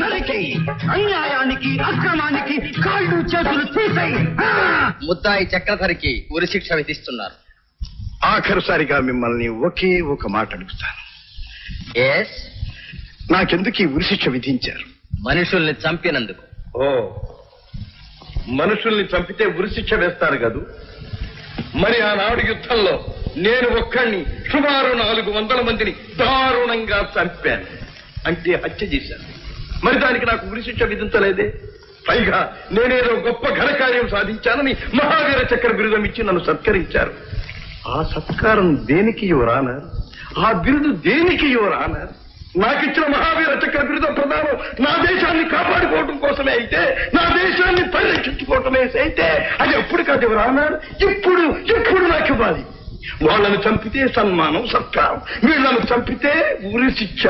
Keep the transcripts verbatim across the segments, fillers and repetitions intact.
నరకేయి, అన్యాయానికి అక్రమానికి కాళ్ళు చేతులు తీసేయి. ముద్దాయి చక్రధరికి ఉరిశిక్ష విధిస్తున్నారు. ఆఖరుసారిగా మిమ్మల్ని ఒకే ఒక మాట అడుగుతాను. నాకెందుకు ఈ ఉరిశిక్ష విధించారు? మనుషుల్ని చంపినందుకు. ఓ, మనుషుల్ని చంపితే ఉరిశిక్ష వేస్తారు కదూ. మరి ఆనాడు యుద్ధంలో నేను ఒక్కడిని సుమారు నాలుగు వందల మందిని దారుణంగా చంపాను, అంటే హత్య చేశాను. మరి దానికి నాకు ఉరిశిక్ష విధించలేదే. పైగా నేనేదో గొప్ప ఘనకార్యం సాధించానని మహావీర చక్ర బిరుదం ఇచ్చి నన్ను సత్కరించారు. ఆ సత్కారం దేనికి యువరానర్? ఆ బిరుదు దేనికి యువరానర్? నాకిచ్చిన మహావీర చక్ర బిరుదం ప్రదానం నా దేశాన్ని కాపాడుకోవటం కోసమే అయితే, నా దేశాన్ని పరిరక్షించుకోవటమే అయితే, అది ఎప్పుడు కాదు యువరానర్, ఇప్పుడు ఇప్పుడు నాకు ఇవ్వాలి. వాళ్ళను చంపితే సన్మానం సత్కారం, వీళ్ళను చంపితే ఉరి శిక్ష.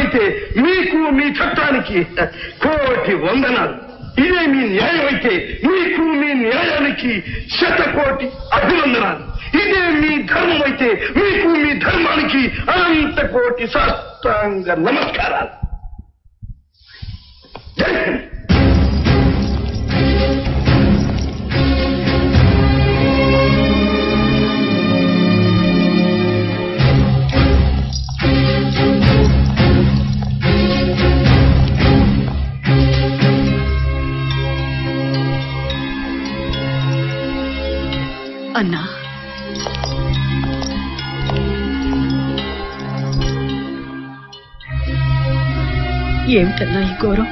అయితే మీకు మీ చట్టానికి కోటి వందనాలు. ఇదే మీ న్యాయం అయితే మీకు మీ న్యాయానికి శతకోటి అభివందనాలు. ఇదే మీ ధర్మం అయితే మీకు మీ ధర్మానికి అనంత కోటి సాష్టాంగ నమస్కారాలు. అన్నా, ఏమిటన్నా ఈ ఘోరం?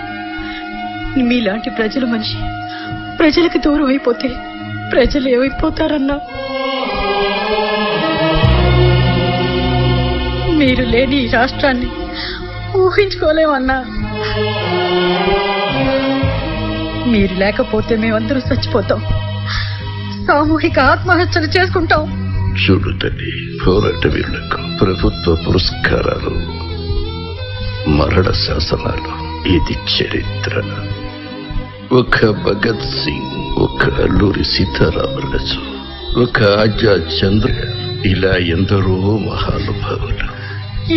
మీలాంటి ప్రజల మనిషి ప్రజలకు దూరం అయిపోతే ప్రజలు ఏమైపోతారన్నా? మీరు లేని ఈ రాష్ట్రాన్ని ఊహించుకోలేమన్నా. మీరు లేకపోతే మేమందరూ చచ్చిపోతాం, సామూహిక ఆత్మహత్యలు చేసుకుంటాం. చూడు తల్లి, పోరాట వీరులకు ప్రభుత్వ పురస్కారాలు, మరణ శాసనాలు, ఇది చరిత్ర. ఒక భగత్ సింగ్, ఒక అల్లూరి సీతారామరాజు, ఒక ఆజాద్ చంద్ర, ఇలా ఎందరో మహానుభావులు.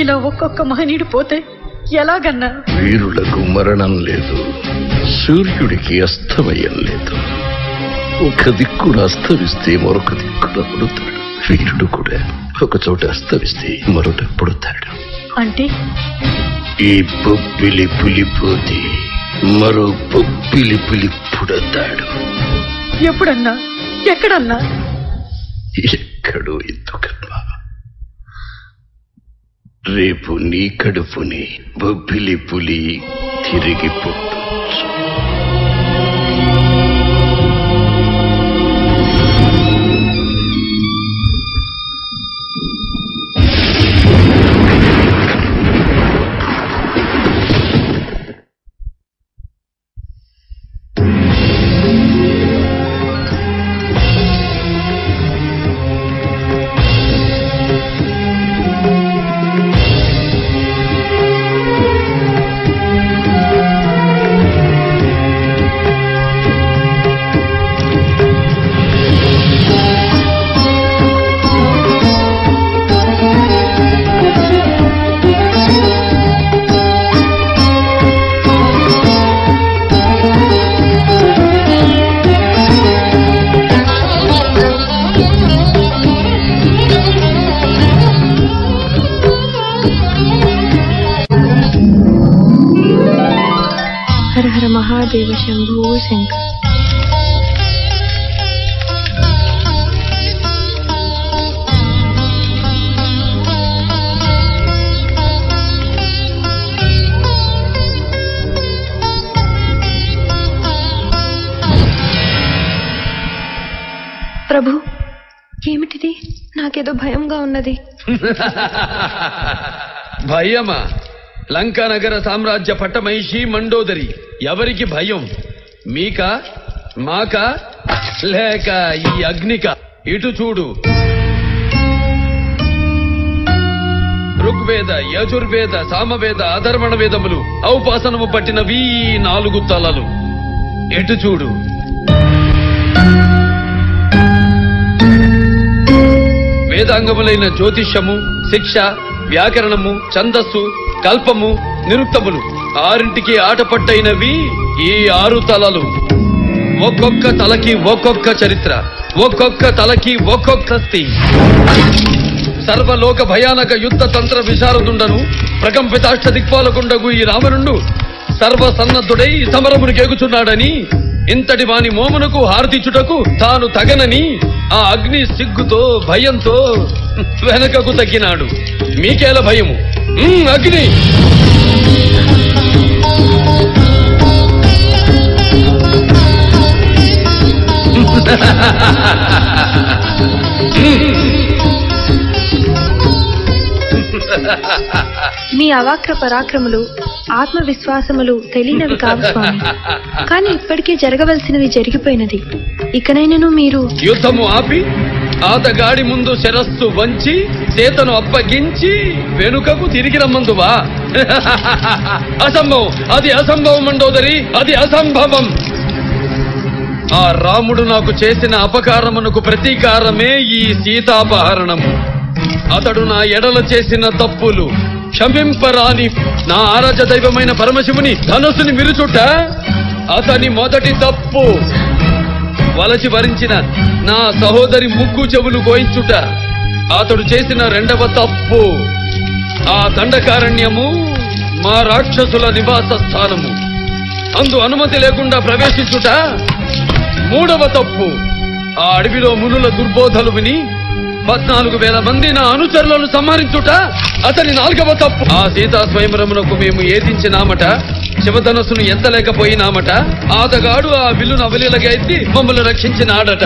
ఇలా ఒక్కొక్క మహనీయుడు పోతే ఎలాగన్నా? వీరులకు మరణం లేదు, సూర్యుడికి అస్తమయం లేదు. ఒక దిక్కున అస్తమిస్తే మరొక దిక్కున పుడతాడు. వీరుడు కూడా ఒక చోట అస్తమిస్తే మరొక పుడతాడు. అంటే ఈ బొబ్బిలి పులిపోతే మరో బొబ్బిలి పులి పుడతాడు. ఎప్పుడన్నా? ఎక్కడన్నా? ఎక్కడో ఎందుకన్నా. రేపు నీ కడుపుని బొబ్బిలి పులి తిరిగి పుట్టొచ్చు. దేవ శంభో శంకర్. ప్రభు, ఏమిటిది? నాకేదో భయంగా ఉన్నది. భయమా? లంకానగర సామ్రాజ్య పట్టమహిషి మండోదరి, ఎవరికి భయం? మీకా, మాకా, లేక ఈ అగ్నిక? ఇటు చూడు. ఋగ్వేద, యజుర్వేద, సామవేద, అధర్వణ వేదములు ఔపాసనము పట్టినవి నాలుగు తలలు. ఎటు చూడు. వేదాంగములైన జ్యోతిష్యము, శిక్ష, వ్యాకరణము, ఛందస్సు, కల్పము, నిరుత్తములు ఆరింటికి ఆటపట్టైనవి ఈ ఆరు తలలు. ఒక్కొక్క తలకి ఒక్కొక్క చరిత్ర, ఒక్కొక్క తలకి ఒక్కొక్క స్థితి. సర్వలోక భయానక యుద్ధ తంత్ర విశారదుండను ప్రకంపితాష్ట దిక్పాలకుండగు ఈ రావణుండు సర్వ సన్నద్ధుడై సమరమును కేగుచున్నాడని, ఇంతటి వాని మోమునకు హారతిచ్చుటకు తాను తగనని ఆ అగ్ని సిగ్గుతో భయంతో వెనకకు తగ్గినాడు. మీకేల భయము అగ్ని? మీ అవాక్ర పరాక్రములు ఆత్మవిశ్వాసములు తెలియనివి కావు స్వామి, కానీ ఇప్పటికే జరగవలసినవి జరిగిపోయినది. ఇకనైనను మీరు యుద్ధము ఆపి ఆతగాడి ముందు శిరస్సు వంచి చేతను అప్పగించి వెనుకకు తిరిగి రమ్మందువా? అసంభవం, అది అసంభవం మండోదరి, అది అసంభవం. ఆ రాముడు నాకు చేసిన అపకారమునకు ప్రతీకారమే ఈ సీతాపహరణము. అతడు నా ఎడల చేసిన తప్పులు క్షమింపరాని నా ఆరాధ్య దైవమైన పరమశివుని ధనుసుని విరుచుట అతని మొదటి తప్పు. వలచి వరించిన నా సహోదరి ముక్కు చెవులు కోయించుట అతడు చేసిన రెండవ తప్పు. ఆ దండకారణ్యము మా రాక్షసుల నివాస స్థానము, అందు అనుమతి లేకుండా ప్రవేశించుట మూడవ తప్పు. ఆ అడవిలో మునుల దుర్బోధలు విని పద్నాలుగు వేల మంది నా అనుచరులను సంహరించుట అతని నాలుగవ తప్పు. ఆ సీతా స్వయంవరమునకు మేము ఏదించినామట, శివధనస్సును ఎత్తలేకపోయినామట, ఆతగాడు ఆ విల్లును అవలీలగా ఎత్తి మమ్మల్ని రక్షించినాడట.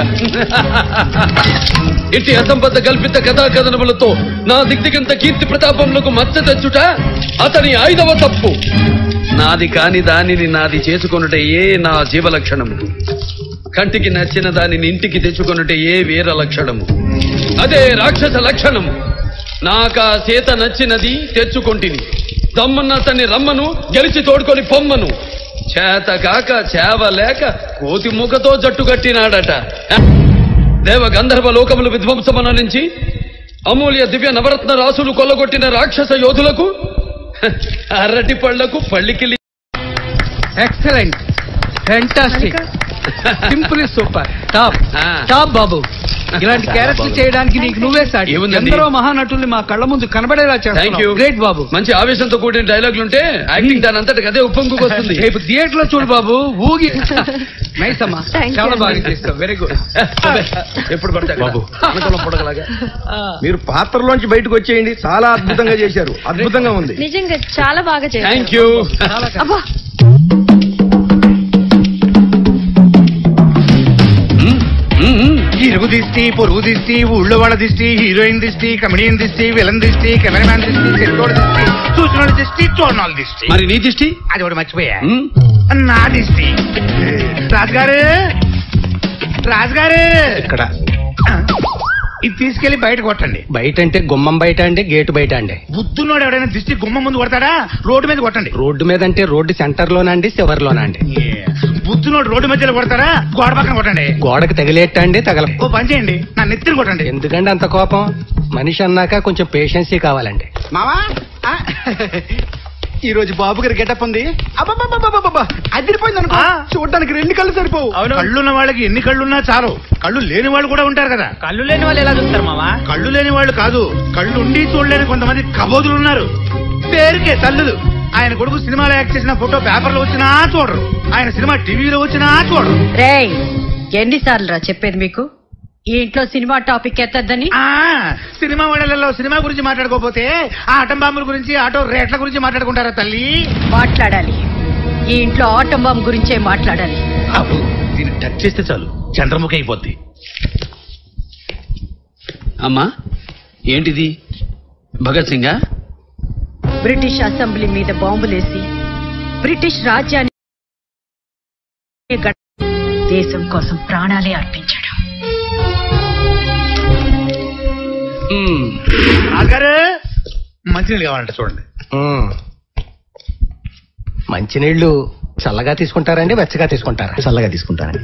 ఇట్టి అసంబద్ధ కల్పిత కథా కథనములతో నా దిగ్దిగంత కీర్తి ప్రతాపములకు మచ్చ తెచ్చుట అతని ఐదవ తప్పు. నాది కాని దానిని నాది చేసుకొనుటయే నా జీవలక్షణము, కంటికి నచ్చిన దానిని ఇంటికి తెచ్చుకొనుటయే వీర లక్షణము, అదే రాక్షస లక్షణము. నాకా సీత నచ్చినది తెచ్చుకొంటిని, దమ్మన్న తన్ని రమ్మను, గెలిచి తోడుకొని పొమ్మను, చేతకాక చేవలేక కోతి ముఖతో జట్టు కట్టినాడట. దేవ గంధర్వ లోకములు విధ్వంసమన నుంచి అమూల్య దివ్య నవరత్న రాసులు కొల్లగొట్టిన రాక్షస యోధులకు అరటి పళ్లకు పళ్ళికిలి. Excellent, fantastic, simple is super, top top బాబు. ఇలాంటి క్యారెక్టర్ చేయడానికి నీకు నువ్వే సాటి. ఎందరో మహానటుల్ని మా కళ్ళ ముందు కనబడేలా చేస్తావు. గ్రేట్ బాబు. మంచి ఆవేశంతో కూడిన డైలాగులు ఉంటే యాక్టింగ్ దాని అంతటికి అదే ఉప్పొంగుకొస్తుంది. రేపు థియేటర్ లో చూడు బాబు, ఊగి నైస్ అమ్మా, చాలా బాగా చేస్తావు, వెరీ గుడ్. ఎప్పుడు పడతాయి బాబు పొడగలాగా. మీరు పాత్రలోంచి బయటకు వచ్చేయండి. చాలా అద్భుతంగా చేశారు, అద్భుతంగా ఉంది, నిజంగా చాలా బాగా చేశారు. Thank you. ఇరుగు దిష్టి, పొరుగు దిష్టి, ఊళ్ళో వాళ్ళ దిష్టి, హీరోయిన్ దిష్టి, కమెడియన్ దిష్టి, విలన్ దిష్టి, కెమెరామ్యాన్ దిష్టి, సెల్కోడ దిష్టి, సూచనల దిష్టి, చూడనాల దిష్టి. మరి నీ దిష్టి? అది ఒకటి మర్చిపోయా, నా దిష్టి. రాజుగారు, రాజుగారు, ఇక్కడ ఇది తీసుకెళ్లి బయట కొట్టండి. బయట అంటే గుమ్మం బయట అండి, గేటు బయట అండి. బుద్ధున్నాడు ఎవడైనా దిష్టి గుమ్మం ముందు కొడతాడా? రోడ్డు మీద కొట్టండి. రోడ్డు మీద అంటే రోడ్డు సెంటర్ లోనండి, చివరి లోనండి. బుద్ధునోడు రోడ్డు మధ్యలో కొడతారా? గోడ పక్కన కొట్టండి. గోడకు తగిలేటండి, తగల. ఓ పని చేయండి, నా నెత్తిని కొట్టండి. ఎందుకండి అంత కోపం? మనిషి అన్నాక కొంచెం పేషెన్సీ కావాలండి. మావా ఈ రోజు బాబు గారి గెటప్ ఉంది, అబ్బాబ్బా అదిరిపోయింది అనుకో. చూడడానికి రెండు కళ్ళు సరిపోవు. కళ్ళున్న వాళ్ళకి ఎన్ని కళ్ళున్నా చాలు, కళ్ళు లేని వాళ్ళు కూడా ఉంటారు కదా. కళ్ళు లేని వాళ్ళు ఎలా చూస్తారు మావా? కళ్ళు లేని వాళ్ళు కాదు, కళ్ళు ఉండి చూడలేని కొంతమంది కబోదులు ఉన్నారు. పేరుకే తల్లులు. ఆయన కొడుకు సినిమాలో యాక్ట్ చేసిన ఫోటో పేపర్లో వచ్చినా చూడరు, ఆయన సినిమా టీవీలో వచ్చినా చూడరు. రేయ్, ఎన్నిసార్లు రా చెప్పేది మీకు ఈ ఇంట్లో సినిమా టాపిక్ ఎత్తద్దని? సినిమా వాళ్ళలో సినిమా గురించి మాట్లాడుకోకపోతే ఆ ఆటం బాంబుల గురించి, ఆటో రేట్ల గురించి మాట్లాడుకుంటారా తల్లి? మాట్లాడాలి, ఈ ఇంట్లో ఆటం బాంబు గురించే మాట్లాడాలి. అప్పుడు దీన్ని టచ్ చేస్తే చాలు చంద్రముఖి అయిపోద్ది. అమ్మా ఏంటిది? భగత్ సింగ్ బ్రిటిష్ అసెంబ్లీ మీద బాంబులేసి బ్రిటిష్ రాజ్యాన్ని దేశం కోసం ప్రాణాలే అర్పించాడు. మంచినీళ్ళు కావాలంటే చూడండి. మంచినీళ్ళు చల్లగా తీసుకుంటారండి, వెచ్చగా తీసుకుంటారా? చల్లగా తీసుకుంటారండి.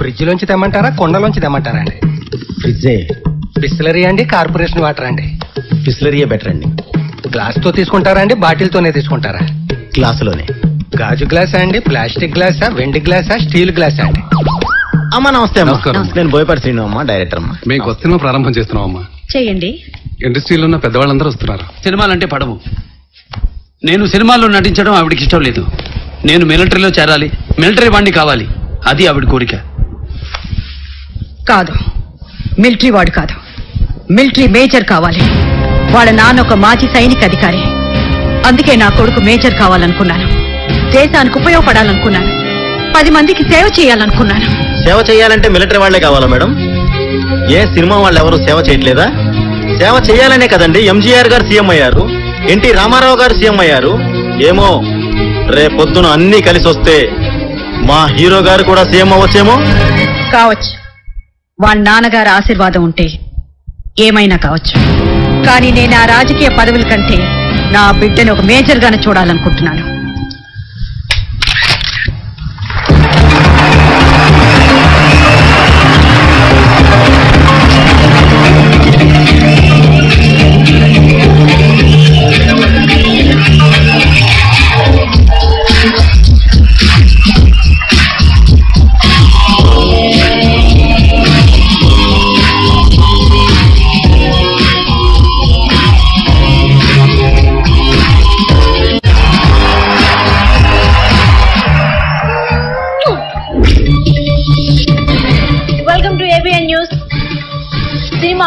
ఫ్రిడ్జ్ లోంచి తెమ్మంటారా, కొండలోంచి తెమ్మంటారండి? ఫ్రిడ్జే. బిస్లరీ అండి, కార్పొరేషన్ వాటర్ అండి? బిస్లరీయే బెటర్ అండి. గ్లాస్ తో తీసుకుంటారా అండి, బాటిల్ తోనే తీసుకుంటారా? గ్లాసులోనే. గాజు గ్లాసా అండి, ప్లాస్టిక్ గ్లాసా, వెండి గ్లాసా, స్టీల్ గ్లాసా అండి? అమ్మా నమస్తే అమ్మా. నేను బోయపాటి శ్రీను అమ్మా, డైరెక్టర్ అమ్మా. మీకు వస్తున్నా ప్రారంభం చేస్తున్నాం అమ్మా. చేయండి. ఇండస్ట్రీలో ఉన్న పెద్దవాళ్ళందరూ వస్తున్నారు. సినిమాలంటే పడవు. నేను సినిమాల్లో నటించడం ఆవిడకి ఇష్టం లేదు. నేను మిలిటరీలో చేరాలి, మిలిటరీ వాడిని కావాలి, అది ఆవిడ కోరిక. కాదు, మిలిటరీ వాడు కాదు, మిలిటరీ మేజర్ కావాలి. వాళ్ళ నాన్న ఒక మాజీ సైనిక అధికారి, అందుకే నా కొడుకు మేజర్ కావాలనుకున్నాను. దేశానికి ఉపయోగపడాలనుకున్నాను, పది మందికి సేవ చేయాలనుకున్నాను. సేవ చేయాలంటే మిలిటరీ వాళ్లే కావాలా మేడం? ఏ సినిమా వాళ్ళు ఎవరు సేవ చేయట్లేదా? సేవ చేయాలనే కదండి ఎంజీఆర్ గారు సీఎం అయ్యారు, ఎన్టీ రామారావు గారు సీఎం అయ్యారు. ఏమో రేపొద్దున అన్ని కలిసి వస్తే మా హీరో గారు కూడా సీఎం అవ్వచ్చేమో. కావచ్చు, వాళ్ళ నాన్నగారు ఆశీర్వాదం ఉంటే ఏమైనా కావచ్చు. కానీ నేను ఆ రాజకీయ పదవుల కంటే నా బిడ్డను ఒక మేజర్ గానే చూడాలనుకుంటున్నాను.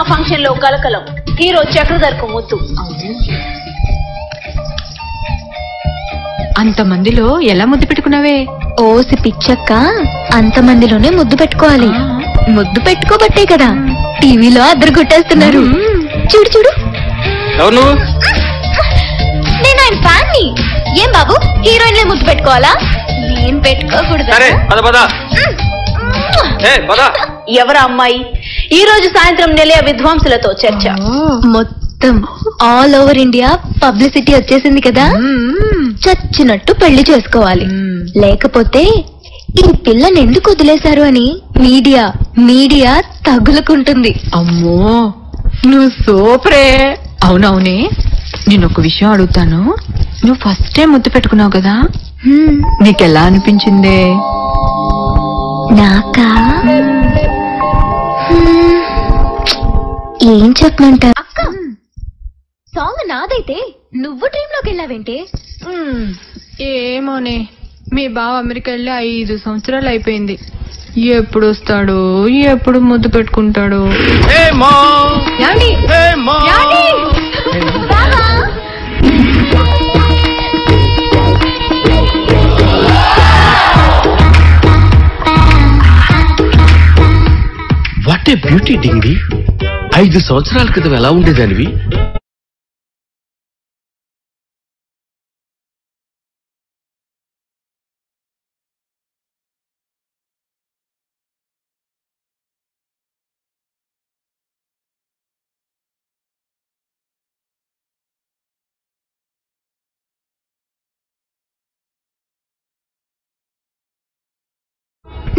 ఫంక్షన్ లో కలకలం, హీరో చక్రధర్కు ముద్దు. అంతమందిలో ఎలా ముద్దు పెట్టుకున్నావే? ఓసి పిచ్చక్క, అంతమందిలోనే ముద్దు పెట్టుకోవాలి. ముద్దు పెట్టుకోబట్టే కదా టీవీలో అద్దరు కొట్టేస్తున్నారు. చూడు చూడు. నేను ఆయన ఫ్యాన్ ని. ఏం బాబు, హీరోయిన్ లో ముద్దు పెట్టుకోవాలా? నేను పెట్టుకోకూడదు. ఎవరు అమ్మాయి? ఈ రోజు సాయంత్రం నిలయ విద్వాంసులతో చర్చ. మొత్తం ఆల్ ఓవర్ ఇండియా పబ్లిసిటీ వచ్చేసింది కదా. చచ్చినట్టు పెళ్లి చేసుకోవాలి, లేకపోతే ఈ పిల్లని ఎందుకు వదిలేశారు అని మీడియా మీడియా తగులుకుంటుంది. అమ్మో నువ్వు సూపరే. అవునవునే, నేను ఒక విషయం అడుగుతాను. నువ్వు ఫస్ట్ టైం ముద్దు పెట్టుకున్నావు కదా, నీకెలా అనిపించిందే? నాకా ఏం చెప్పమంటా అక్క, సాంగ్ నాదైతే నువ్వు డ్రీమ్ లోకి వెళ్ళావేంటే? ఏమోనే, మీ బావ అమెరికా వెళ్ళి ఐదు సంవత్సరాలు అయిపోయింది. ఎప్పుడు వస్తాడో, ఎప్పుడు ముద్దు పెట్టుకుంటాడో. What a beauty డింగి. ఐదు సంవత్సరాల క్రితం ఎలా ఉండేదానివి?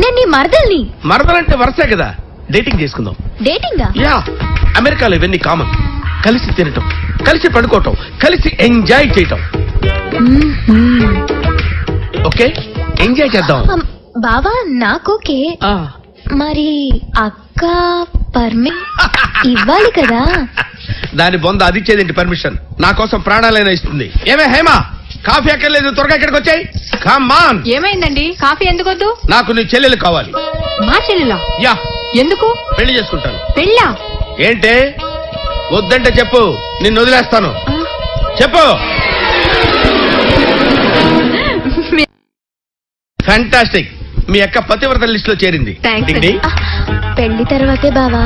నేను మరదల్ని. మరదలంటే వరసే కదా. డేటింగ్ చేసుకుందాం. డేటింగా? యా, అమెరికాలో ఇవన్నీ కామన్. కలిసి తినటం, కలిసి పడుకోవటం, కలిసి ఎంజాయ్ చేయటం. ఓకే, ఎంజాయ్ చేద్దాం. బావా నాకోకే, మరి అక్క పర్మిషన్ ఇవ్వాలి కదా? దాని బొంద అది ఇచ్చేదేంటి పర్మిషన్? నా కోసం ప్రాణాలైనా ఇస్తుంది. ఏమే హేమా, కాఫీ అక్కర్లేదు, త్వరగా ఇక్కడికి వచ్చాయి. Come on. ఏమైందండి? కాఫీ ఎందుకొద్దు? నాకు నీ చెల్లెలు కావాలి. మా చెల్లెలా? యా. ఎందుకు? పెళ్లి చేసుకుంటాను. పెళ్ళా? ఏంటే వద్దంటే చెప్పు, నిన్ను వదిలేస్తాను. చెప్పు. ఫ్యాంటాస్టిక్, మీ అక్క పతివ్రత లిస్ట్ లో చేరింది. పెళ్లి తర్వాతే బావా.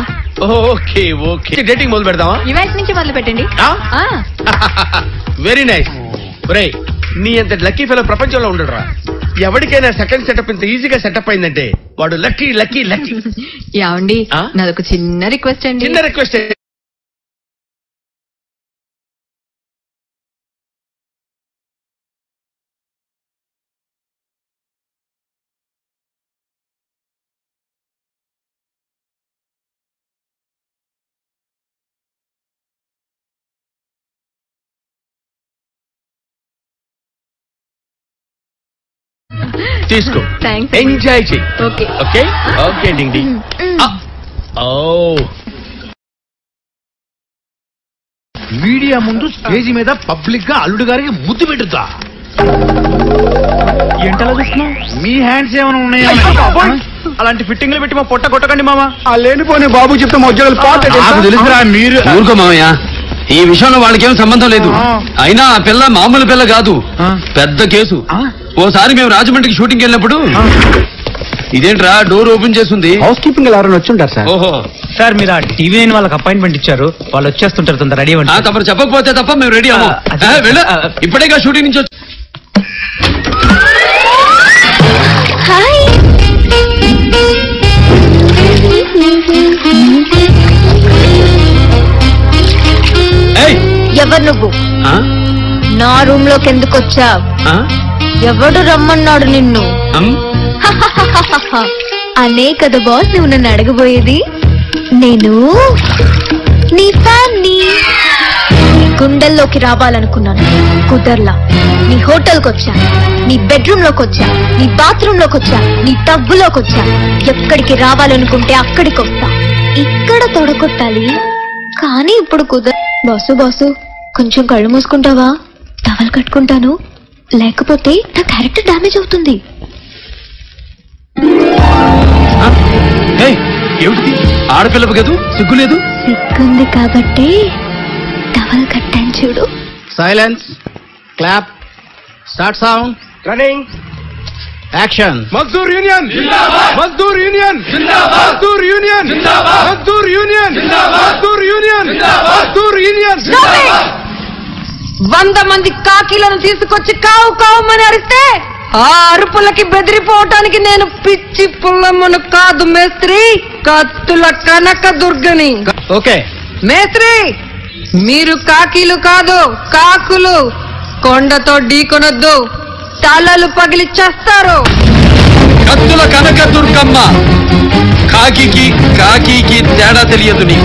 ఓకే ఓకే, డేటింగ్ మొదలు పెడదామా? ఇవాళ నుంచి మొదలు పెట్టండి. Very nice. ఒరేయ్, నీ అంత లక్కీ ఫెలో ప్రపంచంలో ఉండడురా. ఎవరికైనా సెకండ్ సెటప్ ఇంత ఈజీగా సెటప్ అయిందంటే వాడు లక్కీ లక్కీ లక్కీ. ఏమండి, నాదొక చిన్న రిక్వెస్ట్ అండి. చిన్న రిక్వెస్ట్. తీసుకో, ఎంజాయ్ చేయి. ఓకే ఓకే ఓకే డిండి. ఓ మీడియా ముందు స్టేజి మీద పబ్లిక్ గా అల్లుడు గారికి ముద్దు పెట్టుతా. ఏంటలా చూస్తున్నావు? మీ హ్యాండ్స్ ఏమైనా ఉన్నాయా? అలాంటి ఫిట్టింగ్లు పెట్టి మా పొట్ట కొట్టకండి మామ. ఆ లేనిపోని బాబు చెప్తే మా ఉద్యోగాలు పోతాయి. తెలుసురా మీరు. ఊరుకో మామయ్య, ఈ విషయంలో వాళ్ళకేం సంబంధం లేదు. అయినా ఆ పిల్ల మామూలు పిల్ల కాదు, పెద్ద కేసు. ఓసారి మేము రాజమండ్రికి షూటింగ్ వెళ్ళినప్పుడు ఇదేంట్రా డోర్ ఓపెన్ చేస్తుంది? హౌస్ కీపింగ్ ఎవరైనా వచ్చి ఉంటారు సార్. ఓహో సార్, మీరు ఆ టీవీ నైన్ వాళ్ళకి అపాయింట్మెంట్ ఇచ్చారు, వాళ్ళు వచ్చేస్తుంటారు తొందర రెడీ అవ్వండి. తమరు చెప్పకపోతే తప్ప మేము రెడీ అవ్వం. ఇప్పుడేగా షూటింగ్ నుంచి వచ్చి ఎవరు నువ్వు నా రూమ్ లోకి ఎందుకు వచ్చావు? ఎవడు రమ్మన్నాడు నిన్ను అనే కదా బాస్ నువ్వు నన్ను అడగబోయేది. నేను నీ ఫ్యామిలీ గుండెల్లోకి రావాలనుకున్నాను, కుదర్లా. నీ హోటల్కి వచ్చా, నీ బెడ్రూమ్ లోకి వచ్చా, నీ బాత్రూమ్ లోకి వచ్చా, నీ టబ్బులోకి వచ్చా. ఎక్కడికి రావాలనుకుంటే అక్కడికి వస్తా, ఇక్కడ తొడగొట్టాలి. కానీ ఇప్పుడు కుదర. బాసు బాసు కొంచెం కళ్ళు మూసుకుంటావా? టవల్ కట్టుకుంటాను, లేకపోతే నా క్యారెక్టర్ డ్యామేజ్ అవుతుంది. ఆడపిల్లపు కదా సిగ్గులేదు. సిగ్గుంది కాబట్టి టవల్ కట్టాను చూడు. Silence, clap, start sound, running, action. మజ్దూర్ యూనియన్ జిందాబాద్, మజ్దూర్ యూనియన్ జిందాబాద్, మజ్దూర్ యూనియన్ జిందాబాద్, మజ్దూర్ యూనియన్ జిందాబాద్, మజ్దూర్ యూనియన్ జిందాబాద్, మజ్దూర్ యూనియన్ జిందాబాద్. వంద మంది కాకిలను తీసుకొచ్చి కావు కావు అని అరిస్తే ఆ అరుపులకి బెదిరిపోవటానికి నేను పిచ్చి పుల్లమ్మను కాదు మేస్త్రి, కత్తుల కనక దుర్గని. ఓకే మేస్త్రి, మీరు కాకిలు కాదు కాకులు. కొండతో ఢీకొనొద్దు, తలలు పగిలి చేస్తారు. కత్తుల కనక దుర్గమ్మ, కాకికి కాకికి తేడా తెలియదు నీ.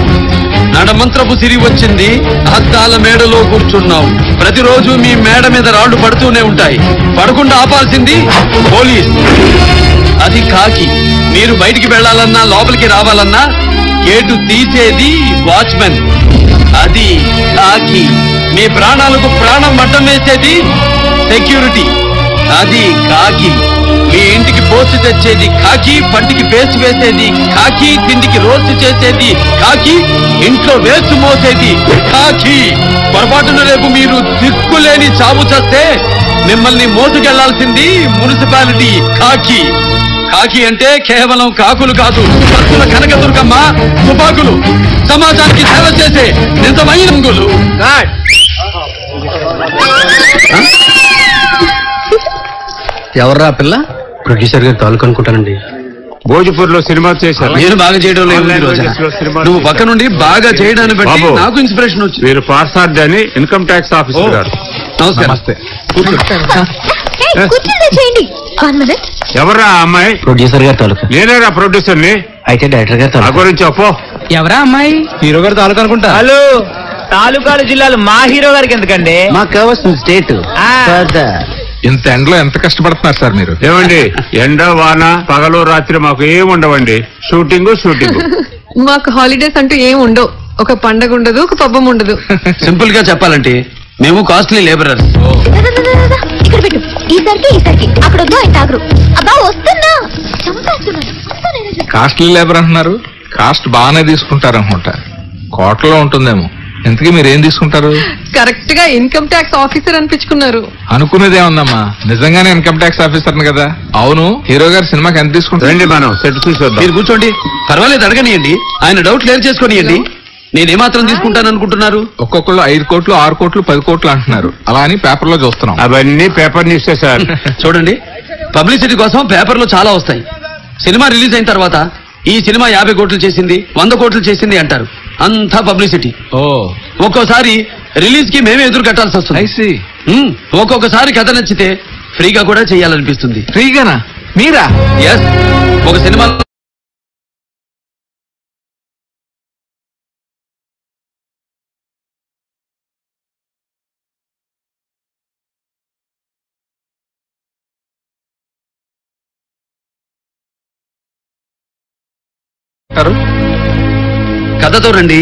నడమంత్రపు సిరి వచ్చింది, అద్దాల మేడలో కూర్చున్నావు. ప్రతిరోజు మీ మేడ మీద రాళ్లు పడుతూనే ఉంటాయి, పడకుండా ఆపాల్సింది పోలీస్. అది కాకి. మీరు బయటికి వెళ్లాలన్నా లోపలికి రావాలన్నా గేటు తీసేది వాచ్మెన్. అది కాకి. మీ ప్రాణాలకు ప్రాణం మట్టం వేసేది సెక్యూరిటీ. అది కాకి. మీ ఇంటికి పోస్ట్ తెచ్చేది కాకి, పంటికి పేస్ట్ వేసేది కాకి, తిండికి రోస్ట్ చేసేది కాకి, ఇంట్లో వేస్ట్ మోసేది కాకి. పొరపాటున రేపు మీరు దిక్కులేని చావు చస్తే మిమ్మల్ని మోసుకెళ్లాల్సింది మున్సిపాలిటీ కాకి. కాకి అంటే కేవలం కాకులు కాదు, భక్తుల కనక దుర్గమ్మ, తుపాకులు, సమాజానికి సేవ చేసే నిజమైన రంగులు. ఎవర్రా పిల్ల? ప్రొడ్యూసర్ గారు తాలూకు అనుకుంటానండి. భోజపూర్ లో సినిమా చేశారు. నేను బాగా చేయడం లేదు, నువ్వు పక్క నుండి బాగా చేయడానికి బట్టి నాకు ఇన్స్పిరేషన్ వచ్చింది. మీరు పార్సార్థి అని ఇన్కమ్ ట్యాక్స్ ఆఫీసర్ గారు. ఎవర్రా అమ్మాయి? ప్రొడ్యూసర్ గారు తాలూకు. నేనేరా ప్రొడ్యూసర్ ని? అయితే డైరెక్టర్ గారు తాలూకు గురించి చెప్పు. ఎవరా అమ్మాయి? హీరో గారు తాలూకు అనుకుంటా. హలో, తాలూకాలు జిల్లాలు మా హీరో గారికి ఎందుకండి, మాకు కావాల్సిన స్టేట్. ఇంత ఎండలో ఎంత కష్టపడుతున్నారు సార్ మీరు? ఏమండి, ఎండ వాన పగలు రాత్రి మాకు ఏమి ఉండవండి, షూటింగ్ షూటింగ్. మాకు హాలిడేస్ అంటూ ఏమి ఉండవు, ఒక పండగ ఉండదు, ఒక పబ్బం ఉండదు. సింపుల్ గా చెప్పాలంటే మేము కాస్ట్లీ లేబరర్స్. ఇక్కడ పెట్టు, ఈసారికి ఈసారికి అక్కడ వద్దు. కాస్ట్లీ లేబర్ అంటున్నారు, కాస్ట్ బాగానే తీసుకుంటారు అనుకుంటా, కోట్లలో ఉంటుందేమో. ఇంతకీ మీరేం తీసుకుంటారు? కరెక్ట్ గా ఇన్కమ్ ట్యాక్స్ ఆఫీసర్ అనిపించుకున్నారు. అనుకునేదే ఉందమ్మా, నిజంగానే ఇన్కమ్ ట్యాక్స్ ఆఫీసర్ కదా. అవును, హీరో గారు సినిమాకి ఎంత తీసుకుంటారండి? మనం సెట్ చూసేద్దాం. మీరు కూర్చోండి, పర్వాలేదు, అడగనియండి, ఆయన డౌట్ క్లియర్ చేసుకునియండి. నేనేమాత్రం తీసుకుంటాను అనుకుంటున్నారు? ఒక్కొక్కళ్ళు ఐదు కోట్లు ఆరు కోట్లు పది కోట్లు అంటున్నారు, అలా అని పేపర్ లో చూస్తున్నాం. అవన్నీ పేపర్ న్యూస్ సార్. చూడండి, పబ్లిసిటీ కోసం పేపర్ లో చాలా వస్తాయి. సినిమా రిలీజ్ అయిన తర్వాత ఈ సినిమా యాభై కోట్లు చేసింది, వంద కోట్లు చేసింది అంటారు. అంతా పబ్లిసిటీ. ఒక్కోసారి రిలీజ్ కి మేమే ఎదురు కట్టాల్సి వస్తుంది. ఒక్కొక్కసారి కథ నచ్చితే ఫ్రీగా కూడా చేయాలనిపిస్తుంది. ఫ్రీగానా? మీరా? ఎస్. ఒక సినిమా కథ చూడండి.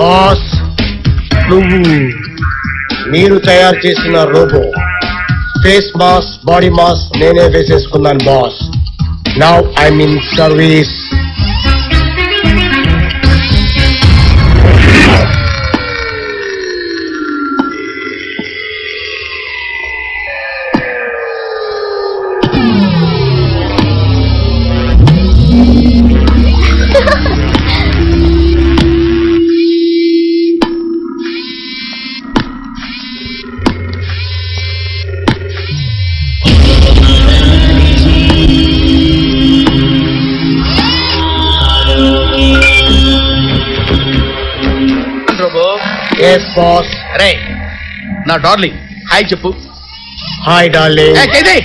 బాస్, నువ్వు మీరు తయారు చేసిన robo face mass body mass నేనే వేసేసుకున్నాను boss. Now I mean service. Yes, boss. Hey, now darling, hi Chappu. Hi darling. Hey, Kethi.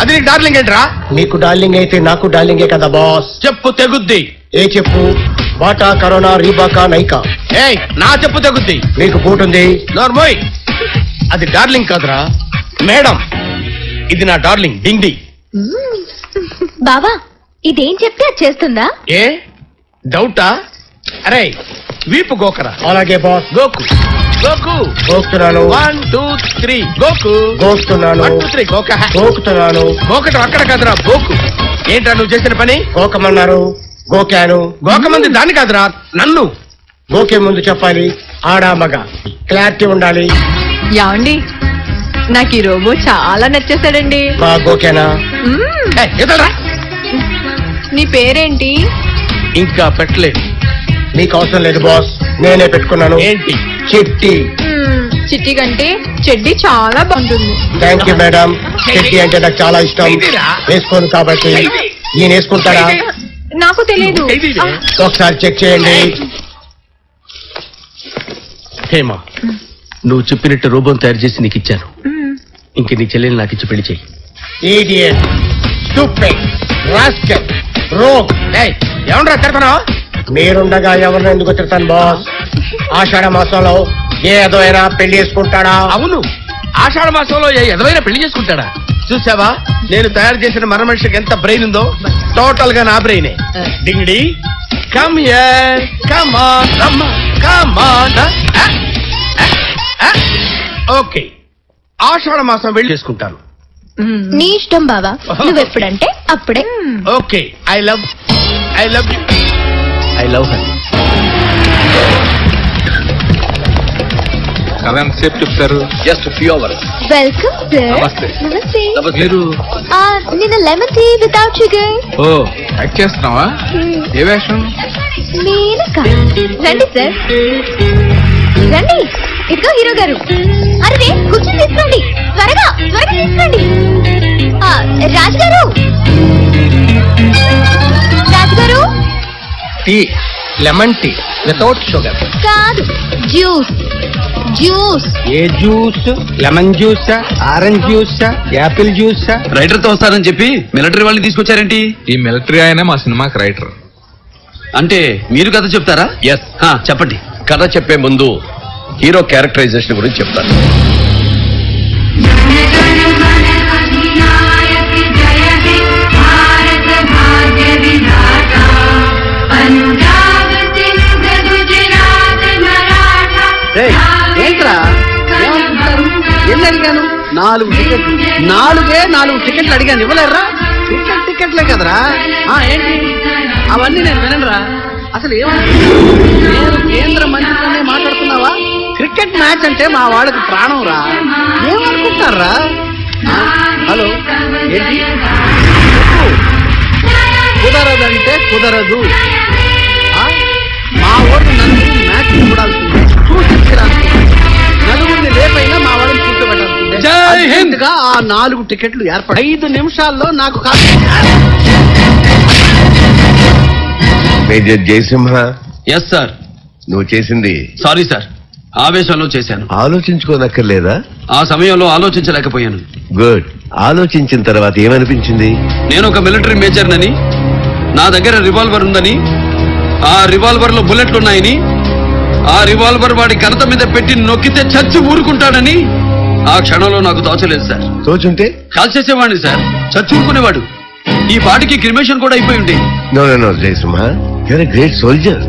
Adi nik darling entra? Niku darling aithe naaku darling e kada boss. Chappu teguddi. Ee Chappu, Bata Corona Reebok Nike. Hey, naa Chappu teguddi. Niku boot undi. Normoy. Adi darling kadra. Madam, idi na darling Dingdi. Baba, idi em chepte ad chestunda? Eh? Doubt ah? Arey. వీపు గోకరా. అలాగే boss. గోకు గోకు గోకుతున్నాను. One two three గోకు గోకుతున్నాను. One two three గోక గోకుతున్నాను. గోకటం అక్కడ కాదురా గోకు. ఏంట్రా నువ్వు చేసిన పని? గోకమన్నారు గోకాను. గోకమంది దాన్ని కాదురా నన్ను. గోకే ముందు చెప్పాలి ఆడా మగ క్లారిటీ ఉండాలి. ఏమండి నాకు ఈ రోబో చాలా నచ్చేసాడండి. మా గోకేనా? నీ పేరేంటి? ఇంకా పెట్టలేదు. మీకు అవసరం లేదు బాస్, నేనే పెట్టుకున్నాను. ఏంటి? చిట్టి. చిట్టి కంటే చెడ్డి చాలా బాగుంటుంది. Thank you madam. చెడ్డి అంటే నాకు చాలా ఇష్టం. వేసుకోను కాబట్టి. నేను వేసుకుంటారా? నాకు తెలియదు, ఒకసారి చెక్ చేయండి. హేమా, నువ్వు చెప్పినట్టు రోబోని తయారు చేసి నీకు ఇచ్చాను. ఇంక నీ చెల్లెని నాకు ఇచ్చి పెళ్లి చేయి. Idiot, stupid, rascal, rogue. ఏమంటారా తిడతావు? మీరుండగా ఎవరిని ఎందుకు తిడతాను బాస్? ఆషాఢ మాసంలో ఏ ఎదవైనా పెళ్లి చేసుకుంటాడా? అవును, ఆషాఢ మాసంలో ఏ ఎదవైనా పెళ్లి చేసుకుంటాడా? చూసావా నేను తయారు చేసిన మర మనిషికి ఎంత బ్రెయిన్ ఉందో? టోటల్ గా నా బ్రెయినే. డింగిడి కమ్ హియర్, కమ్ ఆన్ రమ్మా, కమ్ ఆన్. ఓకే, ఆషాఢ మాసం పెళ్లి చేసుకుంటాను. నీ ఇష్టం బావా, నువ్వు ఎప్పుడంటే అప్పుడే. Okay, I love I love you. I love her. Kalam sep sir, just a few hours. Welcome sir. Namaste. Namaste. Namasteru. Ah, need a lemon tea without sugar. Oh, act chestunava? Devasham. Meena ka. Randi sir. Randi. Idgo hero garu. Arre, kuchini iskondi. Twaraga, twaraga iskondi. Ah, Raj garu. Raj garu. Tea lemon tea without sugar కాదు, juice Juice. Ye juice? Lemon juice, orange juice, apple juice. Writer to vastarani cheppi military vallu teesukocharenti. Ee military ayana ma cinema ki writer. Ante meeru katha cheptara? Yes. Ha cheppandi. Katha cheppe mundu hero characterization gurinchi cheptanu. Hey, ఏంట్రా ఏం అడిగాను? నాలుగు టికెట్లు నాలుగే నాలుగు టికెట్లు అడిగాను, ఇవ్వలేరా? Ticket టికెట్లే కదరా. ఏంటి అవన్నీ? నేను వినరా అసలు. ఏమన్నా కేంద్ర మంత్రితోనే మాట్లాడుతున్నావా? క్రికెట్ మ్యాచ్ అంటే మా వాళ్ళకి ప్రాణం రా. ఏమనుకుంటారా? హలో ఏంటి? కుదరదంటే కుదరదు. మా ఓటు నలుగురు మ్యాచ్ చూడాల్సిందే, చూపించాల్సింది. నలుగురిని లేపైనా మా వాళ్ళని చూపించబడాల్సిందే. జై హింద్ గా ఆ నాలుగు టికెట్లు ఏర్పడి ఐదు నిమిషాల్లో నాకు మేజర్ జయసింహ. Yes sir. నువ్వు చేసింది? సారీ సార్, ఆవేశంలో చేశాను. ఆలోచించుకోనక్కర్లేదా? ఆ సమయంలో ఆలోచించలేకపోయాను. గుడ్. ఆలోచించిన తర్వాత ఏమనిపించింది? నేను ఒక మిలిటరీ మేజర్ నని, నా దగ్గర రివాల్వర్ ఉందని, ఆ రివాల్వర్ లో బుల్లెట్లు ఉన్నాయని, ఆ రివాల్వర్ వాడి కణత మీద పెట్టి నొక్కితే చచ్చి ఊరుకుంటాడని ఆ క్షణంలో నాకు తోచలేదు సార్. తోచుంటే కాల్చేసేవాడిని సార్, చచ్చి ఊరుకునేవాడు. ఈ పాటికి క్రిమేషన్ కూడా అయిపోయి ఉండేది. No no no Jayasuma, you are a great soldier.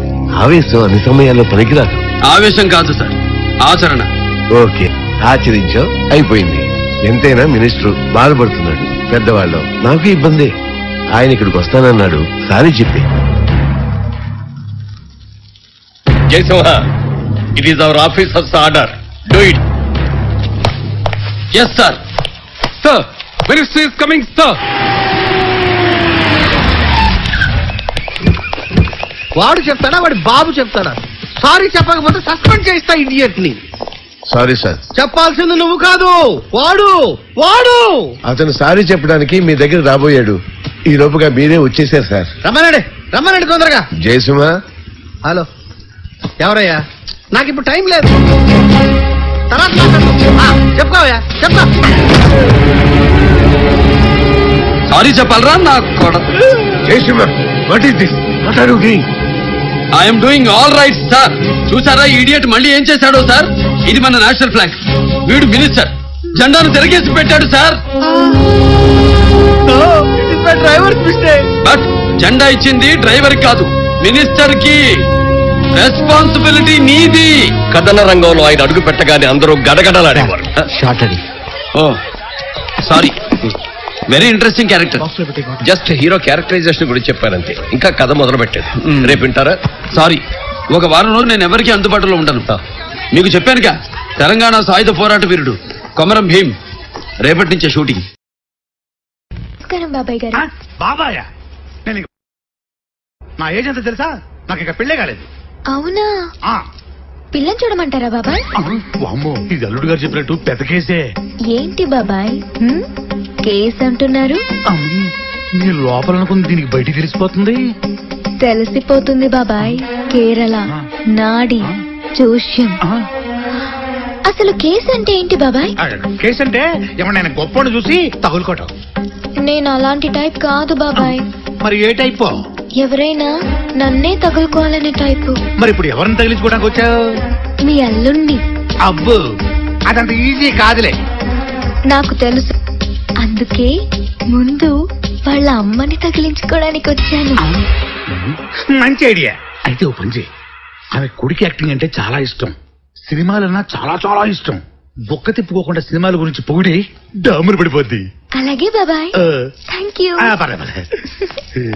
ఆవేశం అన్ని సమయాల్లో పనికిరాదు. ఆవేశం కాదు సార్, ఆచరణ. ఓకే, ఆచరించో, అయిపోయింది. ఎంతైనా మినిస్టర్ బాధపడుతున్నాడు. పెద్దవాళ్ళు నాకు ఇబ్బంది. ఆయన ఇక్కడికి వస్తానన్నాడు, సారీ చెప్పి. Jayasimha, it is our officers order, do it. Yes sir. Sir, minister is coming sir. వాడు చెప్తాడా? వాడి బాబు చెప్తాడా? సారీ చెప్పకపోతే సస్పెండ్ చేస్తా ఇడియట్ ని. సారీ సార్ చెప్పాల్సింది నువ్వు కాదు, వాడు. వాడు అతను సారీ చెప్పడానికి మీ దగ్గర రాబోయాడు. ఈ లోపుగా మీరే వచ్చేసారు సార్. రమ్మనండి, రమ్మనండి తొందరగా. జయసుమా. హలో, ఎవరయ్యా? నాకు ఇప్పుడు టైం లేదు, తర్వాత చెప్పుకోవయ్యా. చెప్తా. సారీ చెప్పాలరా నా కొడకు? Jayasuma, what is this? What are you doing? I am doing all right, sir. చూసారా ఇడియట్ మళ్ళీ ఏం చేశాడో సార్? ఇది మన నేషనల్ ఫ్లాగ్. వీడు మినిస్టర్ జెండాను తిరగేసి పెట్టాడు సార్. బట్ జెండా ఇచ్చింది డ్రైవర్ కాదు, మినిస్టర్ కి. రెస్పాన్సిబిలిటీ నీది. కథన రంగంలో ఆయన అడుగు పెట్టగానే అందరూ గడగడలాడేవారు. Oh sorry, very interesting character. Just hero characterization గురించి చెప్పానంతే, ఇంకా కథ మొదలు పెట్టాడు. రేపు వింటారా? సారీ, ఒక వారం రోజులు నేను ఎవరికి అందుబాటులో ఉండను. మీకు చెప్పానుగా, తెలంగాణ సాయుధ పోరాట వీరుడు కొమరం భీమ్. రేపటి నుంచే షూటింగ్. బాబాయ్ గారు. బాబాయా? నేను నా ఏజ్ ఎంత తెలుసా? నాకు ఇంకా పెళ్లే కాలేదు. అవునా? పిల్లని చూడమంటారా బాబాయ్? ఇది అల్లుడు గారు చెప్పినట్టు పెద్ద కేసే. ఏంటి బాబాయ్ కేసు అంటున్నారు? మీరు లోపల అనుకుంది దీనికి బయట తెలిసిపోతుంది. తెలిసిపోతుంది బాబాయ్. కేరళ నాడి జోష్యం. అసలు కేసు అంటే ఏంటి బాబాయ్? కేసు అంటే ఏమన్నా గొప్పను చూసి తగులుకోవటం. నేను అలాంటి టైప్ కాదు బాబాయ్. మరి ఏ టైప్? ఎవరైనా నన్నే తగులుకోవాలనే టైప్. మరి ఇప్పుడు ఎవరిని తగిలించుకోవడానికి వచ్చావు? మీ అల్లుండి. అబ్బు, అదంత ఈజీ కాదులే. నాకు తెలుసు, అందుకే ముందు వాళ్ళ అమ్మని తగిలించుకోవడానికి వచ్చాను. మంచి ఐడియా. అయితే ఓ పని చేయి, ఆమె కొడుకు యాక్టింగ్ అంటే చాలా ఇష్టం, సినిమాలన్నా చాలా చాలా ఇష్టం. బొక్క తిప్పుకోకుండా సినిమాల గురించి పొగిడి డామురు పడిపోద్ది. అలాగే బాబాయ్. Thank you.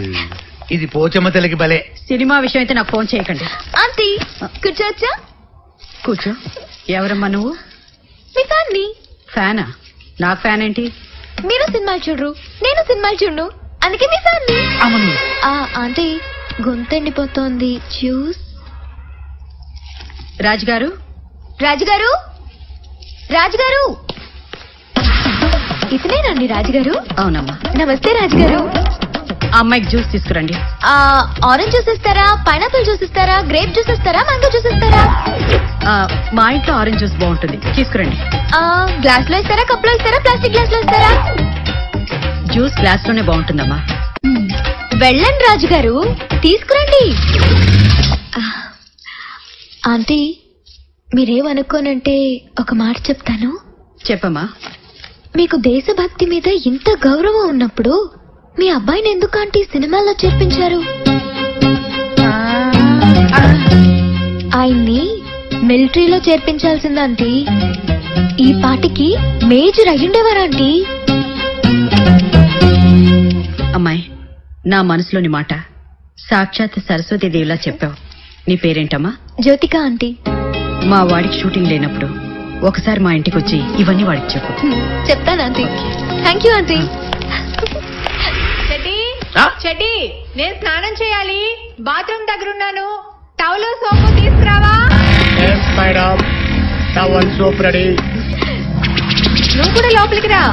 ఇది పోచమ్మ తల్లికి భలే. సినిమా విషయం అయితే నాకు ఫోన్ చేయకండి. ఆంటీ కూర్చోచ్చా? కూర్చో. ఎవరమ్మా నువ్వు? మీ ఫ్యాన్ని. ఫ్యానా? నాకు ఫ్యాన్ ఏంటి? మీరు సినిమాలు చూడరు, నేను సినిమాలు చూడను, అందుకే మీ ఫ్యాన్ని. అంటే గొంతెండిపోతోంది. జ్యూస్. రాజుగారు, రాజుగారు, రాజుగారు. ఇతనేనండి రాజుగారు? అవునమ్మా. నమస్తే రాజుగారు. ఆ అమ్మాయికి జ్యూస్ తీసుకురండి. ఆరెంజ్ జ్యూస్ ఇస్తారా, పైనాపిల్ జ్యూస్ ఇస్తారా, గ్రేప్ జ్యూస్ ఇస్తారా, మ్యాంగో జ్యూస్ ఇస్తారా? మా ఇంట్లో ఆరెంజ్ జ్యూస్ బాగుంటుంది, తీసుకురండి. గ్లాస్ లో ఇస్తారా, కప్ లో ఇస్తారా, ప్లాస్టిక్ గ్లాస్ లో ఇస్తారా? జ్యూస్ గ్లాస్ లోనే బాగుంటుందమ్మా. వెళ్ళండి రాజు గారు, తీసుకురండి. ఆంటీ మీరేమనుకోనంటే ఒక మాట చెప్తాను. చెప్పమ్మా. మీకు దేశభక్తి మీద ఇంత గౌరవం ఉన్నప్పుడు మీ అబ్బాయిని ఎందుకు ఆంటీ సినిమాల్లో చేర్పించారు? ఆయన్ని మిలిటరీలో చేర్పించాల్సిందంటీ. ఈ పాటికి మేజర్ అయ్యుండేవారాంటీ. అమ్మాయి, నా మనసులోని మాట సాక్షాత్ సరస్వతీదేవిలా చెప్పావు. నీ పేరేంటమ్మా? జ్యోతిక ఆంటీ. మా వాడికి షూటింగ్ లేనప్పుడు ఒకసారి మా ఇంటికి వచ్చి ఇవన్నీ వాడికి చెప్పు. చెప్తాను ఆంటీ. Thank you aunty. చెడ్డి, నేను స్నానం చేయాలి, బాత్రూమ్ దగ్గర ఉన్నాను, టవల్ సోపు తీసుకురావా? నువ్వు కూడా లోపలికి రా.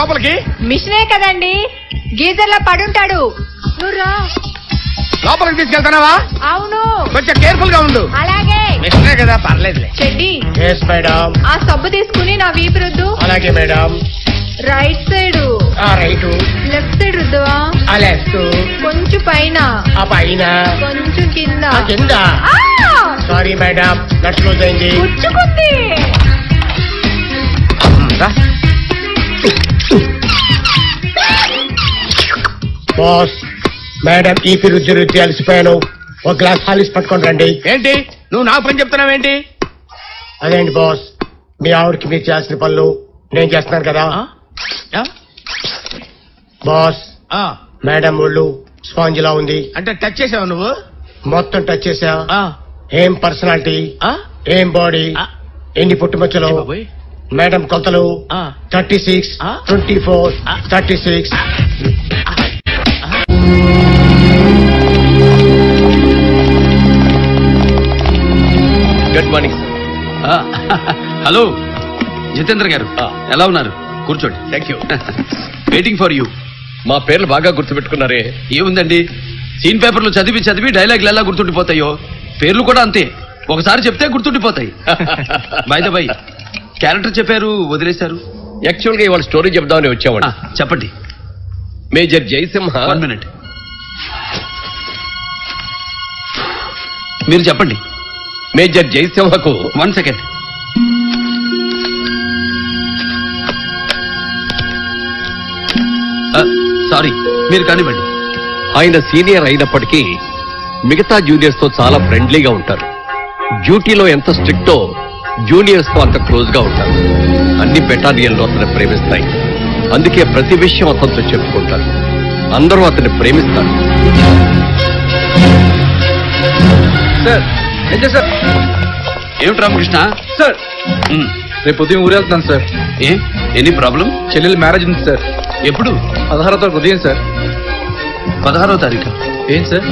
లోపలికి మిషనే కదండి, గీజర్ లా పడుంటాడు, నువ్వు రా. లోపలికి తీసుకెళ్తావా? అవును. కొంచెం కేర్ఫుల్ గా ఉండు. అలాగే. మిస్టరే కదా, పర్లేదులే. చెడ్డి. yes madam. ఆ సబ్బు తీసుకుని నా వీపు రుద్దు. అలాగే మేడం. Right side. ఆ రైట్. లెఫ్ట్ సైడ్ రుద్దువా? ఆ లెఫ్ట్. కొంచెం పైన. ఆ పైన. కొంచెం కింద. ఆ కింద. సారీ మేడం, నట్ క్లోజ్ అయింది. గుచ్చుకుంది. బాస్ మేడం, ఈ రుచి రుచి అలసిపోయాను, ఒక గ్లాస్ హాలిస్ పట్టుకొని రండి. ఏంటి నువ్వు నా పని చెప్తున్నావేంటి? అదేంటి బాస్, మీ ఆవిడకి మీరు చేసిన పనులు నేను చేస్తున్నాను కదా. బాస్, మేడం ఒళ్ళు స్పాంజ్ లా ఉంది. అంటే టచ్ చేసావు నువ్వు? మొత్తం టచ్ చేసా. ఏం పర్సనాలిటీ, ఏం బాడీ, ఎన్ని పుట్టుమచ్చలు. మేడం కొలతలు thirty six, twenty four, thirty six. Good morning sir. Hello Jitendra garu, ఎలా ఉన్నారు? కూర్చోండి. Thank you. Waiting for you. మా పేర్లు బాగా గుర్తుపెట్టుకున్నారే. ఏముందండి, సీన్ పేపర్లు చదివి చదివి డైలాగులు ఎలా గుర్తుండిపోతాయో పేర్లు కూడా అంతే, ఒకసారి చెప్తే గుర్తుండిపోతాయి. బై ద బై, క్యారెక్టర్ చెప్పారు, వదిలేశారు. యాక్చువల్గా ఇవాళ స్టోరీ చెప్దామని వచ్చామండి. చెప్పండి. మేజర్ జయసింహ. వన్ మినిట్, మీరు చెప్పండి. మేజర్ జయసింహకు. One second. సారీ, మీరు కానివ్వండి. ఆయన సీనియర్ అయినప్పటికీ మిగతా జూనియర్స్ తో చాలా ఫ్రెండ్లీగా ఉంటారు. డ్యూటీలో ఎంత స్ట్రిక్టో జూనియర్స్ తో అంత క్లోజ్ గా ఉంటారు. అన్ని బెటాలియన్లు అతను ప్రేమిస్తాయి, అందుకే ప్రతి విషయం అతనితో చెప్పుకుంటారు. అందరూ అతన్ని ప్రేమిస్తారు. Sir sir. ఏమిటి రామకృష్ణ? సార్ రేపు ఉదయం ఊరు వెళ్తున్నాను సార్. ఏ, ఎనీ ప్రాబ్లం? చెల్లెలు మ్యారేజ్ ఉంది సార్. ఎప్పుడు? పదహారో తారీఖు ఉదయం సార్. పదహారో తారీఖు ఏం సార్?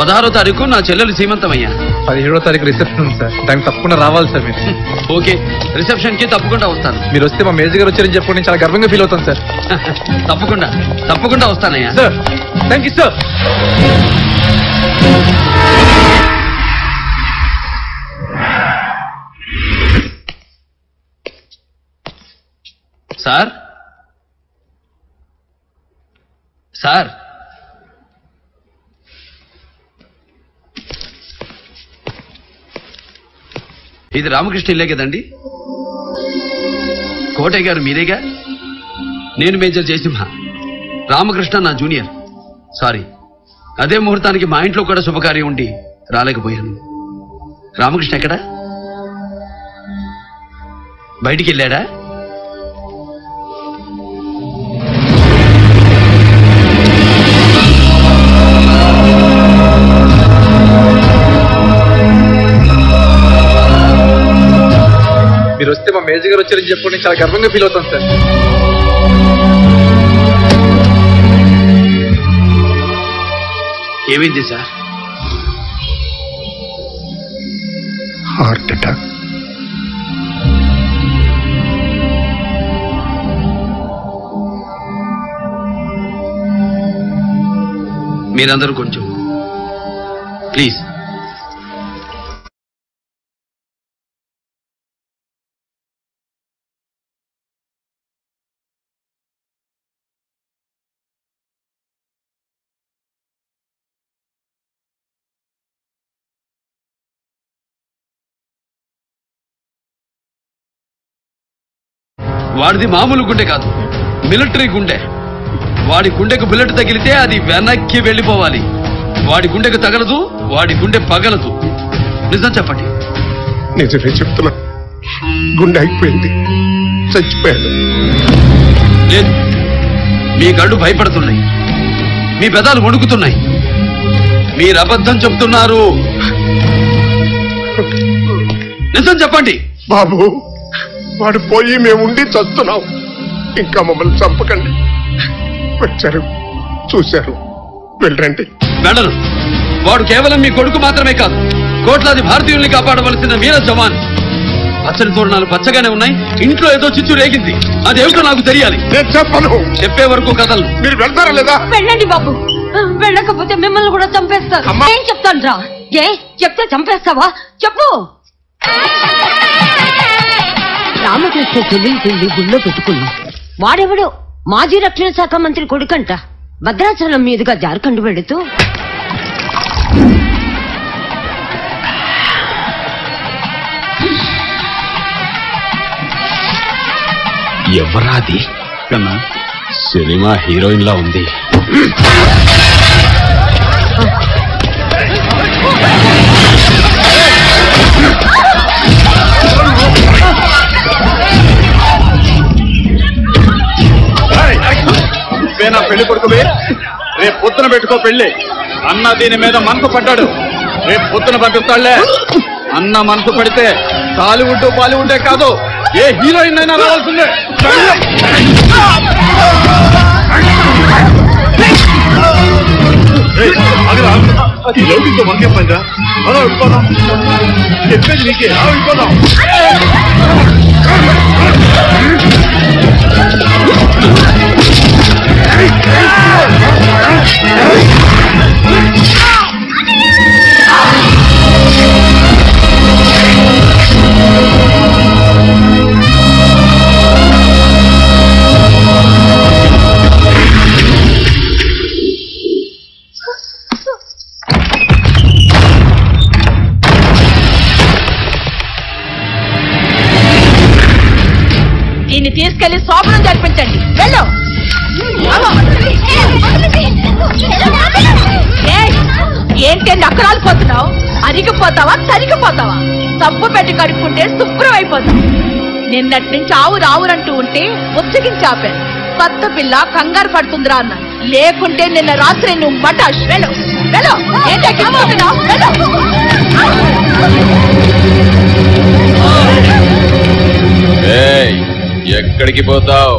పదహారో తారీఖు నా చెల్లెలు సీమంతమయ్యా. పదిహేడో తారీఖు రిసెప్షన్ ఉంది సార్, దానికి తప్పకుండా రావాలి సార్ మీరు. ఓకే, రిసెప్షన్కి తప్పకుండా వస్తాను. మీరు వస్తే మా మేజర్ గారు వచ్చారని చెప్పుకుని చాలా గర్వంగా ఫీల్ అవుతాను సార్. తప్పకుండా తప్పకుండా వస్తానయ్యా sir. Thank you sir. Sir sir ఇది రామకృష్ణ ఇల్లే కదండి? కోటయ్య గారు మీరేగా? నేను మేజర్ జయసింహ, రామకృష్ణ నా జూనియర్. సారీ, అదే ముహూర్తానికి మా ఇంట్లో కూడా శుభకార్యం ఉండి రాలేకపోయాను. రామకృష్ణ ఎక్కడా? బయటికి వెళ్ళాడా? మీరు వస్తే మా మేజర్ గారు వచ్చారని చెప్పుకుని చాలా గర్వంగా ఫీల్ అవుతాను సార్. ఏమైంది సార్? Heart attack. మీరందరూ కొంచెం ప్లీజ్. వాడిది మామూలు గుండె కాదు, మిలిటరీ గుండె. వాడి గుండెకు బుల్లెట్ తగిలితే అది వెనక్కి వెళ్ళిపోవాలి. వాడి గుండెకు తగలదు, వాడి గుండె పగలదు. నిజం చెప్పండి. నిజమే చెప్తున్నా, గుండె అయిపోయింది, చచ్చిపోయాడు. లేదు, మీ కళ్ళు భయపడుతున్నాయి, మీ పెదాలు వణుకుతున్నాయి, మీరు అబద్ధం చెప్తున్నారు. నిజం చెప్పండి. బాబు, వాడు పోయి మేముండి చస్తున్నాం, ఇంకా మమ్మల్ని చంపకండి. వచ్చారు, చూశారు, వెళ్ళండి. వెళ్ళను. వాడు కేవలం మీ కొడుకు మాత్రమే కాదు, కోట్లాది భారతీయుల్ని కాపాడవలసిన వీర జవాన్. పచ్చని తోరణాలు పచ్చగానే ఉన్నాయి, ఇంట్లో ఏదో చిచ్చు రేగింది, అదేమిటో నాకు తెలియాలి. చెప్పను, చెప్పే వరకు కథలు. మీరు వెళ్తారా లేదా? వెళ్ళండి బాబు, వెళ్ళకపోతే మిమ్మల్ని కూడా చంపేస్తారు. ఏం చెప్తాను రా? ఏ చెప్తే చంపేస్తావా? చెప్పు. రామకృష్ణ చెల్లించింది గుళ్ళో పెట్టుకున్నాం. వాడెవడో మాజీ రక్షణ శాఖ మంత్రి కొడుకంట. భద్రాచలం మీదుగా జార్ఖండ్ వెళుతూ ఎవరాది కన్నా సినిమా హీరోయిన్ లా ఉంది. నా పెళ్లి కొడుకువే, రేపు పొద్దున పెట్టుకో పెళ్లి. అన్న దీని మీద మనసు పడ్డాడు, రేపు పొద్దున పంపిస్తాడులే. అన్న మనసు పడితే టాలీవుడ్ బాలీవుడ్ కాదు, ఏ హీరోయిన్ అయినా రావాల్సిందే. అది లౌకితో మనకే పైగా మనం వెళ్ళిపోదాం. చెప్పేది నీకే, వెళ్ళిపోదాం. దీన్ని తీసుకెళ్లి శోభనం జరిపించండి. వెళ్ళు. ఏంటంటే అక్కరాలు పోతున్నావు? అరిగిపోతావా, సరిగిపోతావా? తప్పు పెట్టి కడుక్కుంటే శుభ్రం అయిపోతావు. నిన్నటి నుంచి ఆవు రావురంటూ ఉంటే ఉచ్చగించి ఆపాను. కొత్త పిల్ల కంగారు పడుతుందిరా అన్న, లేకుంటే నిన్న రాత్రి నువ్వు మటాష్. వెళ్ళు వెళ్ళు. ఏంటంటే ఎక్కడికి పోతావు?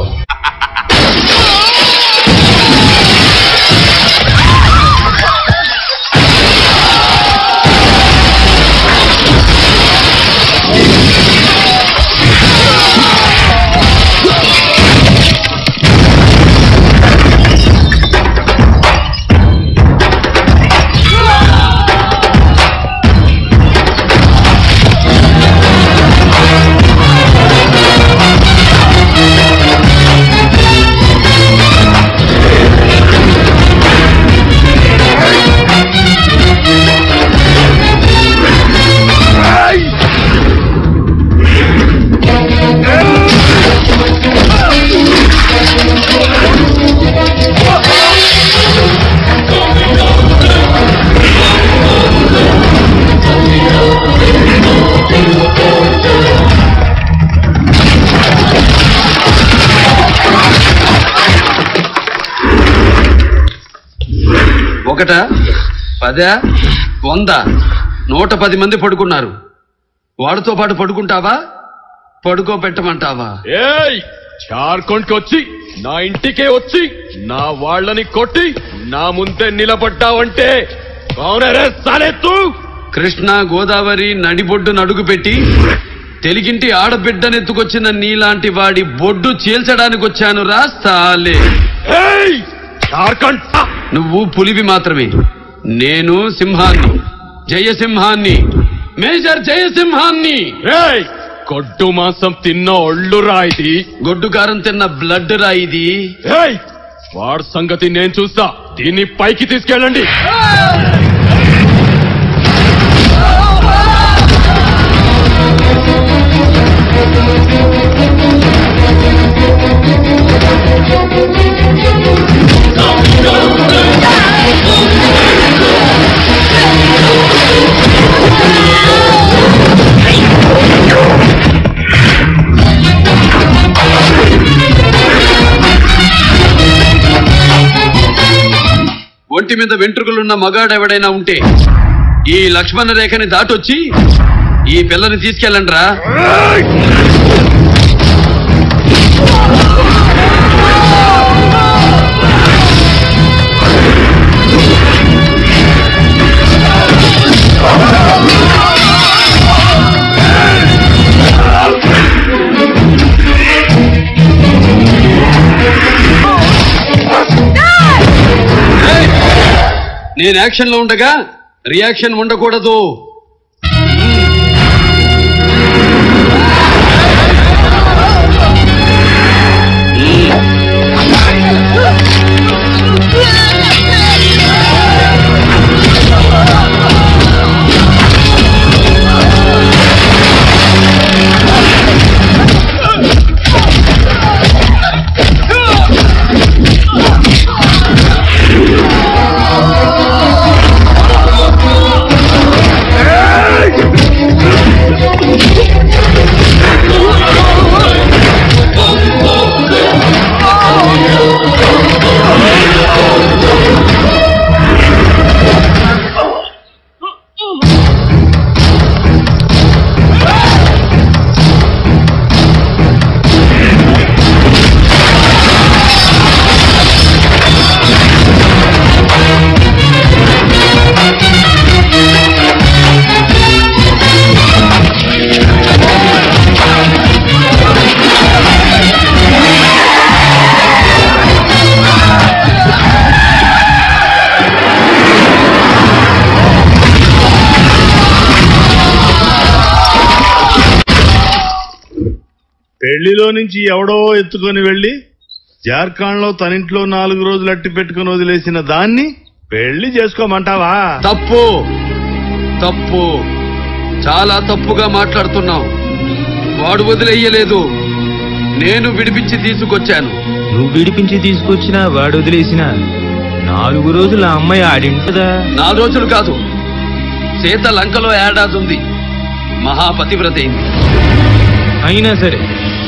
ఒకట, పద, వంద, నూట పది మంది పడుకున్నారు. వాడితో పాటు పడుకుంటావా? పడుకోబెట్టమంటావా? జార్ఖండ్కి వచ్చి, నా ఇంటికే వచ్చి, నా వాళ్ళని కొట్టి నా ముందే నిలబడ్డావంటే కృష్ణా గోదావరి నడిబొడ్డు నడుగు పెట్టి తెలుగింటి ఆడబిడ్డనెత్తుకొచ్చిన నీలాంటి వాడి బొడ్డు చీల్చడానికి వచ్చాను రా సాలే. జార్ఖండ్, నువ్వు పులివి మాత్రమే, నేను సింహాన్ని, జయసింహాన్ని, మేజర్ జయసింహాన్ని. గొడ్డు మాంసం తిన్న ఒళ్ళు రాయిది, గొడ్డు కారం తిన్న బ్లడ్ రాయిది. వాడి సంగతి నేను చూస్తా, దీన్ని పైకి తీసుకెళ్ళండి. కోటి మీద వెంట్రుకలున్న మగాడు ఎవడైనా ఉంటే ఈ లక్ష్మణ రేఖని దాటొచ్చి ఈ పిల్లని తీసుకెళ్ళండి రా. నేను యాక్షన్ లో ఉండగా రియాక్షన్ ఉండకూడదు. పెళ్లిలో నుంచి ఎవడో ఎత్తుకొని వెళ్లి జార్ఖండ్ లో తనింట్లో నాలుగు రోజులు అట్టి పెట్టుకుని వదిలేసిన దాన్ని పెళ్లి చేసుకోమంటావా? తప్పు తప్పు, చాలా తప్పుగా మాట్లాడుతున్నావు. వాడు వదిలేయలేదు, నేను విడిపించి తీసుకొచ్చాను. నువ్వు విడిపించి తీసుకొచ్చినా వాడు వదిలేసినా నాలుగు రోజులు ఆ అమ్మాయి ఆడింటదా? నాలుగు రోజులు కాదు, సీత లంకలో ఏడాది ఉంది, మహాపతివ్రత అయింది. అయినా సరే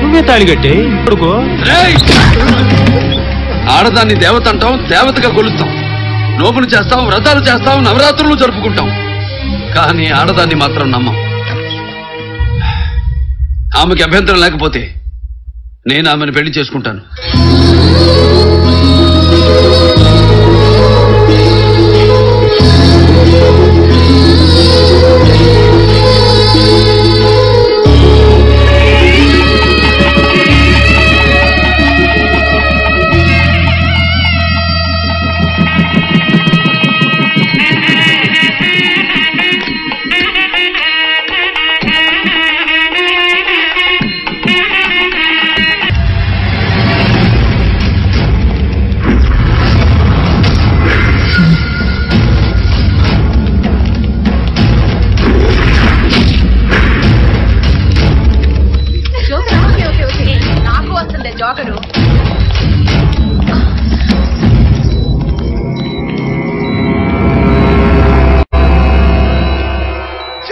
నువ్వే తాళిగట్టే పడుకో. ఆడదాన్ని దేవత అంటాం, దేవతగా కొలుస్తాం, నోపులు చేస్తాం, వ్రతాలు చేస్తాం, నవరాత్రులు జరుపుకుంటాం. కానీ ఆడదాన్ని మాత్రం నమ్మం. ఆమెకి అభ్యంతరం లేకపోతే నేను ఆమెను పెళ్లి చేసుకుంటాను.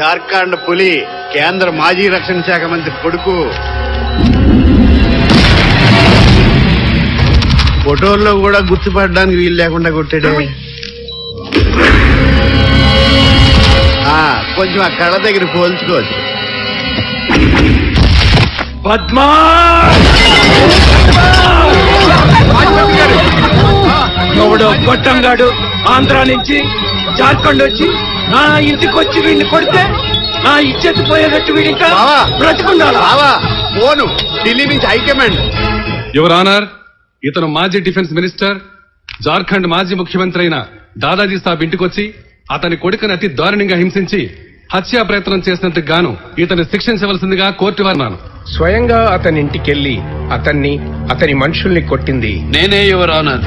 జార్ఖండ్ పులి, కేంద్ర మాజీ రక్షణ శాఖ మంత్రి కొడుకు. ఫోటోల్లో కూడా గుర్తుపడడానికి వీలు లేకుండా కొట్టాడు. కొంచెం ఆ కళ్ళ దగ్గర పోల్చుకోవచ్చు. పద్మా ఎవడో గొట్టంగాడు ఆంధ్ర నుంచి జార్ఖండ్ వచ్చి నా ఇంటికి వచ్చి వీడిని కొడితే నా ఇచ్చేది పోయేటట్టు వీడింకా బ్రతుకుండాను. ఢిల్లీ నుంచి హైకమాండ్. యువర్ ఆనర్, ఇతను మాజీ డిఫెన్స్ మినిస్టర్, జార్ఖండ్ మాజీ ముఖ్యమంత్రి అయిన దాదాజీ సాబ్ ఇంటికి వచ్చి అతని కొడుకుని అతి దారుణంగా హింసించి హత్యా ప్రయత్నం చేసినందుకు గాను ఇతను శిక్షించవలసిందిగా కోర్టు వారినాను. స్వయంగా అతని ఇంటికెళ్లి అతన్ని అతని మనుషుల్ని కొట్టింది నేనే యువర్ ఆనర్.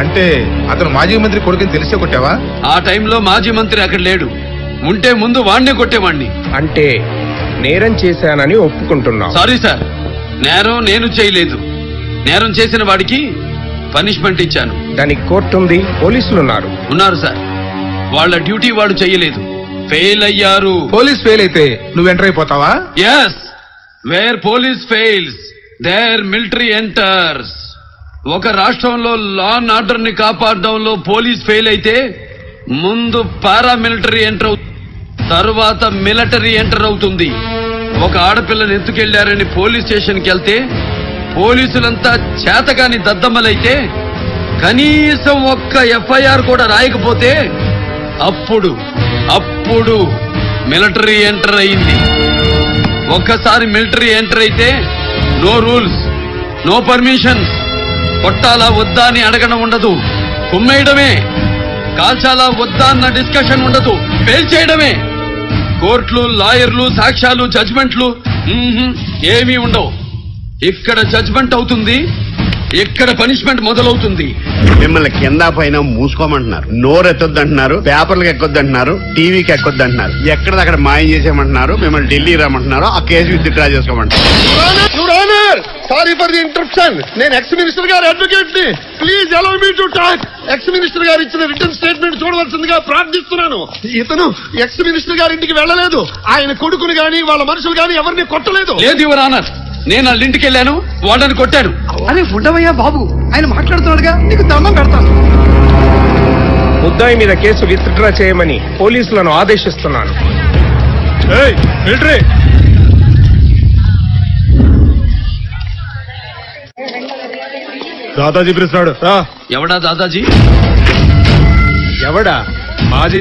అంటే అతను మాజీ మంత్రి కొడుకుని తెలిసే కొట్టావా? ఆ టైంలో మాజీ మంత్రి అక్కడ లేడు, ఉంటే ముందు వాణ్ణే కొట్టేవాణ్ణి. అంటే నేరం చేశానని ఒప్పుకుంటున్నా? సారీ సార్, నేరం నేను చేయలేదు. నేరం చేసిన వాడికి పనిష్మెంట్ ఇచ్చాను. దానికి కోర్టు ఉంది, పోలీసులు ఉన్నారు. ఉన్నారు సార్, వాళ్ళ డ్యూటీ వాడు చేయలేదు, ఫెయిల్ అయ్యారు. పోలీస్ ఫెయిల్ అయితే నువ్వు ఎంటర్ అయిపోతావా? Yes, where police fails there military enters. ఒక రాష్ట్రంలో లా అండ్ ఆర్డర్ ని కాపాడడంలో పోలీస్ ఫెయిల్ అయితే ముందు పారామిలిటరీ ఎంటర్ అవుతుంది, తరువాత మిలిటరీ ఎంటర్ అవుతుంది. ఒక ఆడపిల్లని ఎత్తుకెళ్లారని పోలీస్ స్టేషన్కి వెళ్తే పోలీసులంతా చేతగాని దద్దమ్మలైతే కనీసం ఒక్క ఎఫ్ఐఆర్ కూడా రాయకపోతే అప్పుడు అప్పుడు మిలిటరీ ఎంటర్ అయింది. ఒక్కసారి మిలిటరీ ఎంటర్ అయితే నో రూల్స్, నో పర్మిషన్స్. కొట్టాలా వద్దా అని అడగడం ఉండదు, కుమ్మేయడమే. కాల్చాలా వద్దా అన్న డిస్కషన్ ఉండదు, పేల్చేయడమే. కోర్టులు, లాయర్లు, సాక్ష్యాలు, జడ్జ్మెంట్లు ఏమీ ఉండవు. ఇక్కడ జడ్జ్మెంట్ అవుతుంది, ఇక్కడ పనిష్మెంట్ మొదలవుతుంది. మిమ్మల్ని కింద పైన మూసుకోమంటున్నారు, నోరెత్తొద్దు అంటున్నారు, పేపర్లకు ఎక్కొద్దు అంటున్నారు, టీవీకి ఎక్కొద్దు అంటున్నారు, ఎక్కడ అక్కడ మాయం చేసేమంటున్నారు, మిమ్మల్ని ఢిల్లీ రామంటున్నారు, ఆ కేసు విత్డ్రా చేసుకోమంటారు. ఎక్స్ మినిస్టర్ గారు ఇచ్చిన రిటర్న్ స్టేట్మెంట్ చూడవలసిందిగా ప్రార్థిస్తున్నాను. ఇతను ఎక్స్ మినిస్టర్ గారి ఇంటికి వెళ్ళలేదు, ఆయన కొడుకుని గాని వాళ్ళ మనుషులు గాని ఎవరిని కొట్టలేదు. లేదు యువర్ ఆనర్, నేను వాళ్ళ ఇంటికి వెళ్ళాను, వాళ్ళని కొట్టాను. అరే ఉండవయ్యా బాబు, ఆయన మాట్లాడుతున్నాడుగా, నీకు దండం పెడతాను. ముద్దాయి మీద కేసు విత్డ్రా చేయమని పోలీసులను ఆదేశిస్తున్నాను. దాదాజీ పిలుస్తున్నాడు. ఎవడా దాదాజీ? ఎవడా? మాజీ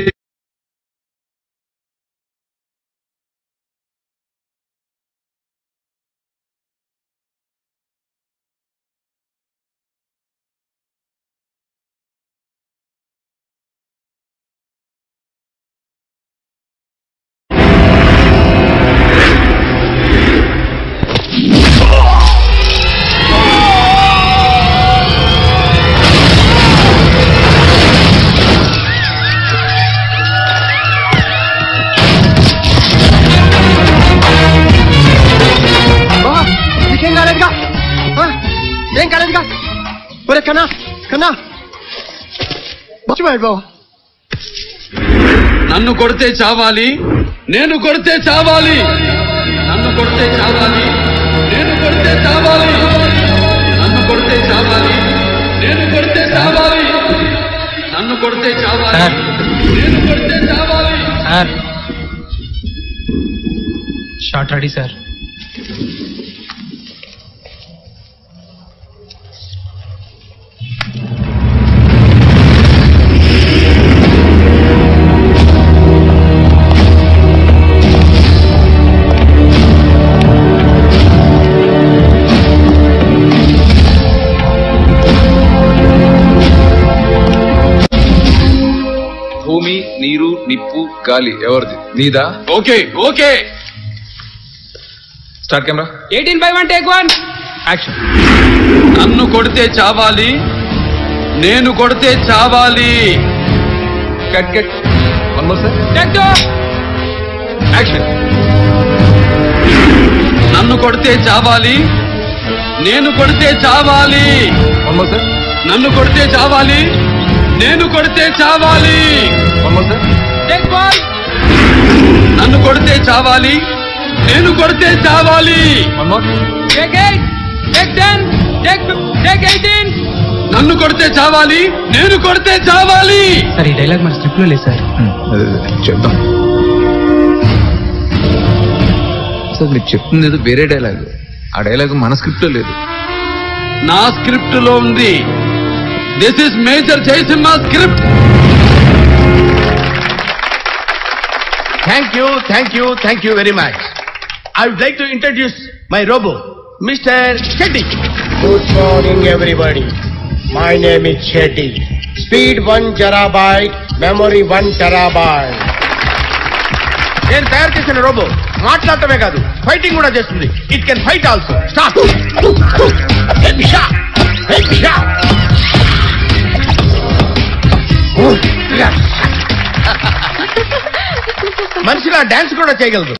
కన్నా కన్నా బాబు, నన్ను కొడితే చావాలి, నేను కొడితే చావాలి, నన్ను కొడితే చావాలి, నేను కొడితే చావాలి, నన్ను కొడితే చావాలి, నేను కొడితే చావాలి, నన్ను కొడితే చావాలి, నేను కొడితే చావాలి. Sir shot ready sir. భూమి, నీరు, నిప్పు, గాలి ఎవరిది? నీదా? Okay okay. Start camera. Eighteen by one take one action. నన్ను కొడితే చావాలి, నేను కొడితే చావాలి. Cut cut. One more sir. Take two action. నన్ను కొడితే చావాలి, నేను కొడితే చావాలి. One more sir. నన్ను కొడితే చావాలి, నేను కొడితే చావాలి. నన్ను కొడితే చావాలి, నేను కొడితే చావాలి. నన్ను కొడితే చావాలి, నేను కొడితే చావాలి. సార్, ఈ డైలాగ్ మన స్క్రిప్ట్ లో లేదు సార్. చెప్తాం సార్, మీరు చెప్తుంది ఏదో వేరే డైలాగ్. ఆ డైలాగ్ మన స్క్రిప్ట్ లో లేదు, నా స్క్రిప్ట్ లో ఉంది. This is Major Jaisimha's script. Thank you, thank you, thank you very much. I would like to introduce my robo, Mister Shetty. Good morning, everybody. My name is Shetty. Speed one terabyte, memory one terabyte. Then tayar chesina robo maatladame kaadu, fighting kuda chestundi. It can fight also. Stop. Hey, Misha. Hey, Misha. మనిషిగా dance కూడా చేయగలరు.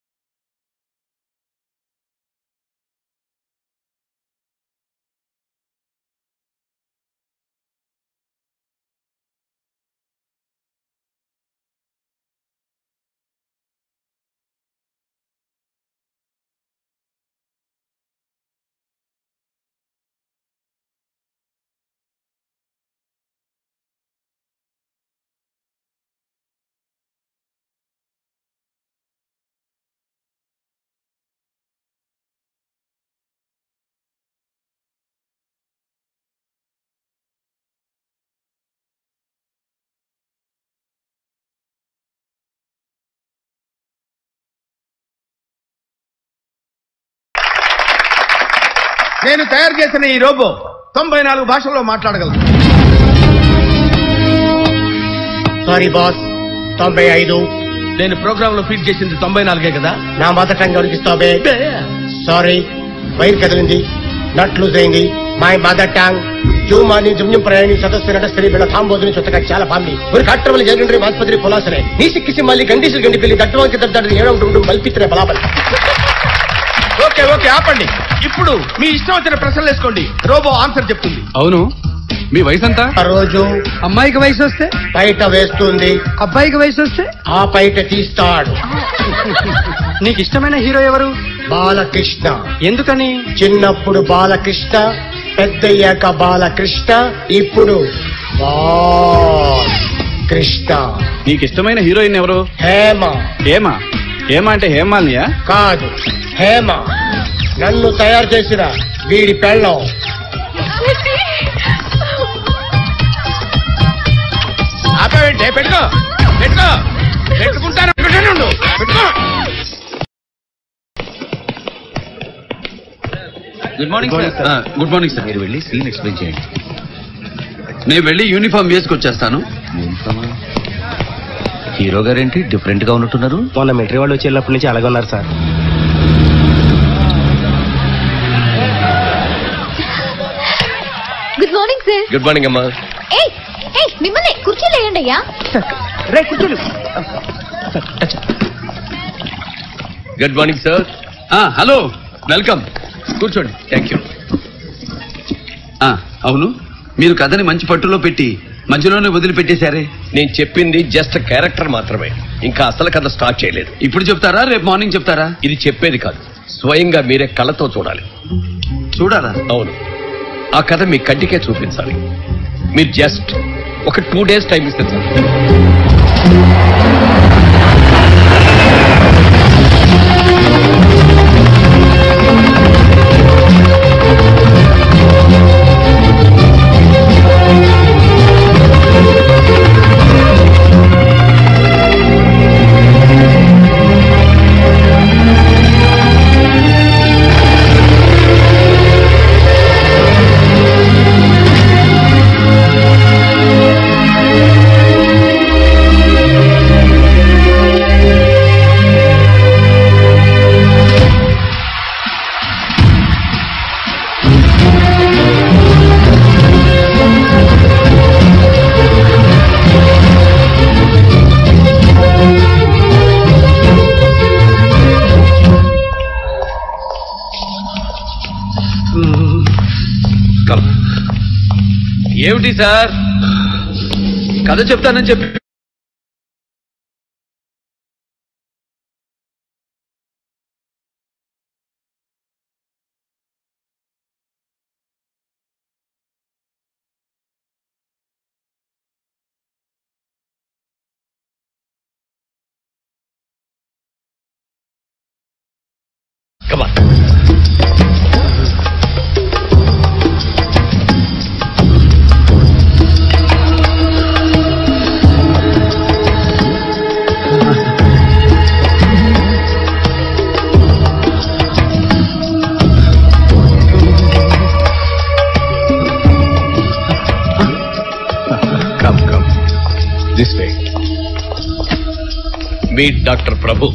నేను తయారు చేసిన ఈ robo తొంభై నాలుగు భాషల్లో మాట్లాడగలదు. సారీ బాస్, తొంభై ఐదు. నేను ప్రోగ్రామ్ లో ఫీడ్ చేసింది తొంభై నాలుగే కదా. నా మొదటంగా ఉడికిస్తావే. సారీ, వైర్ కదిలింది, నట్ లూజ్ అయింది. మై మదర్ టంగ్ ಜೂಮಾನಿ ಜುಮ್ಜುಮ್ ಪ್ರಯಾಣಿ ಸದಸ್ಯ ನಟ ಸ್ತ್ರೀ ಬೆಳ ಸಾಂಬೋಧನೆ ಚೊತ್ತಕ ಚಾಲ ಬಾಂಬಿ ಒಂದು ಕಾಟ್ರವಲ್ಲಿ ಜಗಂಡ್ರಿ ಆಸ್ಪತ್ರೆ ಪೊಲಾಸನೆ ನೀ ಸಿಕ್ಕಿಸಿಮ್ಮಲ್ಲಿ ಗಂಡೀಸಲು ಗಂಡಿಪಲ್ಲಿ ದಟ್ಟವಾಗಿ ದಡ್ಡಾಡಿದ ಏಳು ಉಂಟು ಮಲ್ಪಿತ್ರ ಬಲಾಬಲ್. ఓకే ఓకే ఆపండి. ఇప్పుడు మీ ఇష్టం వచ్చిన ప్రశ్నలు వేసుకోండి, రోబో ఆన్సర్ చెప్తుంది. అవును, మీ వయసు ఎంత? రోజు అమ్మాయికి వయసు వస్తే బయట వేస్తుంది, అబ్బాయికి వయసు వస్తే ఆ బయట తీస్తాడు. నీకు ఇష్టమైన హీరో ఎవరు? బాలకృష్ణ. ఎందుకని? చిన్నప్పుడు బాలకృష్ణ, పెద్దయ్యాక బాలకృష్ణ, ఇప్పుడు కృష్ణ. నీకు ఇష్టమైన హీరోయిన్ ఎవరు? హేమ. హేమ హేమ అంటే హేమాలియా కాదు, హేమ. నన్ను తయారు చేసిన వీడి పెళ్ళం. ఆపేంటే పెట్టుకో పెట్టుకో పెట్టుకుంటాను పెట్టుకో. Good morning sir. Good morning sir. మీరు వెళ్ళి సీన్ ఎక్స్ప్లెయిన్ చేయండి, నేను వెళ్ళి యూనిఫామ్ వేసుకొచ్చేస్తాను. హీరో గారేంటి డిఫరెంట్ గా ఉన్నట్టున్నారు? వాళ్ళ మెట్రీ వాళ్ళు వచ్చేటప్పటి నుంచి అలాగే ఉన్నారు sir. Good morning sir. Good morning అమ్మా. ఏయ్ ఏయ్ మిమ్మల్ని కుర్చీలో వేయండి అయ్యా. రే కుర్చీలు. Good morning sir. ఆ హలో, వెల్కమ్, కూర్చోండి. Thank you. ఆ అవును, మీరు కథని మంచి పట్టులో పెట్టి మధ్యలోనే వదిలిపెట్టేశారే. నేను చెప్పింది జస్ట్ క్యారెక్టర్ మాత్రమే, ఇంకా అసలు కథ స్టార్ట్ చేయలేదు. ఇప్పుడు చెప్తారా, రేపు మార్నింగ్ చెప్తారా? ఇది చెప్పేది కాదు, స్వయంగా మీరే కళ్ళతో చూడాలి. చూడాలా? అవును, ఆ కథ మీ కంటికే చూపించాలి. మీరు జస్ట్ ఒక టూ డేస్ టైం ఇస్తే సార్. ఏమిటి సార్ కథ చెప్తానని చెప్పి meet Doctor Prabhu,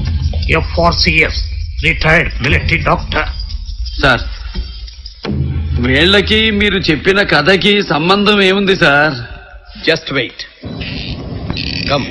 F four C S, retired military doctor. Sir, వీళ్ళకి మీరు చెప్పిన కథకి సంబంధం ఏముంది sir? Just wait, come.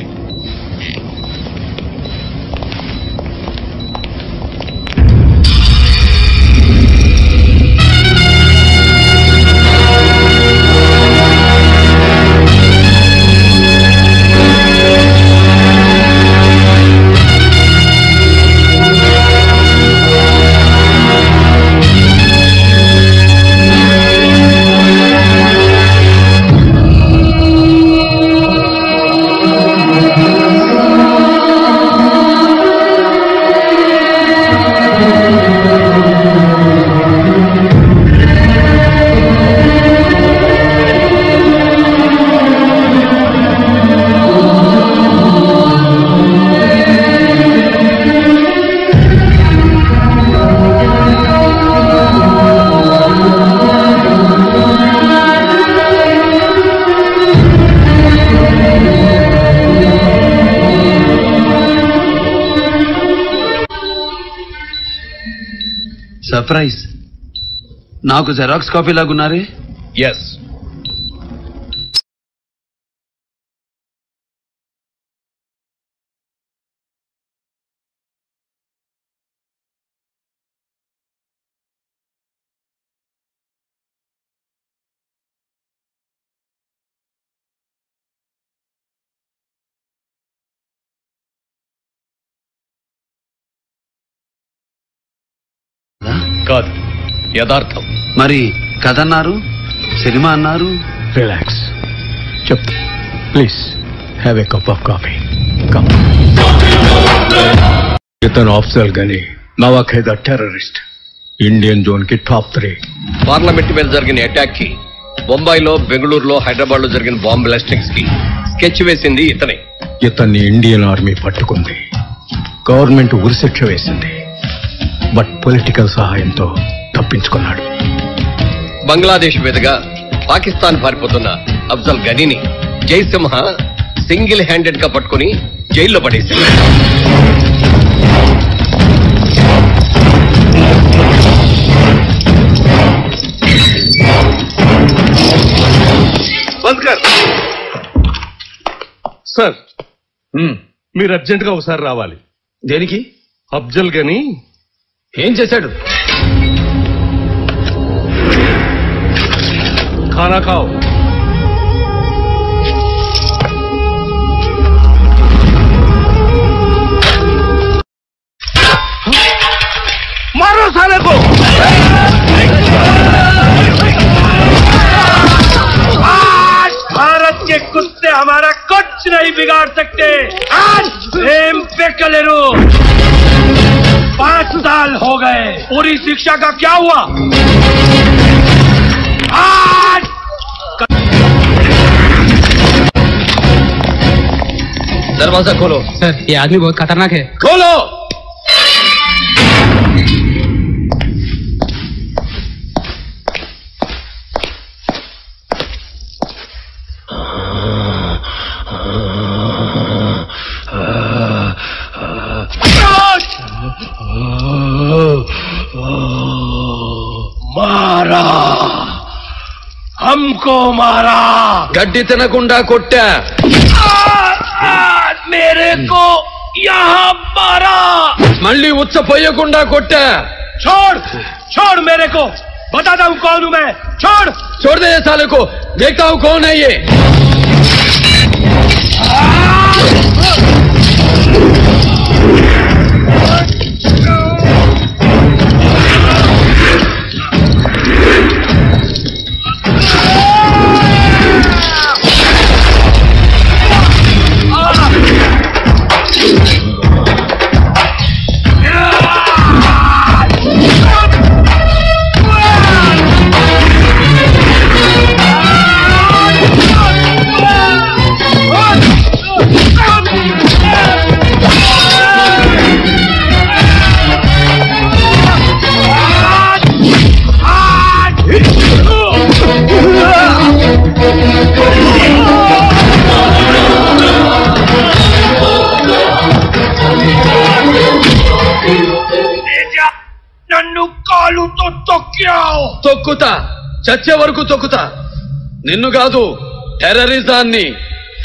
Surprise. Naaku Xerox copy laga unnare? Yes. కాదు యదార్థం మరి కథ అన్నారు సినిమా అన్నారు రిలాక్స్ చెప్తా please have a cup of coffee come ఇతను ఆఫ్సర్ గని నవాఖైదా టెర్రరిస్ట్ ఇండియన్ జోన్ కి టాప్ త్రీ పార్లమెంట్ మీద జరిగిన అటాక్ కి బొంబాయిలో బెంగళూరులో హైదరాబాద్ లో జరిగిన బాంబ్ బ్లాస్టింగ్స్ కి స్కెచ్ వేసింది ఇతనే ఇతన్ని ఇండియన్ ఆర్మీ పట్టుకుంది గవర్నమెంట్ ఉరిశిక్ష వేసింది బట్ పొలిటికల్ సహాయంతో తప్పించుకున్నాడు బంగ్లాదేశ్ మీదుగా పాకిస్తాన్ పారిపోతున్న అఫ్జల్ గనీని జైసింహ సింగిల్ హ్యాండెడ్ గా పట్టుకుని జైల్లో పడేశాడు సార్ మీరు అర్జెంట్ గా ఒకసారి రావాలి దేనికి అఫ్జల్ గనీ ఏం చేశాడు ఖానా ఖావ్ మారో సాలే కో आज भारत के कुत्ते हमारा कुछ नहीं बिगाड़ सकते आज प्रेम पे चले रो पांच साल हो गए पूरी शिक्षा का क्या हुआ आज दरवाजा खोलो सर ये आदमी बहुत खतरनाक है खोलो हमको मारा गड्डी तनकुंडा कोट्टा मेरे को यहाँ मारा मल्ली उत्सा पोयकुंडा कोट्टा छोड़ छोड़ मेरे को बताता हूँ कौन हूँ मैं छोड़ छोड़ दे ये साले को देखता हूँ कौन है ये తొక్కుతా చచ్చే వరకు తొక్కుతా నిన్ను కాదు టెర్రరిజాన్ని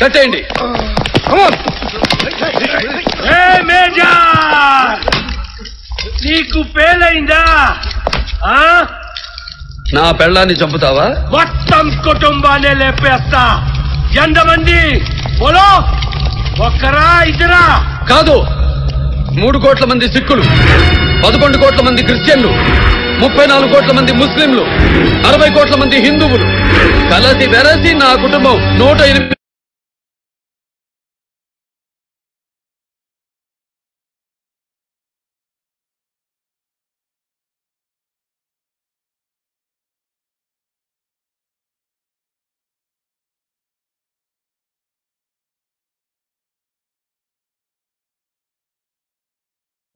కట్టేయండి నీకు పేలైందా నా పెళ్ళాన్ని చంపుతావా మొత్తం కుటుంబాన్ని లేపేస్తా ఎంతమంది బోలో ఒక్కరా ఇద్దరా కాదు మూడు కోట్ల మంది సిక్కులు పదకొండు కోట్ల మంది క్రిస్టియన్లు ముప్పై నాలుగు కోట్ల మంది ముస్లింలు అరవై కోట్ల మంది హిందువులు కలసి వెరసి నా కుటుంబం నూట ఎనిమిది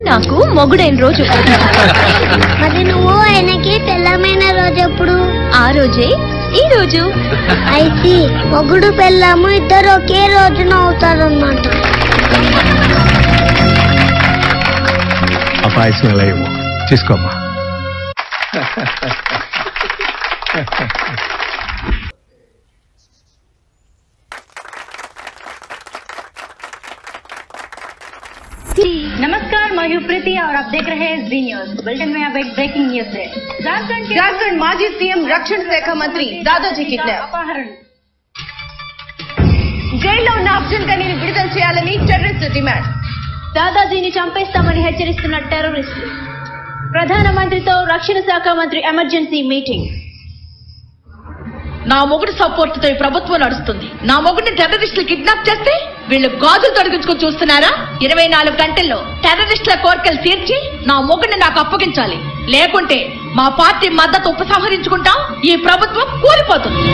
నాకు మొగుడైన రోజు మరి నువ్వు ఆయనకి పెళ్ళమైన రోజు ఎప్పుడు ఆ రోజే ఈ రోజు అయితే మొగుడు పెళ్ళాము ఇద్దరు ఒకే రోజున అవుతారన్నమాట అపాయింట్మెంట్ తీసుకోమ్మా नमस्कार, मैं हूं प्रीति और आप देख रहे हैं जी न्यूज। बुलेटिन में अब एक ब्रेकिंग न्यूज है। झारखंड झारखंड माजी सीएम रक्षण शाखा मंत्री दादाजी కిడ్నాప్ अपहरण జైల్లో ఉన్న అఫ్జల్గనీని విడుదల చేయాలని టెర్రరిస్ట్ డిమాండ్। దాదాజీని చంపేస్తామని హెచ్చరిస్తున్న టెర్రరిస్టులు। ప్రధానమంత్రితో రక్షణ శాఖ మంత్రి ఎమర్జెన్సీ మీటింగ్। నా మొగుడు సపోర్ట్ తో ప్రభుత్వం నడుస్తుంది। నా మొగుడిని టెర్రరిస్టులు కిడ్నాప్ చేస్తే వీళ్ళు గాజులు తొడిగించుకొని చూస్తున్నారా? ఇరవై నాలుగు గంటల్లో టెర్రరిస్టుల కోర్కెలు తీర్చి నా మొగుడిని నాకు అప్పగించాలి, లేకుంటే మా పార్టీ మద్దతు ఉపసంహరించుకుంటాం, ఈ ప్రభుత్వం కూలిపోతుంది।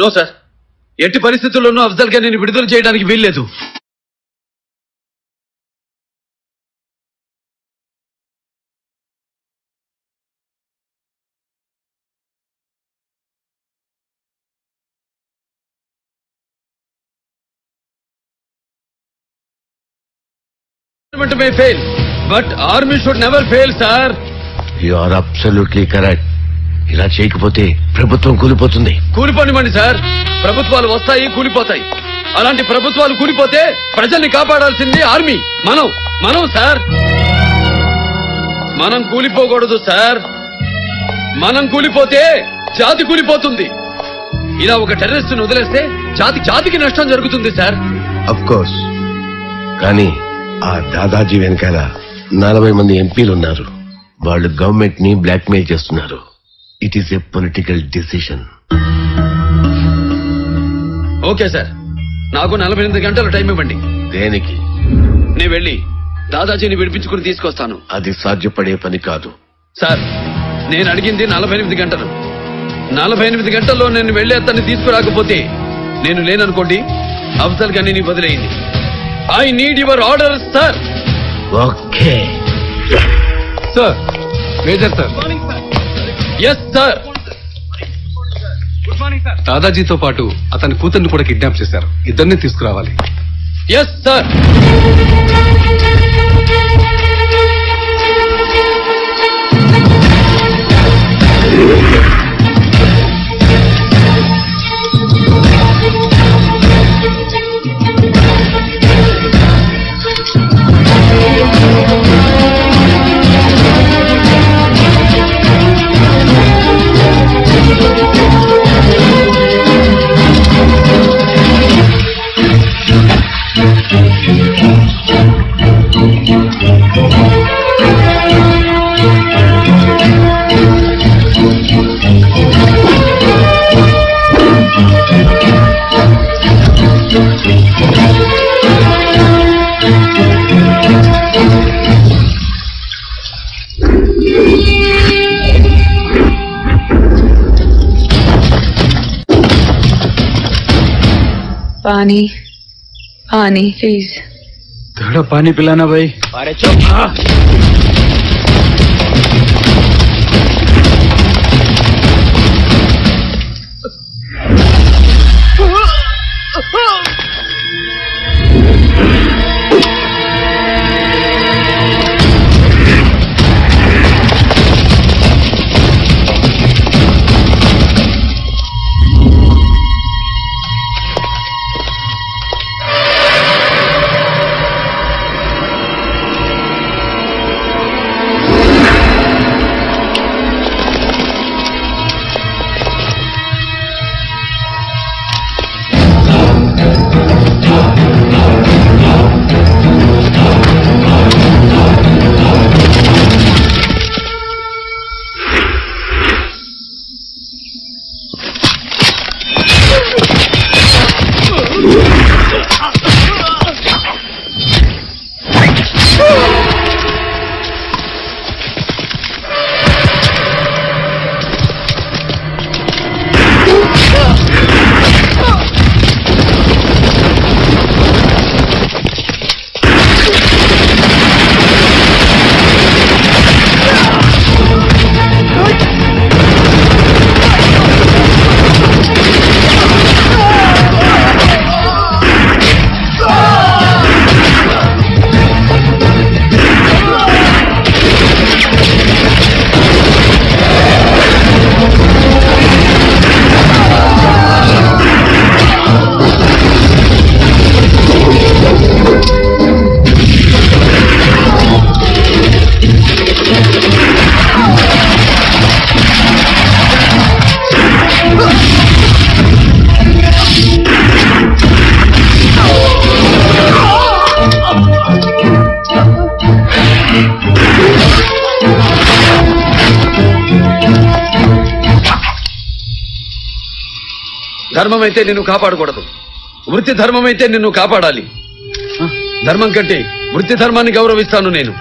నో సార్, ఎట్టి పరిస్థితుల్లోనూ అఫ్జల్ గనీని విడుదల చేయడానికి వీల్లేదు। Government may fail, but army should never fail, sir. You are absolutely correct. ఇలా చేయకపోతే ప్రభుత్వం కూలిపోతుంది। కూలిపోనివ్వండి సార్, ప్రభుత్వాలు వస్తాయి, కూలిపోతాయి। అలాంటి ప్రభుత్వాలు కూలిపోతే ప్రజల్ని కాపాడాల్సింది ఆర్మీ। మనం మనం సార్, మనం కూలిపోకూడదు సార్। మనం కూలిపోతే జాతి కూలిపోతుంది। ఇలా ఒక టెర్రరిస్ట్ ను వదిలేస్తే జాతి జాతికి నష్టం జరుగుతుంది సార్। ఆఫ్ కోర్స్, కానీ ఆ దాదాజీ వెనకాల నలభై మంది ఎంపీలు ఉన్నారు। వాళ్ళు గవర్నమెంట్ ని బ్లాక్మెయిల్ చేస్తున్నారు। It is a political decision. Okay sir, నాకు నలభై ఎనిమిది గంటలు టైం ఇవ్వండి। దేనికి? నేను వెళ్ళి దాదాజీని విడిపించుకుని తీసుకొస్తాను। అది సాధ్యపడే పని కాదు సార్। నేను అడిగింది నలభై ఎనిమిది గంటలు నలభై ఎనిమిది గంటల్లో నేను వెళ్ళి అతన్ని తీసుకురాకపోతే నేను లేననుకోండి, అఫ్జల్ గనీని వదిలేయండి। I need your orders, sir. Okay. Sir, Major sir. Good morning, sir. Yes, sir. Good morning, sir. Dadaji tho paatu atani kootanni kuda kidnap chesaru. Iddarni teeskuravali. Yes, sir. पानी पानी प्लीज, थोड़ा पानी पिलाना भाई। अरे चुप। ధర్మం అయితే నిన్ను కాపాడకూడదు, వృత్తి ధర్మం అయితే నిన్ను కాపాడాలి. ధర్మం కంటే వృత్తి ధర్మాన్ని గౌరవిస్తాను నేను.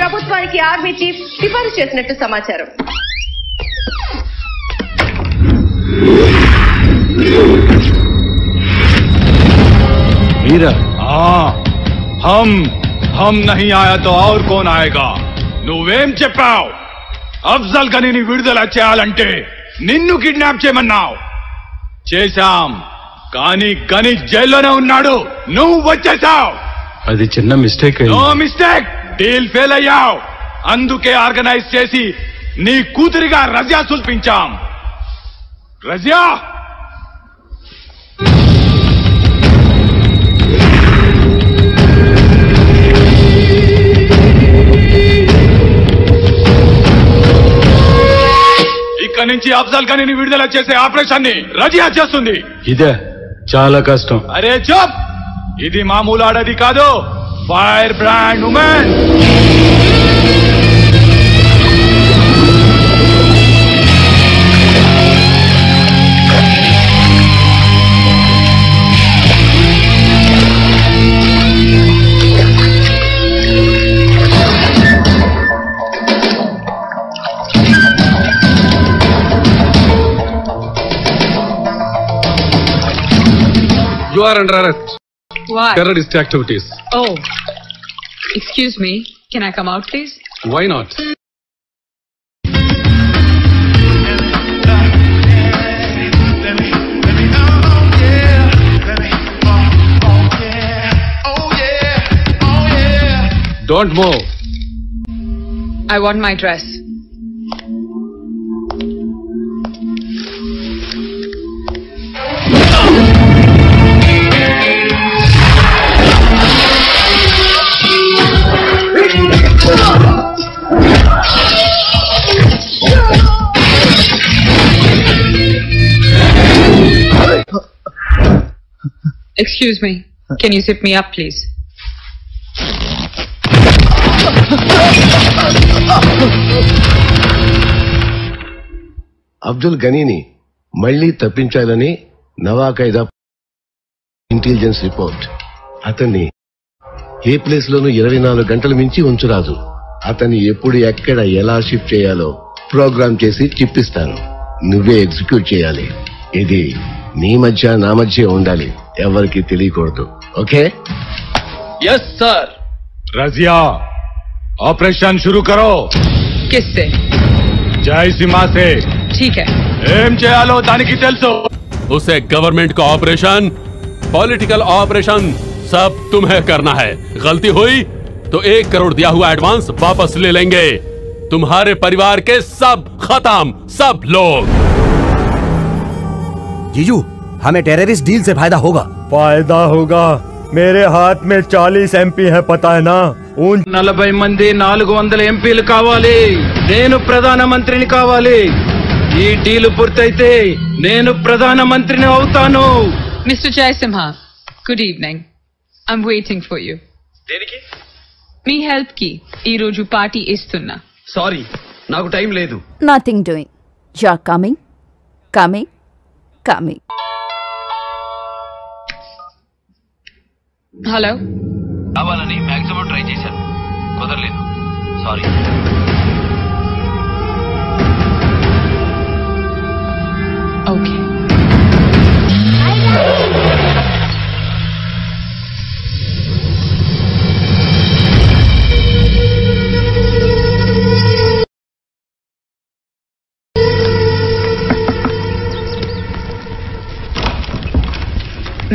ప్రభుత్వానికి ఆర్మీ చీఫ్ సిఫారు చేసినట్టు సమాచారం. మీరా? హమ్ హమ్ నహీ ఆయా తో ఔర్ కోన్ ఆయగా. నువ్వేం చెప్పావు? అఫ్జల్ గనిని విడుదల చేయాలంటే నిన్ను కిడ్నాప్ చేయమన్నావు. చేశాం, కానీ గని జైల్లోనే ఉన్నాడు, నువ్వు వచ్చేసావు. అది చిన్న mistake. No mistake, deal fail అయ్యావు. అందుకే ఆర్గనైజ్ చేసి నీ కూతురిగా రజియా చూపించాం. రజియా, ఇక్కడి నుంచి అఫ్జల్ ఖాన్ని విడుదల చేసే ఆపరేషన్ ని రజియా చేస్తుంది. ఇదే చాలా కష్టం. అరే చప్, ఇది మామూలు ఆడది కాదు, fire brand women. You are under arrest. Why? Terrorist activities. Oh, excuse me, can I come out please? Why not? Don't move. I want my dress. Excuse me, can you zip me up please? Abdul గనీని మళ్ళీ తప్పించాలని నవాఖైదా intelligence report. అతన్ని ఏ place లోనూ ఇరవై నాలుగు గంటలు మించి ఉంచరాదు. అతన్ని ఎప్పుడు ఎక్కడ ఎలా షిఫ్ట్ చేయాలో ప్రోగ్రామ్ చేసి చిప్పిస్తాను, నువ్వే ఎగ్జిక్యూట్ చేయాలి. ఇది నీ మధ్య నా మధ్య ఉండాలి, ఎవరికి తెలియకూడదు. Okay? Yes sir. Razia, operation शुरू करो. किससे? జైసీమా से. ठीक है. ఏం చేయాలో దానికి తెలుసు. उसे गवर्नमेंट का ऑपरेशन, पॉलिटिकल ऑपरेशन सब तुम्हें करना है. गलती हुई तो एक करोड़ दिया हुआ एडवांस वापस ले लेंगे. तुम्हारे परिवार के सब खत्म, सब लोग. जीजू, हमें टेररिस्ट डील से फायदा होगा. फायदा होगा? मेरे हाथ में चालीस एमपी है, पता है ना? उन నలభై మంది నాలుగు వందల ఎంపీలు కావాలి. నేను ప్రధానమంత్రిని కావాలి. ఈ డీల్ పూర్తయితే నేను ప్రధానమంత్రిని అవుతాను. Mister Jayasimha, good evening. I'm waiting for you. దేనికి? మీ హెల్ప్ కి ఈ రోజు పార్టీ ఇస్తున్నా. సారీ, నాకు టైం లేదు. Nothing doing. You are coming, coming, coming. Hello. అవ్వాలని మాక్సిమం ట్రై చేశాను, కుదరలేదు. సారీ. ఓకే.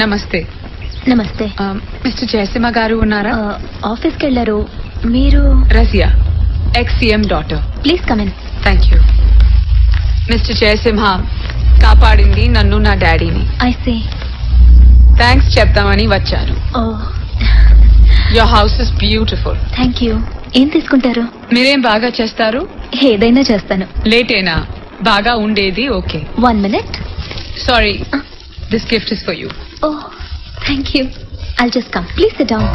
నమస్తే. Namaste. Um, Mister Jayasima Garu unnara? Uh, office kellaru. Meeru Razia, ex C M daughter. Please come in. Thank you. Mister Jayasimha kaapadindi nannu na daddy ni. I see. Thanks cheptamani vacharu. Oh. Your house is beautiful. Thank you. Em teeskuntaru? Mirem baga chestaru? Edaina chestanu. Late ena. Baga undedi okay. One minute. Sorry. Uh. This gift is for you. Oh. Thank you. I'll just come. Please sit down.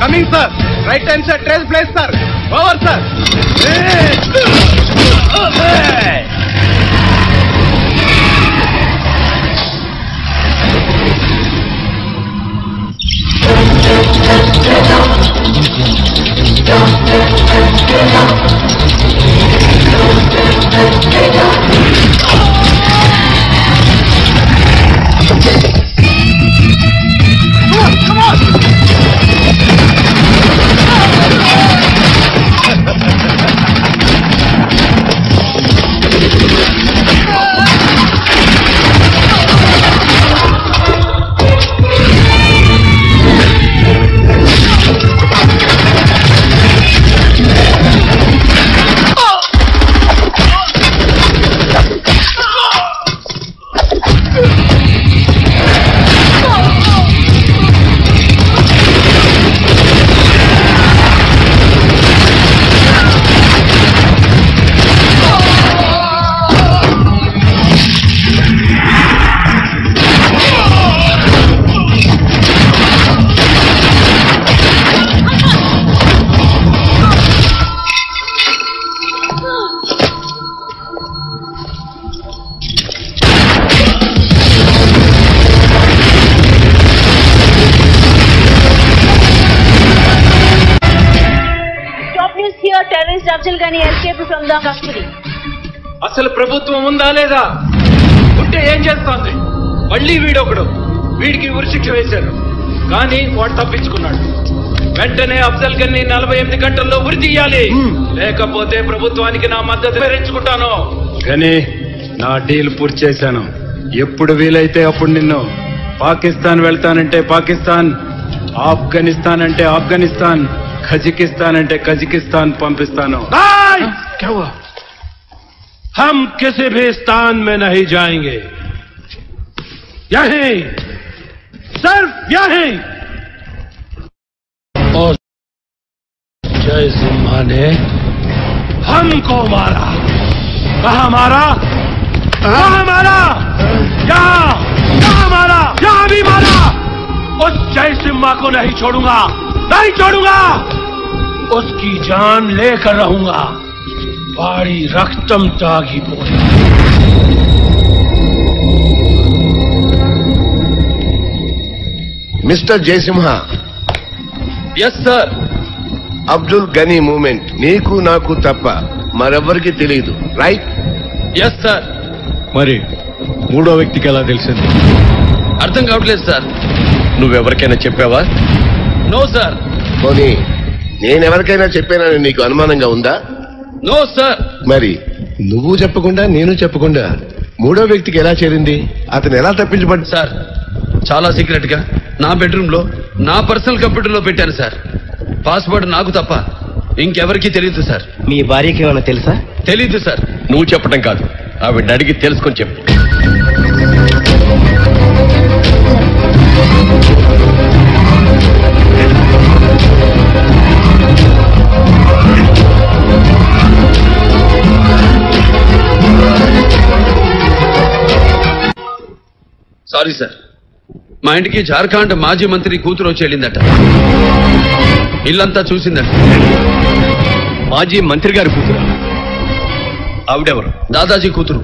Coming, sir. Right time, sir. Trail place, sir. Over, sir. Hey. Hey. Come on, come on. అసలు ప్రభుత్వం ఉందా లేదా? ఉంటే ఏం చేస్తోంది? మళ్ళీ వీడొకడు వీడికి ఉరిశిక్ష వేశారు, కానీ వాడు తప్పించుకున్నాడు. వెంటనే అఫ్జల్ గన్ని నలభై ఎనిమిది గంటల్లో ఉరి తీయాలి, లేకపోతే ప్రభుత్వానికి నా మద్దతు తెరించుకుంటాను. కానీ నా డీల్ పూర్తి చేశాను. ఎప్పుడు వీలైతే అప్పుడు నిన్ను పాకిస్తాన్ వెళ్తానంటే పాకిస్తాన్, ఆఫ్ఘనిస్తాన్ అంటే ఆఫ్ఘనిస్తాన్, खजिकिस्तान अंटे खजिकिस्तान पंपिस्तानो। क्या हुआ? हम किसी भी स्थान में नहीं जाएंगे, यहीं, सिर्फ यहीं। और जयसिम्हा ने हमको मारा। कहाँ मारा? कहाँ मारा? यहाँ, यहाँ मारा, यहाँ भी मारा। उस जयसिम्हा को नहीं छोड़ूंगा, नहीं छोड़ूंगा, उसकी जान लेकर रहूंगा। बाड़ी रक्तम तागी बोली। Mister Jayasimha. Yes sir. Abdul Ghani movement नीकू नाकू तप्पा मरवर की तेलीदू, राइट? Yes sir. मरी मूडो व्यक्ति के अलावा दिल से अर्थम कावटले सर। నువ్వెవరికైనా చెప్పావా? No sir. పోనీ నేనెవరికైనా చెప్పానని నీకు అనుమానంగా ఉందా? No sir. మరి నువ్వు చెప్పకుండా నేను చెప్పకుండా మూడో వ్యక్తికి ఎలా చేరింది? అతను ఎలా తప్పించబడ్డాడు? సార్ చాలా సీక్రెట్ గా నా బెడ్రూమ్ లో నా పర్సనల్ కంప్యూటర్ లో పెట్టాను సార్. పాస్వర్డ్ నాకు తప్ప ఇంకెవరికి తెలియదు సార్. మీ భార్యకి ఏమైనా తెలుసా? తెలీదు సార్. నువ్వు చెప్పడం కాదు, ఆవిడ అడిగి తెలుసుకొని చెప్పు. సారీ సార్, మా ఇంటికి జార్ఖండ్ మాజీ మంత్రి కూతురు వచ్చి వెళ్ళిందట, ఇల్లంతా చూసిందట. మాజీ మంత్రి గారి కూతురు? ఆవిడెవరు? దాదాజీ కూతురు.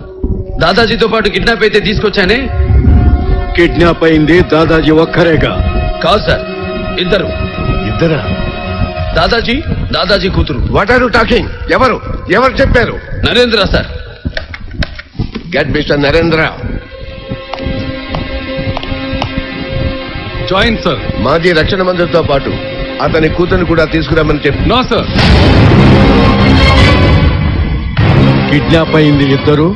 దాదాజీతో పాటు కిడ్నాప్ అయితే తీసుకొచ్చానే. కిడ్నాప్ అయింది దాదాజీ ఒక్కరేగా? కాదు సార్, ఇద్దరు. ఇద్దరా? దాదాజీ, దాదాజీ కూతురు. What are you talking? ఎవరు ఎవరు చెప్పారు? Narendra sir. Get mister Narendra. Join sir. మాజీ రక్షణ మంత్రితో పాటు అతని కూతురు కూడా తీసుకురామని చెప్పి. నో సార్, కిడ్నాప్ అయింది ఇద్దరు,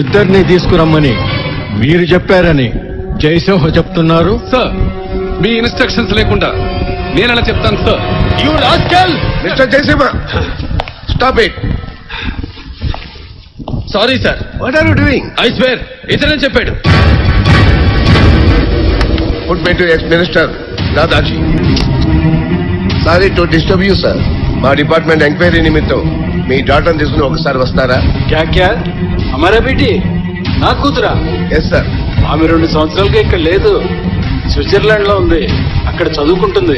ఇద్దరిని తీసుకురమ్మని మీరు చెప్పారని జయసింహ చెప్తున్నారు. సార్, మీ ఇన్స్ట్రక్షన్స్ లేకుండా నేను అలా చెప్తాను sir. You rascal. Mister Jayasimha, stop it. Sorry sir. What are you doing? I swear ఇతనే చెప్పాడు. Put me to ex minister Dadaji. Sorry to disturb you sir. మా డిపార్ట్మెంట్ ఎంక్వైరీ నిమిత్తం మీ డాటర్ని తీసుకుని ఒకసారి వస్తారా? క్యా క్యా అమరా బేటీ, నా కూతురా? Yes sir. ఆమె రెండు సంవత్సరాలుగా ఇక్కడ లేదు, స్విట్జర్లాండ్ లో ఉంది, అక్కడ చదువుకుంటుంది.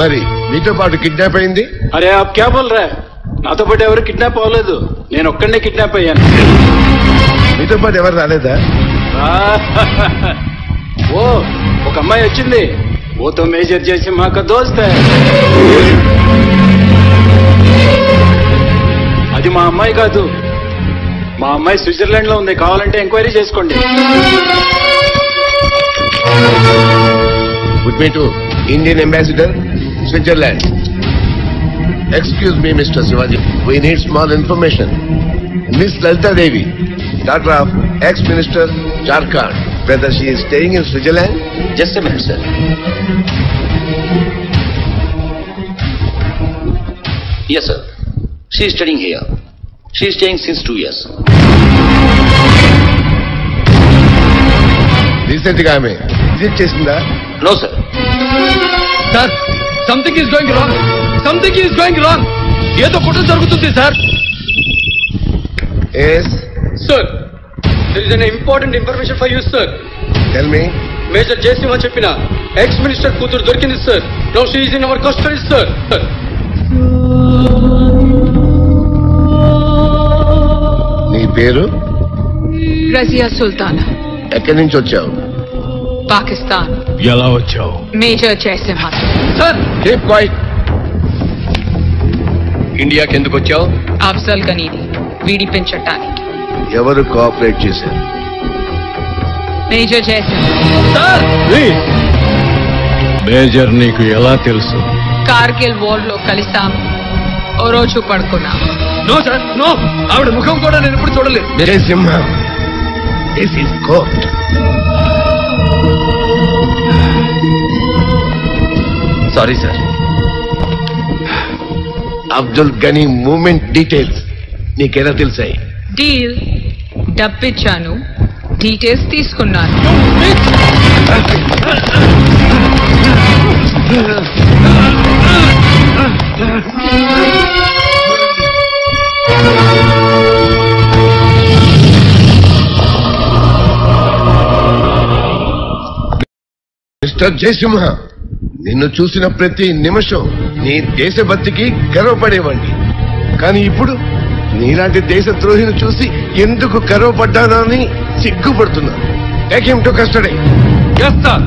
మరి మీతో పాటు కిడ్నాప్ అయింది? అరే ఆప్ క్యా బోల్ రా, నాతో పాటు ఎవరు కిడ్నాప్ అవ్వలేదు, నేను ఒక్కడనే కిడ్నాప్ అయ్యాను. మీతో పాటు ఎవరు రాలేదా? ఓ, ఒక అమ్మాయి వచ్చింది. वो तो मेजर जयसिम्हा का दोस्त है. అది మా అమ్మాయి కాదు. మా అమ్మాయి స్విట్జర్లాండ్ లో ఉంది, కావాలంటే ఎంక్వైరీ చేసుకోండి. Good meet Indian ambassador Switzerland. Excuse me mister Shivaji, we need small information. Miss Lalitha Devi, daughter of ex minister Jharkhand, whether she is staying in Switzerland. Just a minute, sir. Yes, sir. She is studying here. She is staying since two years. Recently, I mean, is it chasing that? No, sir. Sir, something is going wrong. Something is going wrong. Ye to kutu jarugutundi, sir. Yes, sir. There is an important information for you, sir. Tell me. Major Jayasinghe cheppina ex-minister Kutur dorkindi, sir. Now she is in our custody, sir. Nee peru? Razia Sultana. Ekkadi nunchi vachavu? Pakistan. Ela vachavu? Major Jayasinghe. Sir, keep quiet. India ki enduku vachavu? Afzal Ghanidi veedi penchataniki. ఎవరు cooperate చేశారు? Major Jayasimha. Sir, please. Major నీకు ఎలా తెలుసు? Kargil war లో కలిసాం, ఓ రోజు పడుకున్నాం. No sir, no. ఆవిడ ముఖం కూడా నేను ఎప్పుడు చూడలేదు. Jayasimha, this is court. Sorry sir. Abdul Ghani movement details నీకెలా తెలిసాయి? డీల్ డబ్బిచ్చాను, డీటెయిల్స్ తీసుకున్నాను. మిస్టర్ జయసింహ, నిన్ను చూసిన ప్రతి నిమిషం నీ దేశభక్తికి గర్వపడేవాడిని. కానీ ఇప్పుడు నీలాంటి దేశద్రోహిని చూసి ఎందుకు గర్వపడ్డానా అని సిగ్గుపడుతున్నాను. Take him to custody. Yes sir.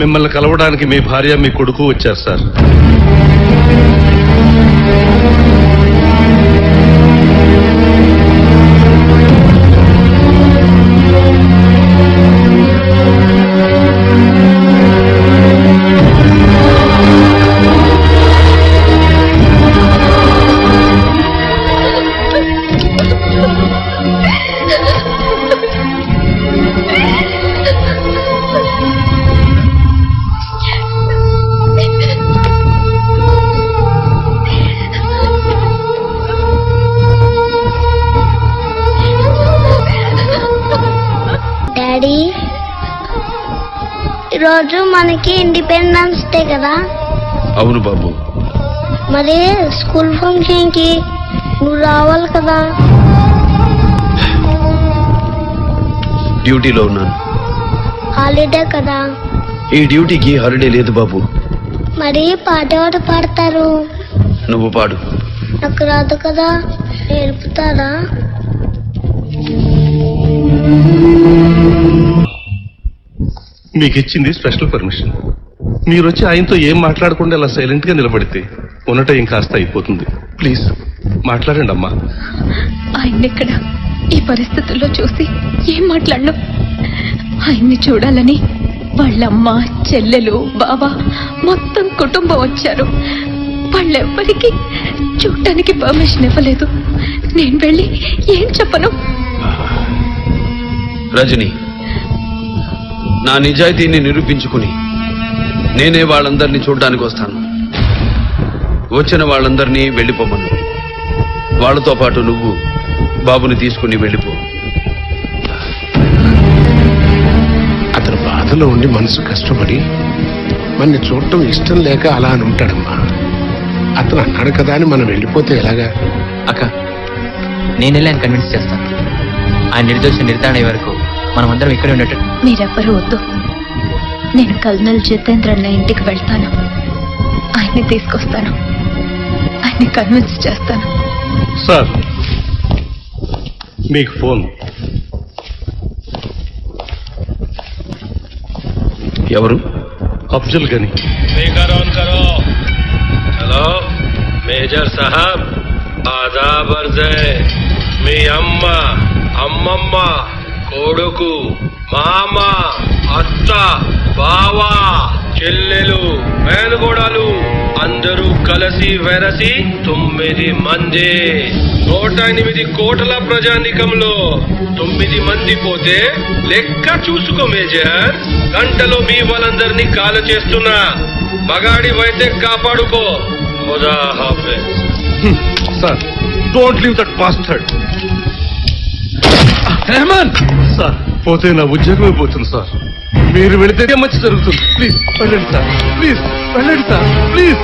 మిమ్మల్ని కలవడానికి మీ భార్య, మీ కొడుకు వచ్చారు సార్. రోజు మనకి ఇండిపెండెన్స్ డే కదా? అవును బాబు. మరి స్కూల్ ఫంక్షన్ కి నువ్వు రావాలి కదా? డ్యూటీలో ఉన్నాను. హాలిడే కదా? ఈ డ్యూటీకి హాలిడే లేదు బాబు. మరి పాట ఎవరు పాడతారు? నువ్వు పాడు. నాకు రాదు కదా, నేర్పుతారా? మీకు ఇచ్చింది స్పెషల్ పర్మిషన్. మీరు వచ్చి ఆయనతో ఏం మాట్లాడకుండా ఇలా సైలెంట్ గా నిలబడితే ఉన్నట ఏం కాస్త అయిపోతుంది. ప్లీజ్ మాట్లాడండి అమ్మా. ఆయన్నెక్కడ ఈ పరిస్థితుల్లో చూసి ఏం మాట్లాడను. ఆయన్ని చూడాలని వాళ్ళమ్మ, చెల్లెలు, బాబా మొత్తం కుటుంబం వచ్చారు. వాళ్ళెవ్వరికి చూడటానికి పర్మిషన్ ఇవ్వలేదు. నేను వెళ్ళి ఏం చెప్పను? రజని, నా నిజాయితీని నిరూపించుకుని నేనే వాళ్ళందరినీ చూడడానికి వస్తాను. వచ్చిన వాళ్ళందరినీ వెళ్ళిపోమను. వాళ్ళతో పాటు నువ్వు బాబుని తీసుకుని వెళ్ళిపో. అతను బాధలో ఉండి మనసు కష్టపడి మనని చూడటం ఇష్టం లేక అలా అని ఉంటాడమ్మా. అతను అన్నాడు కదా అని మనం వెళ్ళిపోతే ఎలాగా? అక్క, నేను వెళ్ళి ఆయన కన్విన్స్ చేస్తాను. ఆయన నిర్దోష నిర్ధారణ వరకు మనం అందరం ఇక్కడే ఉండటం. మీరెవ్వరూ వద్దు, నేను కల్నల్ జితేంద్రన్న ఇంటికి వెళ్తాను. ఆయన్ని తీసుకొస్తాను, ఆయన్ని కన్విన్స్ చేస్తాను. సార్, మీకు ఫోన్. ఎవరు? అఫ్జల్ గని. హలో మేజర్ సాహబ్, ఆదాబ్ అర్జయ్. మీ అమ్మ, అమ్మమ్మ, కొడుకు, మామ, అత్త, బావ, చెల్లెలు, మేనగోడలు అందరూ కలిసి వెరసి తొమ్మిది మంది. నూట ఎనిమిది కోట్ల ప్రజానికంలో తొమ్మిది మంది పోతే లెక్క చూసుకో మేజర్. గంటలో మీ వాళ్ళందరినీ కాలు చేస్తున్నా. మగాడివైతే కాపాడుకో. ఖుదా హాఫిజ్. Sir, don't leave that bastard. Sir, పోతే నా ఉద్యోగం అయిపోతుంది సార్. మీరు వెళితే మంచి జరుగుతుంది. ప్లీజ్ వెళ్ళండి సార్, ప్లీజ్ వెళ్ళండి సార్, ప్లీజ్.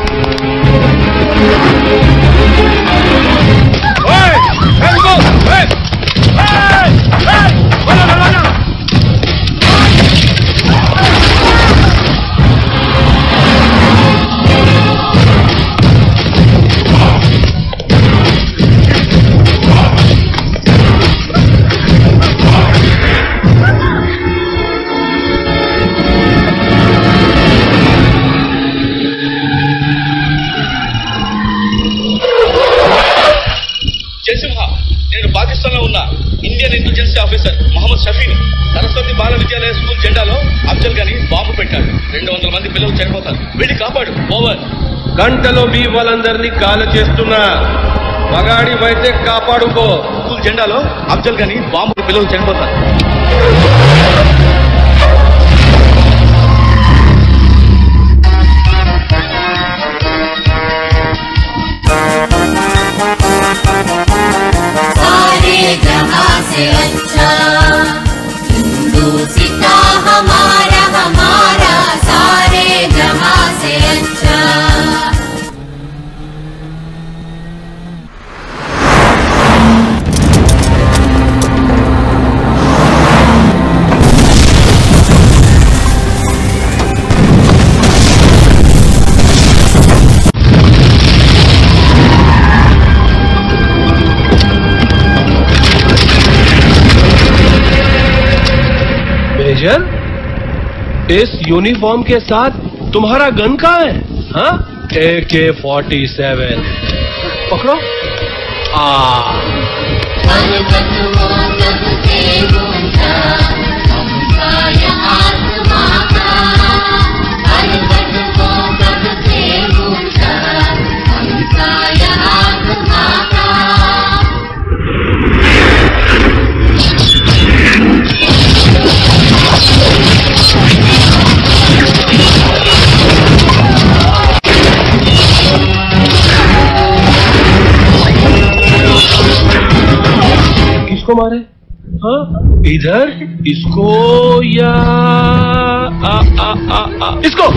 ఆఫీసర్ మహమ్మద్ షఫీని సరస్వతి బాల విద్యాలయ స్కూల్ జెండాలో అఫ్జల్ గని బాంబు పెట్టాడు. రెండు వందల మంది పిల్లలు చనిపోతారు. వీడి కాపాడు. ఓవర్. గంటలో మీ వాళ్ళందరినీ కాల చేస్తున్నా. మగాడి వైతే కాపాడుకో. స్కూల్ జెండాలో అఫ్జల్ గని బాంబు, పిల్లలు చనిపోతారు. अच्छा हिंदू सीता हमारा हमारा सारे जहां से अच्छा. इस यूनिफॉर्म के साथ तुम्हारा गन कहाँ है? ए के फोर्टी सेवन. पकड़ो. आ किसको मारे? इधर इसको या आ, आ, आ, आ, इसको।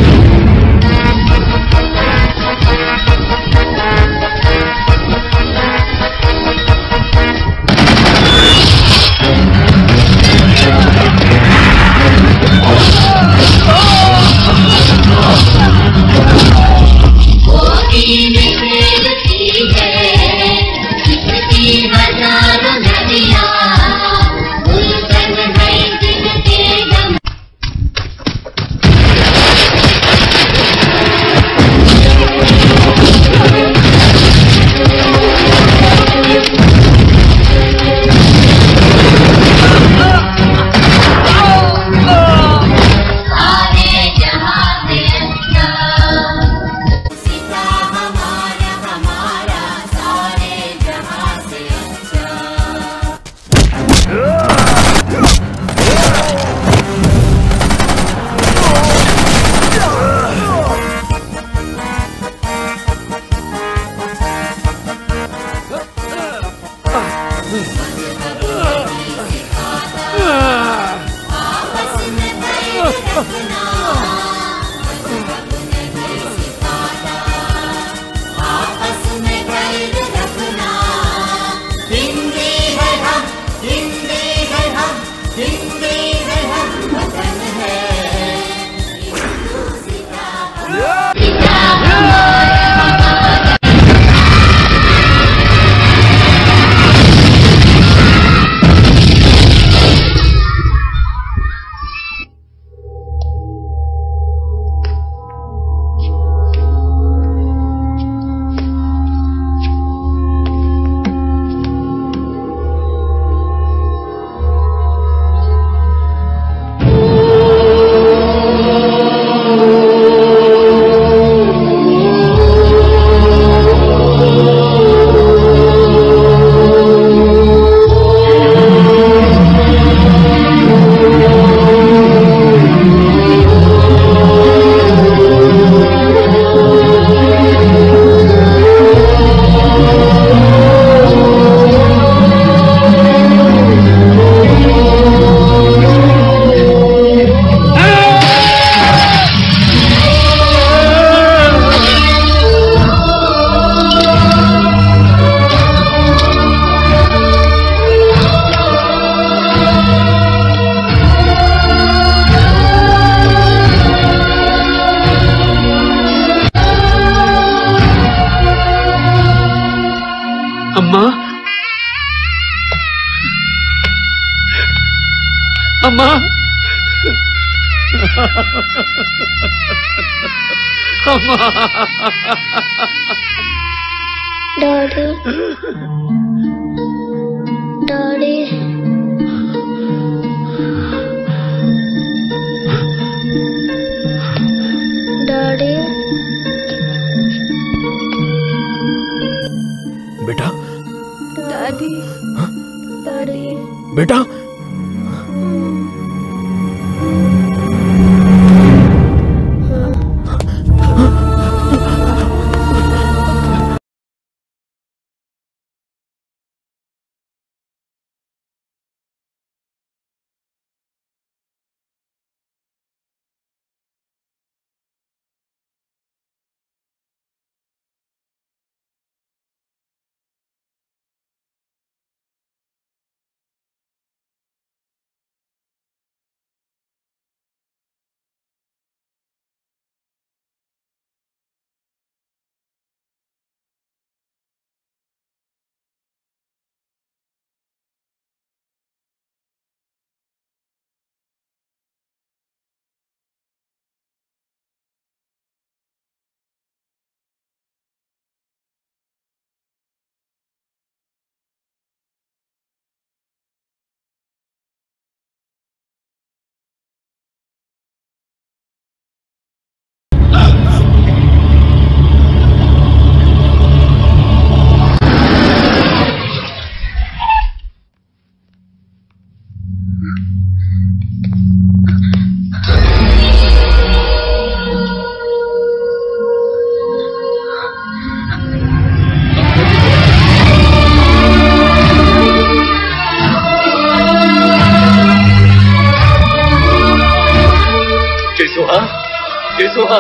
Yeshua,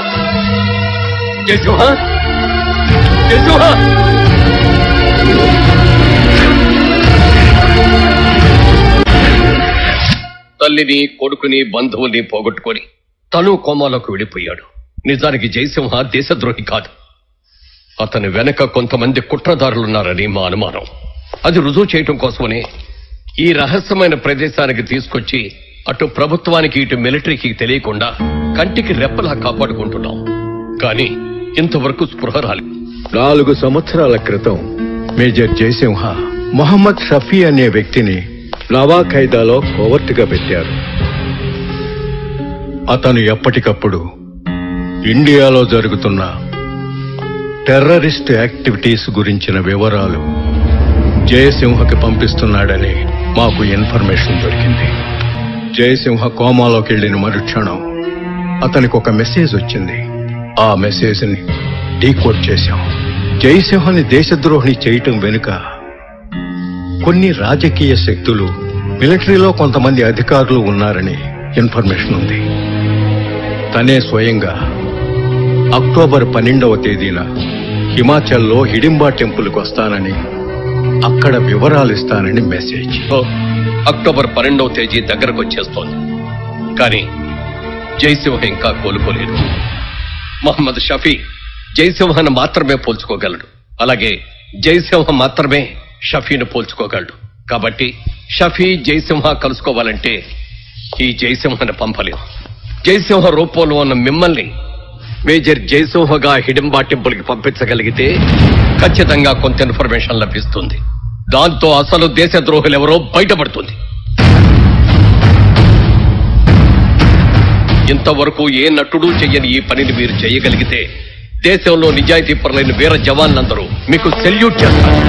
Yeshua, Yeshua. తల్లిని కొడుకుని బంధువుల్ని పోగొట్టుకొని తను కోమాలోకి వెళ్ళిపోయాడు. నిజానికి జయసింహ దేశద్రోహి కాదు. అతని వెనక కొంతమంది కుట్రదారులున్నారని మా అనుమానం. అది రుజువు చేయటం కోసమని ఈ రహస్యమైన ప్రదేశానికి తీసుకొచ్చి అటు ప్రభుత్వానికి ఇటు మిలిటరీకి తెలియకుండా కంటికి రెప్పలా కాపాడుకుంటున్నాం. కానీ ఇంతవరకు స్పృహ రాలి. నాలుగు సంవత్సరాల క్రితం మేజర్ జయసింహ మొహమ్మద్ షఫీ అనే వ్యక్తిని నవా ఖైదాలో కోవర్టుగా పెట్టారు. అతను ఎప్పటికప్పుడు ఇండియాలో జరుగుతున్న టెర్రరిస్ట్ యాక్టివిటీస్ గురించిన వివరాలు జయసింహకి పంపిస్తున్నాడని మాకు ఇన్ఫర్మేషన్ దొరికింది. జయసింహ కోమాలోకి వెళ్ళిన మరుక్షణం అతనికి ఒక మెసేజ్ వచ్చింది. ఆ మెసేజ్ని డీకోడ్ చేశాం. జయసింహని దేశద్రోహిని చేయటం వెనుక కొన్ని రాజకీయ శక్తులు, మిలిటరీలో కొంతమంది అధికారులు ఉన్నారని ఇన్ఫర్మేషన్ ఉంది. తనే స్వయంగా అక్టోబర్ పన్నెండవ తేదీన హిమాచల్లో హిడింబా టెంపుల్కి వస్తానని, అక్కడ వివరాలు ఇస్తానని మెసేజ్. అక్టోబర్ పన్నెండవ తేదీ దగ్గరకు వచ్చేస్తోంది. కానీ జయసింహ ఇంకా కోలుకోలేదు. మహమ్మద్ షఫీ జయసింహను మాత్రమే పోల్చుకోగలడు. అలాగే జయసింహ మాత్రమే షఫీను పోల్చుకోగలడు. కాబట్టి షఫీ జయసింహ కలుసుకోవాలంటే ఈ జయసింహను పంపలేం. జయసింహ రూపంలో ఉన్న మిమ్మల్ని మేజర్ జయసింహగా హిడింబా టెంపుల్కి పంపించగలిగితే ఖచ్చితంగా కొంత ఇన్ఫర్మేషన్ లభిస్తుంది. దాంతో అసలు దేశద్రోహులు ఎవరో బయటపడుతుంది. ఇంతవరకు ఏ నటుడు చెయ్యని ఈ పనిని మీరు చేయగలిగితే దేశంలో నిజాయితీ పరులైన వీర జవాన్లందరూ మీకు సెల్యూట్ చేస్తారు.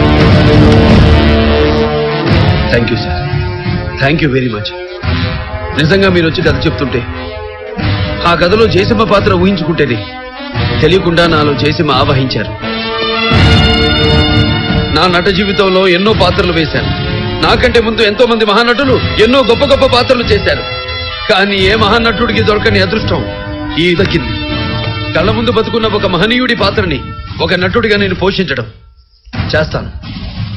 Thank you sir, thank you very much. నిజంగా మీరు వచ్చి కథ చెప్తుంటే, ఆ కథలో జయసింహ పాత్ర ఊహించుకుంటేనే తెలియకుండా నాలో జయసింహ ఆవహించారు. నా నట జీవితంలో ఎన్నో పాత్రలు వేశాను. నాకంటే ముందు ఎంతో మంది మహానటులు ఎన్నో గొప్ప గొప్ప పాత్రలు చేశారు. కానీ ఏ మహానటుడికి దొరకని అదృష్టం ఈ దక్కింది. కళ్ళ ముందు బతుకున్న ఒక మహనీయుడి పాత్రని ఒక నటుడిగా నేను పోషించడం చేస్తాను.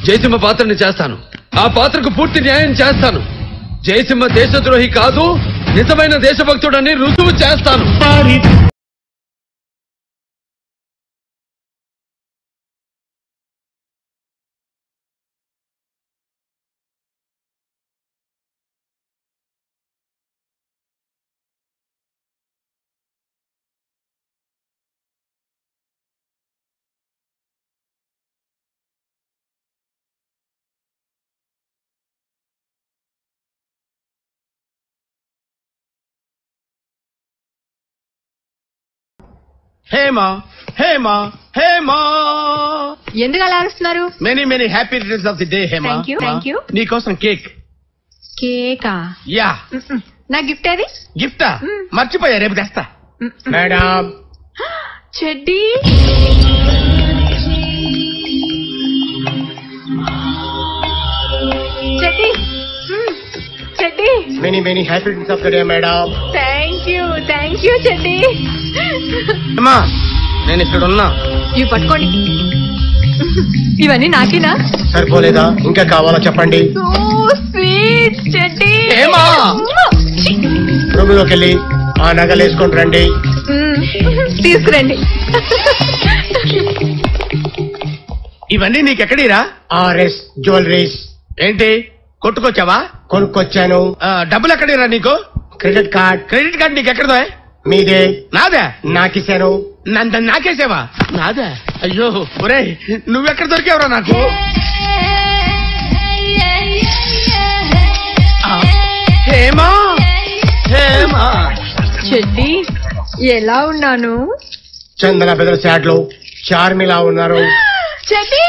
జయసింహ పాత్రని చేస్తాను. ఆ పాత్రకు పూర్తి న్యాయం చేస్తాను. జయసింహ దేశద్రోహి కాదు, నిజమైన దేశభక్తుడని రుజువు చేస్తాను. హేమా, హేమా, హేమా, ఎందుకు అలా అరుస్తున్నారు? Many many happy returns of the day Hema. నీకోసం కేక్. కేకా? యా. నా గిఫ్ట్ అది. గిఫ్టా? మర్చిపోయా, రేపు తెస్తా. మేడం చెడ్డి. చెడ్డి చెడ్డి. Many many happy returns of the day madam. Thank you, thank you చెడ్డి. నేను ఇక్కడున్నా, ఇవి పట్టుకోండి. ఇవన్నీ నాకేనా? సరిపోలేదా? ఇంకా కావాలా చెప్పండి. రూమ్లోకి వెళ్ళి ఆ నగలు వేసుకొని రండి. తీసుకురండి. ఇవన్నీ నీకెక్కడిరా? RS jewelleries. ఏంటి కొట్టుకొచ్చావా? కొనుక్కొచ్చాను. డబ్బులు ఎక్కడిరా నీకు? Credit card. క్రెడిట్ కార్డ్ నీకు ఎక్కడదా? మీదే. నాదా? నాకేశాను. నన్ను నాకేసావా? నాదా? అయ్యో ఒరే, నువ్వెక్కడ దొరికేవరా నాకు? హేమా, హేమా చెడ్డి, ఎలా ఉన్నాను? చందన బెదర్ శాట్లు చార్మిలా ఉన్నారు చెడ్డి.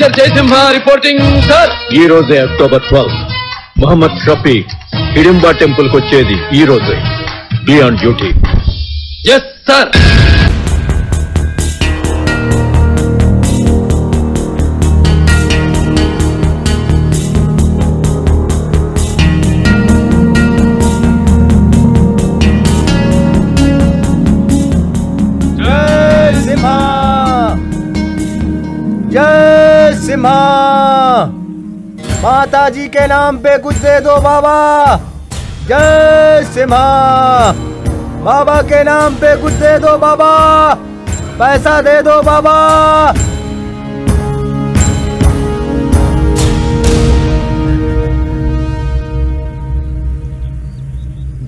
Major Jaisimha reporting, sir. Ee roje October twelfth, Muhammad Shafi Hidimba Temple kochedi. Ee roje. Be on duty. Yes, sir. माता जी के नाम पे कुछ दे दो बाबा। जय सिम्हा। बाबा के नाम पे कुछ दे दो बाबा, पैसा दे दो बाबा।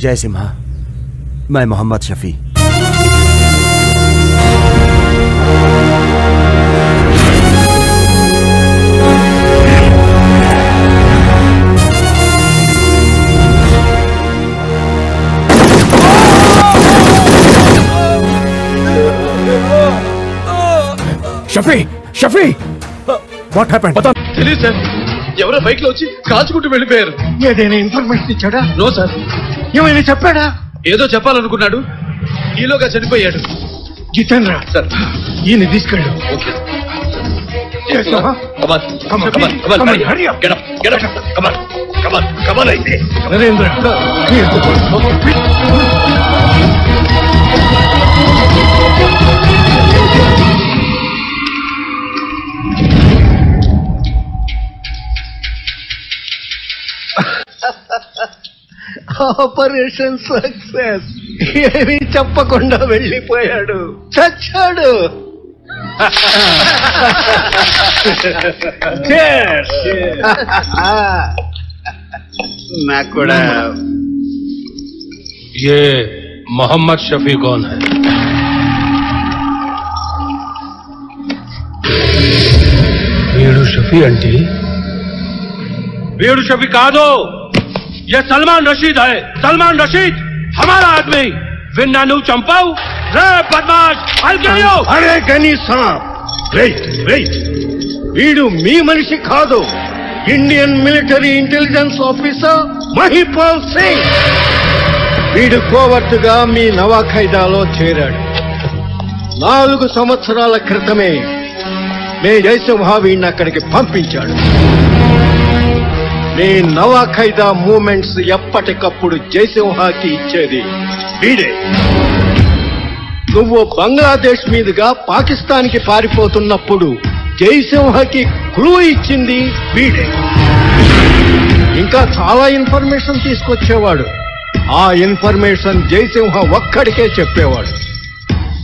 जय सिम्हा, मैं Mohammad Shafi. Shafi! Shafi! Uh, what happened? Pata. Delhi sir, yavara bike lo vachi kaachukuntu vellipoyaru. Yedena information ichchada? No sir. Yemena cheppada? Edo cheppalanukunnadu. Ee loga chadipoyadu. Jitendra sir, yene diskello. Okay. Yes sir. Come on. Come on. Come on. Come on. Hurry up. Get up. Get up. Come on. Come on. Come on. Narendra. Here to go. Operation success. Yemi chappakonda vellipoyadu. Chachadu. Yes. Nakoda. Ye Muhammad Shafi kaun hai? Veedu Shafi aunty. Veedu Shafi kaado. ये सलमान रशीद है, सलमान रशीद हमारा आदमी। विन्नानू चंपाऊ रे बदमाश अलगरियो। अरे गनी सांप। Wait wait, वीडू मी मनिषी खा दो। Indian military intelligence officer Mahipal Singh वीडू कोवर्तुगा मी नवाखैदालो चेरड। नालुगु संवत्सराल कृतमे मैं जयसिम्हा वीडिनी अक्कडिकी पंपिंचानु। नी नवाखैदा मूवमेंट्स एप्पटिकप्पुडु जयसिंहाकी इच्चेदी वीडे। नुव्वु बांग्लादेश मीदगा पाकिस्तान की पारिपोतुन्नप्पुडु जयसिंहाकी क्लू इच्चिंदी वीडे। इंका चाला इन्फर्मेशन तीसुकोच्चेवाडु, आ इन्फर्मेशन जयसिंह ओक्कडिके चेप्पेवाडु।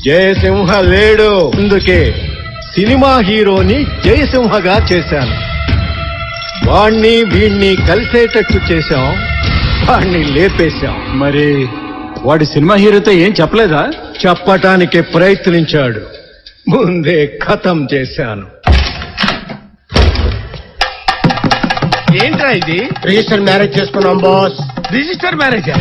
जयसिंह लेडु, अंदुके सिनिमा हीरोनी जयसिंहगा चेशानु। వాణ్ణి వీణ్ణి కలిసేటట్టు చేశాం, వాణ్ణి లేపేశాం. మరి వాడి సినిమా హీరోతో ఏం చెప్పలేదా? చెప్పటానికి ప్రయత్నించాడు, ముందే ఖతం చేశాను. ఏంట్రా ఇది? రిజిస్టర్ మ్యారేజ్ చేసుకున్నాం బాస్. రిజిస్టర్ మ్యారేజా?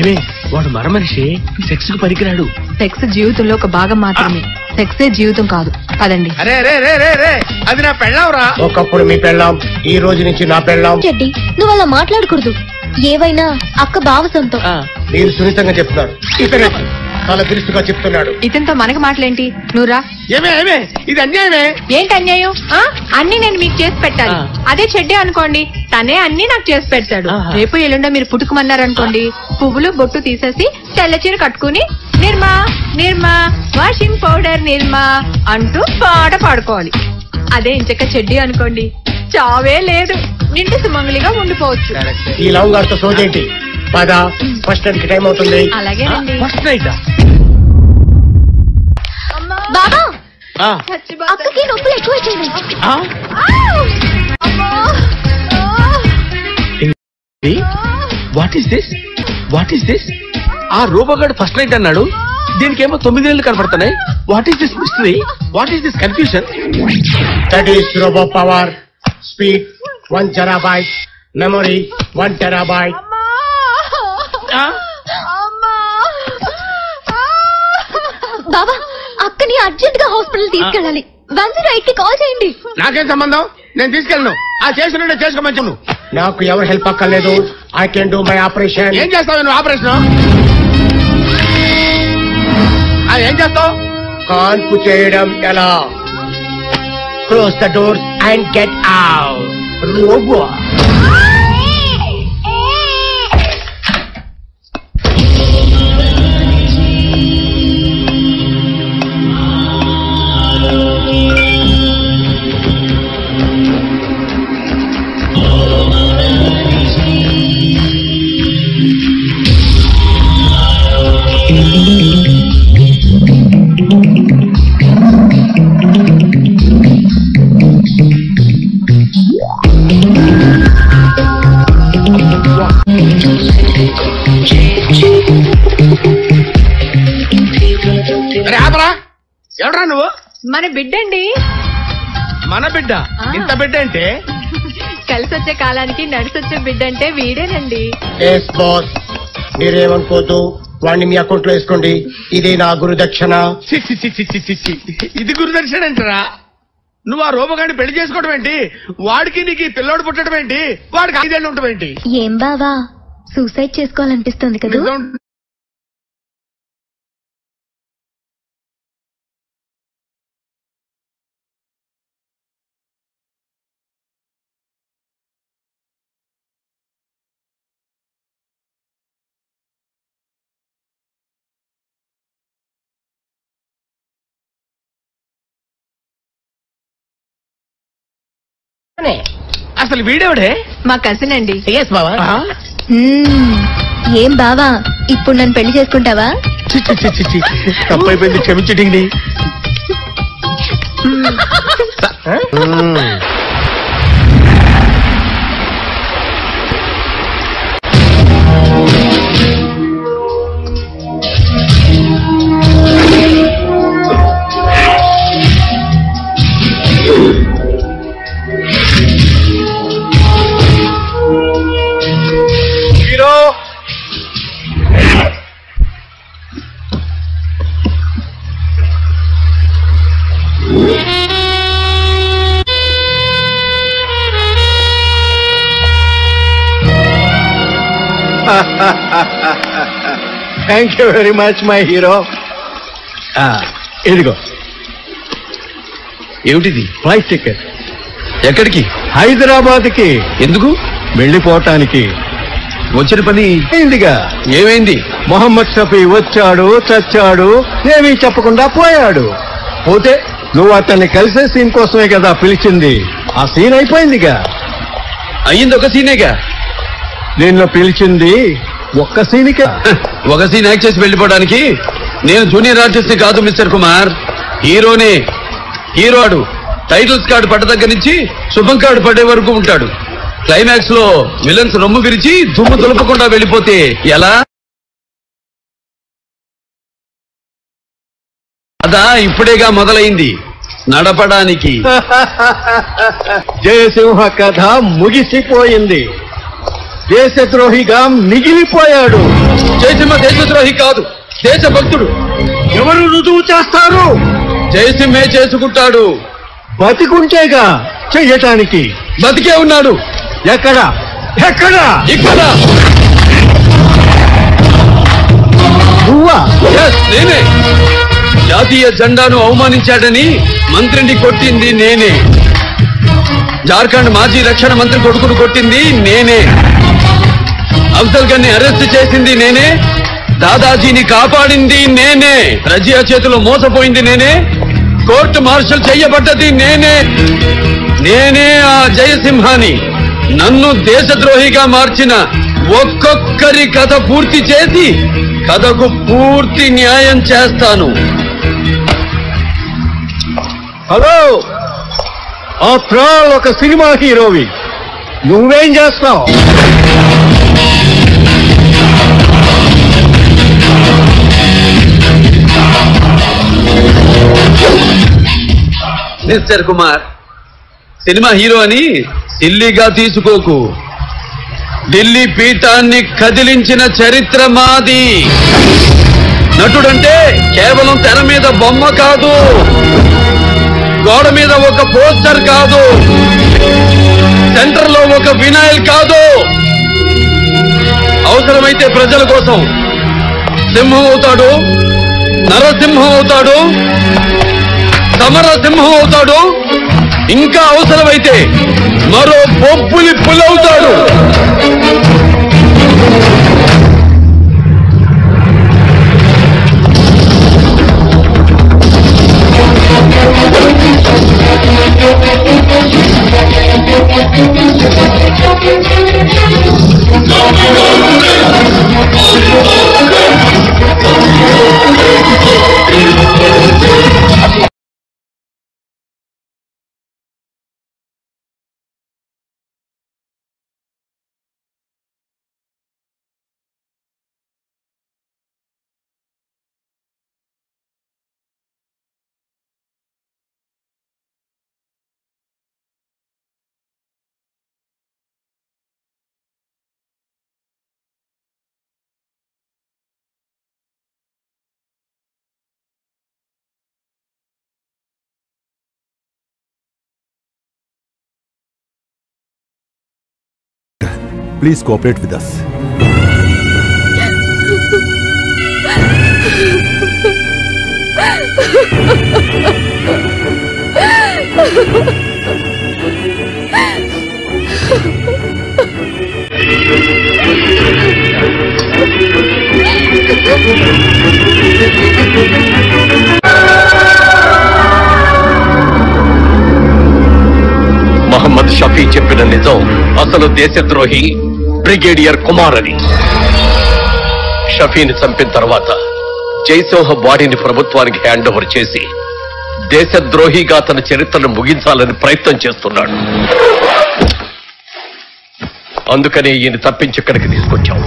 ఏమి వాడు మర మనిషి, సెక్స్ కు పనికిరాడు. సెక్స్ జీవితంలో ఒక భాగం మాత్రమే, సెక్సే జీవితం కాదు కదండి. అరే రే రే రే రే, అది నా పెళ్ళాం రా. ఒకప్పుడు మీ పెళ్ళాం, ఈ రోజు నుంచి నా పెళ్ళాం. చెడ్డి, నువ్వు అలా మాట్లాడకూడదు. ఏవైనా అక్క బావ సొంతం. నేను సున్నితంగా చెప్తాను, ఇతనే చాలా దురుస్తుగా చెప్తున్నాడు. ఇతనితో మనకి మాటలేంటి? నువ్వు రా. ఏమే ఏమే, ఇది అన్యాయమే. ఏంటి అన్యాయం? అన్ని నేను మీకు చేసి పెట్టాలి. అదే చెడ్డే అనుకోండి, తనే అన్ని నాకు చేసి పెడతాడు. రేపు ఎల్లుండా మీరు పుట్టుకుమన్నారనుకోండి, పువ్వులు బొట్టు తీసేసి తెల్ల చీర కట్టుకుని నిర్మా నిర్మా వాషింగ్ పౌడర్ నిర్మా అంటూ పాట పాడుకోవాలి. అదే ఇంచక చెడ్డి అనుకోండి, చావే లేదు, నిండు సుమంగళిగా ఉండిపోవచ్చు. ఈ లవ్ గారితో సోదేంటి? పద, ఫస్ట్ నైట్ కి టైం అవుతుంది. అలాగే ఫస్ట్ నైట్. బాబా అక్కకి నొప్పులు ఎక్కువ వచ్చాయి. What is this? What is this? ఆ రూపగాడు ఫస్ట్ నైట్ అన్నాడు, దీనికేమో తొమ్మిది నెలలు కనపడుతున్నాయి. What is this mystery? What is this confusion? That is robo power. Speed one terabyte, memory one terabyte. బాబా అక్కని అర్జెంట్ గా హాస్పిటల్ తీసుకెళ్ళాలి. వంశీ రైట్ కి కాల్ చేయండి. నాకేం సంబంధం, నేను తీసుకెళ్ళను. ఆ చేసినట్టే చేసుకోమని చెప్పు. నాకు ఎవరు హెల్ప్ అక్కర్లేదు. I can do my operation. ఏం చేస్తావు నువ్వు ఆపరేషన్? ఏం చేస్తావు? కాల్పు చేయడం ఎలా? Close the doors and get out. Robo మన బిడ్డ అండి. మన బిడ్డ? ఇంత బిడ్డ అంటే కలిసొచ్చే కాలానికి నడిసొచ్చే బిడ్డ అంటే వీడేనండి. ఎస్ బాస్, మీరేమనుకోద్దు, వాడిని మీ అకౌంట్ లో వేసుకోండి. ఇది నా గురుదక్షిణ. ఇది గురుదక్షిణ అంటారా? నువ్వు ఆ రూపగాన్ని పెళ్లి చేసుకోవడం ఏంటి? వాడికి నీకు పిల్లోడు పుట్టడం ఏంటి? వాడికి ఐదేళ్ళు ఉండటం ఏంటి? ఏం బావా, సూసైడ్ చేసుకోవాలనిపిస్తుంది కదా? అసలు వీడేవాడే మా కజిన్ అండి. ఏం బావా, ఇప్పుడు నన్ను పెళ్లి చేసుకుంటావా? తప్పైపోయింది, క్షమించండి. Thank you very much my hero. ఇదిగో, ఏమిటిది? Flight ticket. ఎక్కడికి? హైదరాబాద్ కి. ఎందుకు? వెళ్ళిపోవటానికి. వచ్చిన పని అయిందిగా. ఏమైంది? మొహమ్మద్ షఫీ వచ్చాడు, చచ్చాడు, ఏమీ చెప్పకుండా పోయాడు. పోతే నువ్వు అతన్ని కలిసే సీన్ కోసమే కదా పిలిచింది. ఆ సీన్ అయిపోయిందిగా. అయ్యింది ఒక సీనేగా. నిన్ను పిలిచింది ఒక్క సీన్కే. ఒక సీన్ యాక్ట్ చేసి వెళ్ళిపోవడానికి? నేను జూనియర్ ఆర్టిస్ట్ ని కాదు మిస్టర్ కుమార్, హీరోనే. హీరోడు టైటిల్స్ కార్డు పడ్డ దగ్గర నుంచి శుభం కార్డు పడే వరకు ఉంటాడు. క్లైమాక్స్ లో విలన్స్ రొమ్ము విరిచి దుమ్ము దులపకుండా వెళ్ళిపోతే ఎలా? అదా ఇప్పుడేగా మొదలైంది నడపడానికి. జయసింహ కథ ముగిసిపోయింది, దేశద్రోహిగా మిగిలిపోయాడు. జయసింహ దేశద్రోహి కాదు, దేశభక్తుడు. ఎవరు రుజువు చేస్తారు? జయసింహే చేసుకుంటాడు. బతికుంటేగా చెయ్యటానికి. బతికే ఉన్నాడు. ఎక్కడ? ఎక్కడ? ఇక్కడ. నేనే జాతీయ జెండాను అవమానించాడని మంత్రిని కొట్టింది నేనే. జార్ఖండ్ మాజీ రక్షణ మంత్రి కొడుకును కొట్టింది నేనే. అఫ్జల్ గన్ని అరెస్ట్ చేసింది నేనే. దాదాజీని కాపాడింది నేనే. రజియా చేతిలో మోసపోయింది నేనే. కోర్టు మార్షల్ చేయబడ్డది నేనే. నేనే ఆ జయసింహాని. నన్ను దేశద్రోహిగా మార్చిన ఒక్కొక్కరి కథ పూర్తి చేసి కథకు పూర్తి న్యాయం చేస్తాను. హలో, ఆఫ్టర్ ఆల్ ఒక సినిమా హీరోవి, నువ్వేం చేస్తావు? మిస్టర్ కుమార్, సినిమా హీరో అని సిల్లీగా తీసుకోకు. ఢిల్లీ పీఠాన్ని కదిలించిన చరిత్ర మాది. నటుడంటే కేవలం తెర మీద బొమ్మ కాదు, గోడ మీద ఒక పోస్టర్ కాదు, సెంటర్ లో ఒక వినాయిల్ కాదు, అవసరమైతే ప్రజల కోసం సింహం అవుతాడు, నరసింహం అవుతాడు, సమరసింహం అవుతాడు, ఇంకా అవసరమైతే మరో బొబ్బులి పులవుతాడు. Please cooperate with us. Muhammad Shafi cheppina nijam asalu deshdrohi brigadier Kumar అని. షఫీని చంపిన తర్వాత జైసింహ బాడీని ప్రభుత్వానికి హ్యాండ్ ఓవర్ చేసి దేశద్రోహిగా తన చరిత్రను ముగించాలని ప్రయత్నం చేస్తున్నాడు. అందుకనే ఈయన తప్పించి ఇక్కడికి తీసుకొచ్చాం.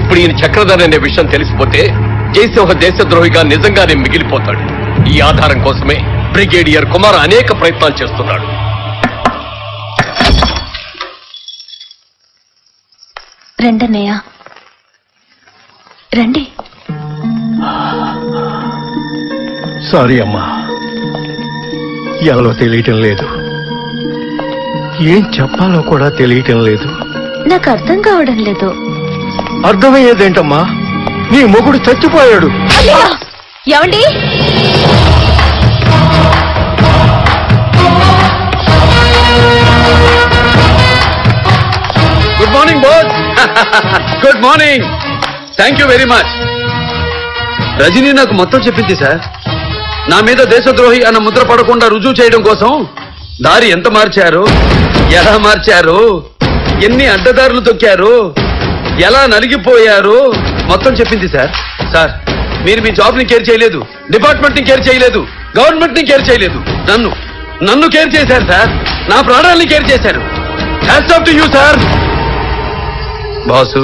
ఇప్పుడు ఈయన చక్రధర్ అనే విషయం తెలిసిపోతే జైసింహ దేశద్రోహిగా నిజంగానే మిగిలిపోతాడు. ఈ ఆధారం కోసమే బ్రిగేడియర్ కుమార్ అనేక ప్రయత్నాలు చేస్తున్నాడు. రెండన్నయ్య రండి. సారీ అమ్మా, ఎవరో తెలియటం లేదు, ఏం చెప్పాలో కూడా తెలియటం లేదు. నాకు అర్థం కావడం లేదు. అర్థమయ్యేదేంటమ్మా, నీ మొగుడు చచ్చిపోయాడు. ఏమండి, good morning boss. Good morning. Thank you very much. Rajani నాకు మొత్తం చెప్పింది సార్. నా మీద దేశద్రోహి అన్న ముద్ర పడకుండా రుజువు చేయడం కోసం దారి ఎంత మార్చారు, ఎలా మార్చారు, ఎన్ని అడ్డదారులు తొక్కారు, ఎలా నలిగిపోయారు, మొత్తం చెప్పింది సార్. సార్, మీరు మీ జాబ్ ని కేర్ చేయలేదు, డిపార్ట్మెంట్ ని కేర్ చేయలేదు, గవర్నమెంట్ ని కేర్ చేయలేదు, నన్ను నన్ను కేర్ చేశారు సార్. నా ప్రాణాలని కేర్ చేశారు. Hats off to you sir. Boss,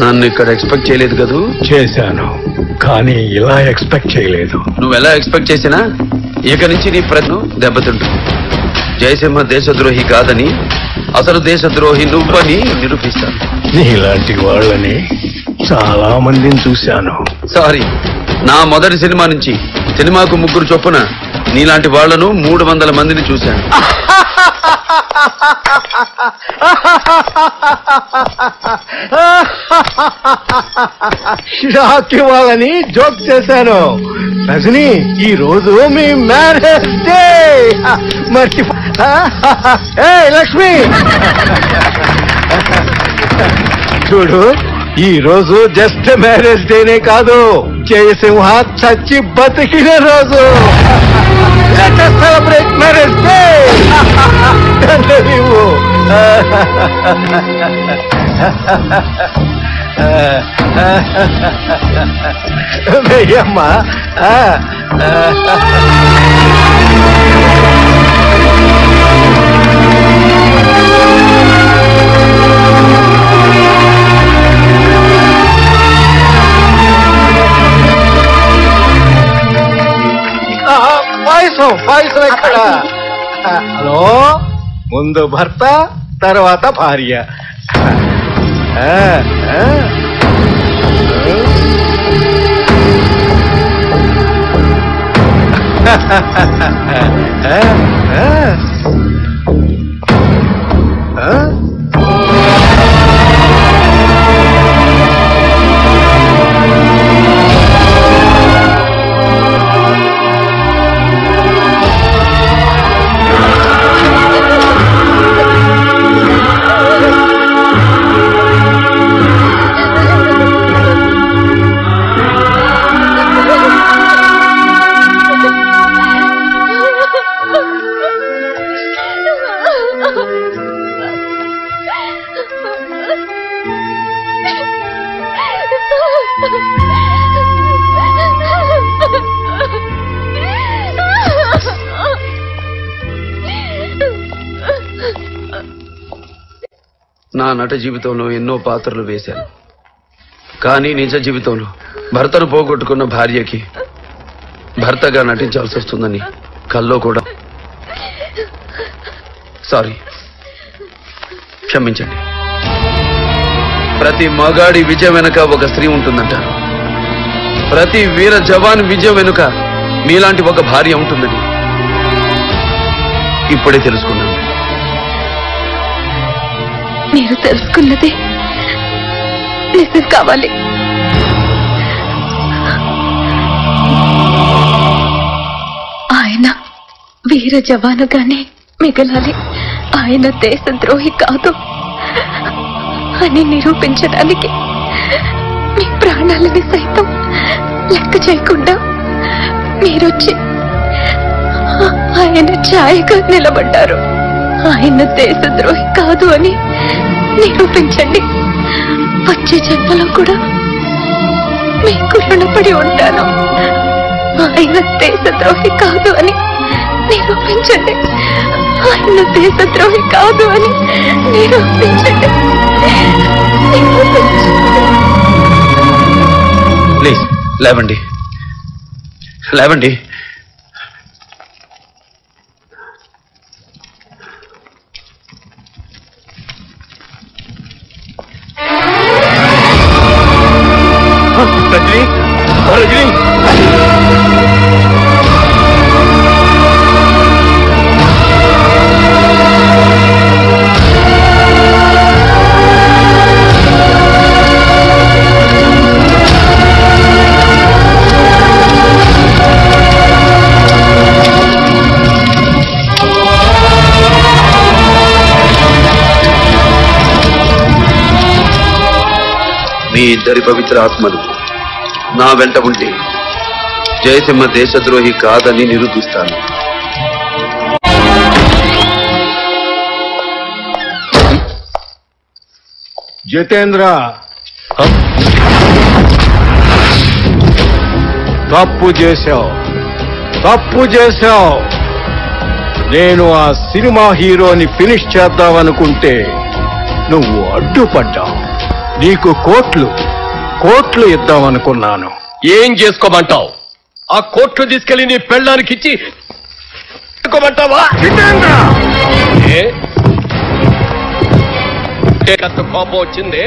నన్ను ఇక్కడ ఎక్స్పెక్ట్ చేయలేదు కదూ? చేశాను, కానీ ఇలా ఎక్స్పెక్ట్ చేయలేదు. నువ్వు ఎలా ఎక్స్పెక్ట్ చేసినా ఇక నుంచి నీ ప్రయత్నం దెబ్బతింటుంది. జయసింహ దేశద్రోహి కాదని, అసలు దేశద్రోహి నువ్వని నిరూపిస్తాను. నీలాంటి వాళ్ళని చాలా మందిని చూశాను. సారీ, నా మొదటి సినిమా నుంచి సినిమాకు ముగ్గురు చొప్పున నీలాంటి వాళ్లను మూడు వందల మందిని చూశాను. షాక్ ఇవ్వాలని జోక్ చేశాను. రజనీ, ఈ రోజు మీ మ్యారేజ్ డే. మర్చి లక్ష్మి, చూడు, ఈ రోజు జస్ట్ మ్యారేజ్ డేనే కాదు, జయసింహ చచ్చి బతికిన రోజు. Let us celebrate marriage day. Beyamma. పాయసం, పాయసం ఎక్కడ? హలో, ముందు భర్త, తర్వాత భార్య. నా నట జీవితంలో ఎన్నో పాత్రలు వేశాను. కానీ నిజ జీవితంలో భర్తను పోగొట్టుకున్న భార్యకి భర్తగా నటించాల్సి వస్తుందని కల్లో కూడా. సారీ, క్షమించండి. ప్రతి మగాడి విజయం వెనుక ఒక స్త్రీ ఉంటుందంటారు. ప్రతి వీర జవాన్ విజయం వెనుక మీలాంటి ఒక భార్య ఉంటుందని ఇప్పుడే తెలుసుకున్నాను. మీరు తెలుసుకున్నది నిజం కావాలి. ఆయన వీర జవానుగానే మిగలాలి, ఆయన దేశద్రోహి కాదు అని నిరూపించడానికి మీ ప్రాణాలని సైతం లెక్క చేయకుండా మీరొచ్చి ఆయన ఛాయగా నిలబడ్డారు. ఆయన దేశద్రోహి కాదు అని నిరూపించండి. వచ్చే జన్మలో కూడా మీకు రుణపడి ఉంటాను. ఆయన దేశద్రోహి కాదు అని నిరూపించండి. ఆయన దేశద్రోహి కాదు అని నిరూపించండి. ప్లీజ్ లేవండి, లేవండి. మీ ఇద్దరి పవిత్ర ఆత్మలు నా వెంట ఉంటే జయసింహ దేశద్రోహి కాదని నిరూపిస్తాను. జితేంద్ర, తప్పు చేశావు, తప్పు చేశావు. నేను ఆ సినిమా హీరోని ఫినిష్ చేద్దామనుకుంటే నువ్వు అడ్డుపడ్డావు. నీకు కోట్లు కోట్లు ఇద్దామనుకున్నాను. ఏం చేసుకోమంటావు? ఆ కోట్లు తీసుకెళ్లి నీ పెళ్ళానికి ఇచ్చి చేసుకోమంటావా? కోపం వచ్చింది.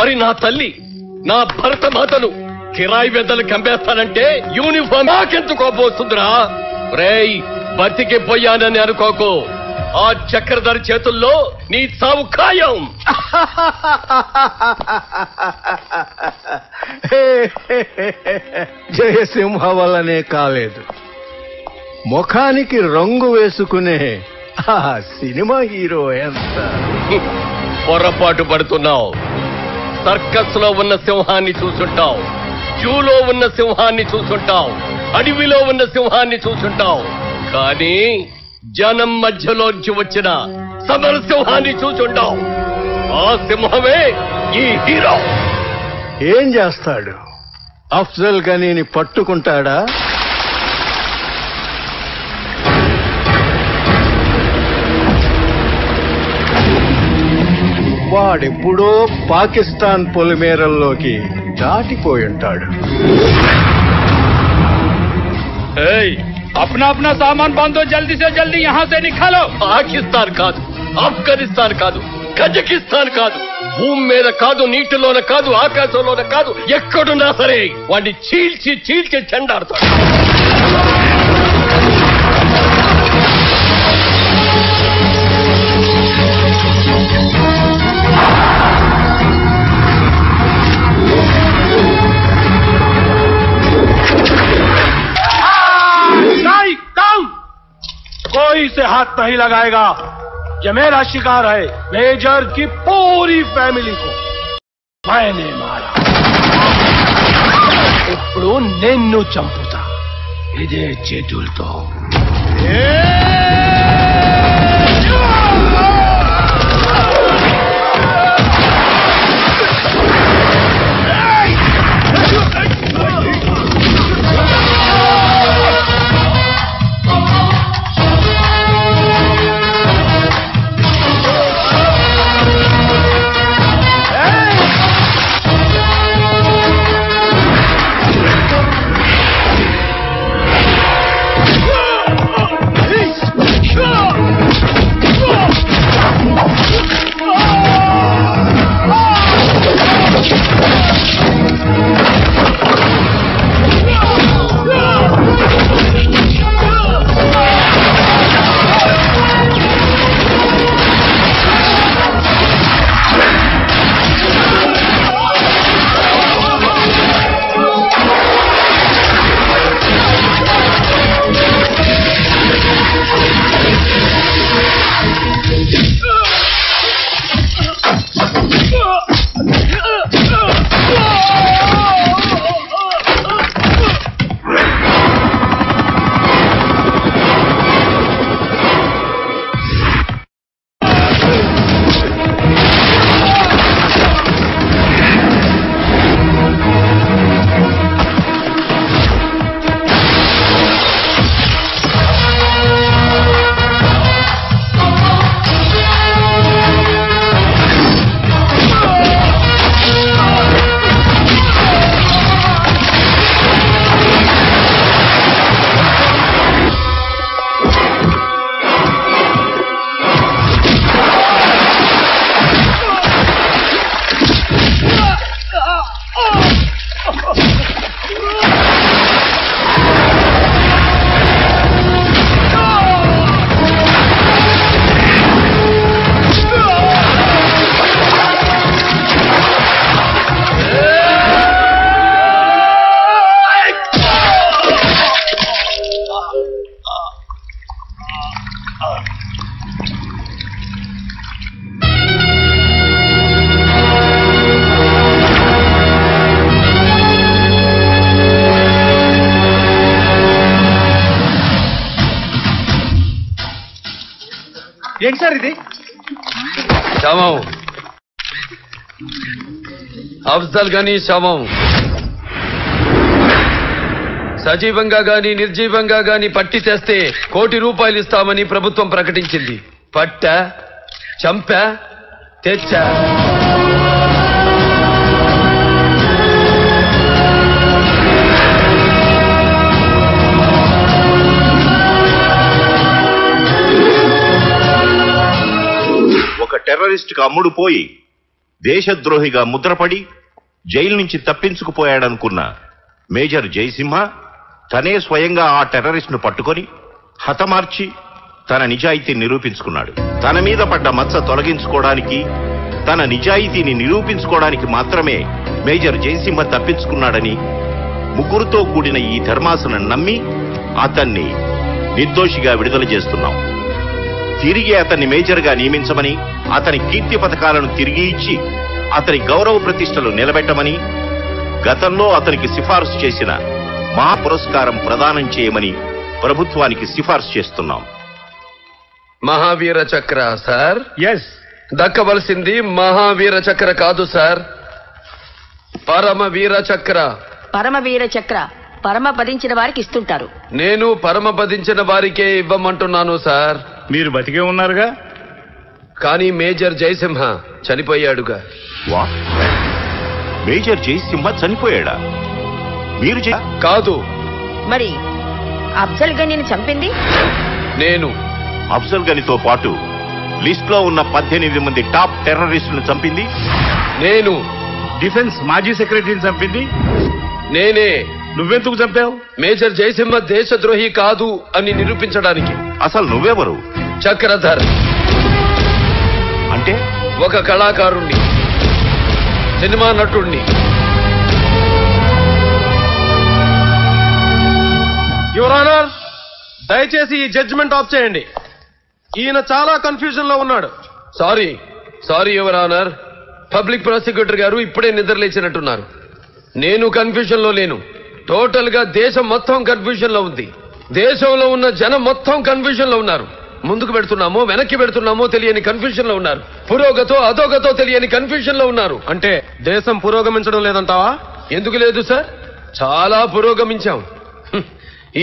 మరి నా తల్లి, నా భరత మాతను కిరాయి వెద్దలు కంపేస్తానంటే యూనిఫామ్ నాకెంత కోపం వస్తుందిరా. రేయ్, బతికి పోయానని అనుకోకు. ఆ చక్రధారి చేతుల్లో నీ చావు ఖాయం. జయసింహ వల్లనే కాలేదు, ముఖానికి రంగు వేసుకునే ఆ సినిమా హీరో. ఎంత పొరపాటు పడుతున్నావు. సర్కస్ లో ఉన్న సింహాన్ని చూసుంటావు, జూలో ఉన్న సింహాన్ని చూసుంటావు, అడవిలో ఉన్న సింహాన్ని చూసుంటావు, కానీ జనం మధ్యలోంచి వచ్చిన సమర సింహాన్ని చూచుంటావు. ఆ సింహమే ఈ హీరో. ఏం చేస్తాడు? అఫ్జల్ గనీని పట్టుకుంటాడా? వాడెప్పుడో పాకిస్తాన్ పొలిమేరల్లోకి దాటిపోయి ఉంటాడు. अपना अपना सामान बांधो, जल्दी से जल्दी यहाँ से निकालो. पाकिस्तान कादू, अफगानिस्तान कादू, कजकिस्तान कादू, भूमि మీద కాదు, నీటిలోన కాదు, ఆకాశంలోన కాదు, ఎక్కడున్నా సరే వాడిని చీల్చి చీల్చి చెండాడుతాడు. कोई से हाथ नहीं लगाएगा. ये मेरा शिकार है. मेजर की पूरी फैमिली को मैंने मारा. ఇప్పుడు నిన్ను చంపుతా. ఇదే చేతులతో ఏం సార్ ఇది? శవం, అఫ్జల్ గనీ శవం. సజీవంగా గాని నిర్జీవంగా గాని పట్టి చేస్తే కోటి రూపాయలు ఇస్తామని ప్రభుత్వం ప్రకటించింది. పట్ట, చంపా, తెచ్చా. ఒక టెర్రరిస్టుగా అమ్ముడు పోయి దేశద్రోహిగా ముద్రపడి జైలు నుంచి తప్పించుకుపోయాడనుకున్న మేజర్ జయసింహ తనే స్వయంగా ఆ టెర్రరిస్ట్ను పట్టుకొని హతమార్చి తన నిజాయితీ నిరూపించుకున్నాడు. తన మీద పడ్డ మచ్చ తొలగించుకోవడానికి, తన నిజాయితీని నిరూపించుకోవడానికి మాత్రమే మేజర్ జయసింహ తప్పించుకున్నాడని ముగ్గురుతో కూడిన ఈ ధర్మాసనం నమ్మి అతన్ని నిర్దోషిగా విడుదల చేస్తున్నాం. తిరిగి అతన్ని మేజర్గా నియమించమని, అతని కీర్తి పథకాలను తిరిగి ఇచ్చి అతని గౌరవ ప్రతిష్టలు నిలబెట్టమని, గతంలో అతనికి సిఫార్సు చేసిన మా పురస్కారం ప్రదానం చేయమని ప్రభుత్వానికి సిఫార్సు చేస్తున్నాం. మహావీర చక్ర సార్. ఎస్, దక్కవలసింది మహావీర చక్ర కాదు సార్, పరమవీర చక్ర. పరమవీర చక్ర పరమపదించిన వారికి ఇస్తుంటారు. నేను పరమపదించిన వారికే ఇవ్వమంటున్నాను సార్. మీరు బతికే ఉన్నారుగా. కానీ మేజర్ జయసింహ చనిపోయాడుగా. వా, మేజర్ జయసింహ చనిపోయాడా? మీరు కాదు. మరి అఫ్జల్ గనిని చంపింది నేను. అఫ్జల్ గనితో పాటు లిస్ట్ లో ఉన్న పద్దెనిమిది మంది టాప్ టెర్రరిస్టులను చంపింది నేను. డిఫెన్స్ మాజీ సెక్రటరీని చంపింది నేనే. నువ్వెందుకు చంపావు? మేజర్ జయసింహ దేశద్రోహి కాదు అని నిరూపించడానికి. అసలు నువ్వెవరు? చక్రధర్. అంటే ఒక కళాకారుణ్ణి, సినిమా నటుణ్ణి. యువర్ ఆనర్, దయచేసి ఈ జడ్జ్మెంట్ ఆఫ్ చేయండి. ఈయన చాలా కన్ఫ్యూజన్ లో ఉన్నాడు. Sorry sorry your honour, public prosecutor గారు ఇప్పుడే నిద్రలేచినట్టున్నారు. నేను కన్ఫ్యూజన్ లో లేను. టోటల్ గా దేశం మొత్తం కన్ఫ్యూజన్ లో ఉంది. దేశంలో ఉన్న జనం మొత్తం కన్ఫ్యూజన్ లో ఉన్నారు. ముందుకు పెడుతున్నామో వెనక్కి పెడుతున్నామో తెలియని కన్ఫ్యూజన్ లో ఉన్నారు. పురోగతో అధోగతో తెలియని కన్ఫ్యూజన్ లో ఉన్నారు. అంటే దేశం పురోగమించడం లేదంటావా? ఎందుకు లేదు సార్, చాలా పురోగమించాం.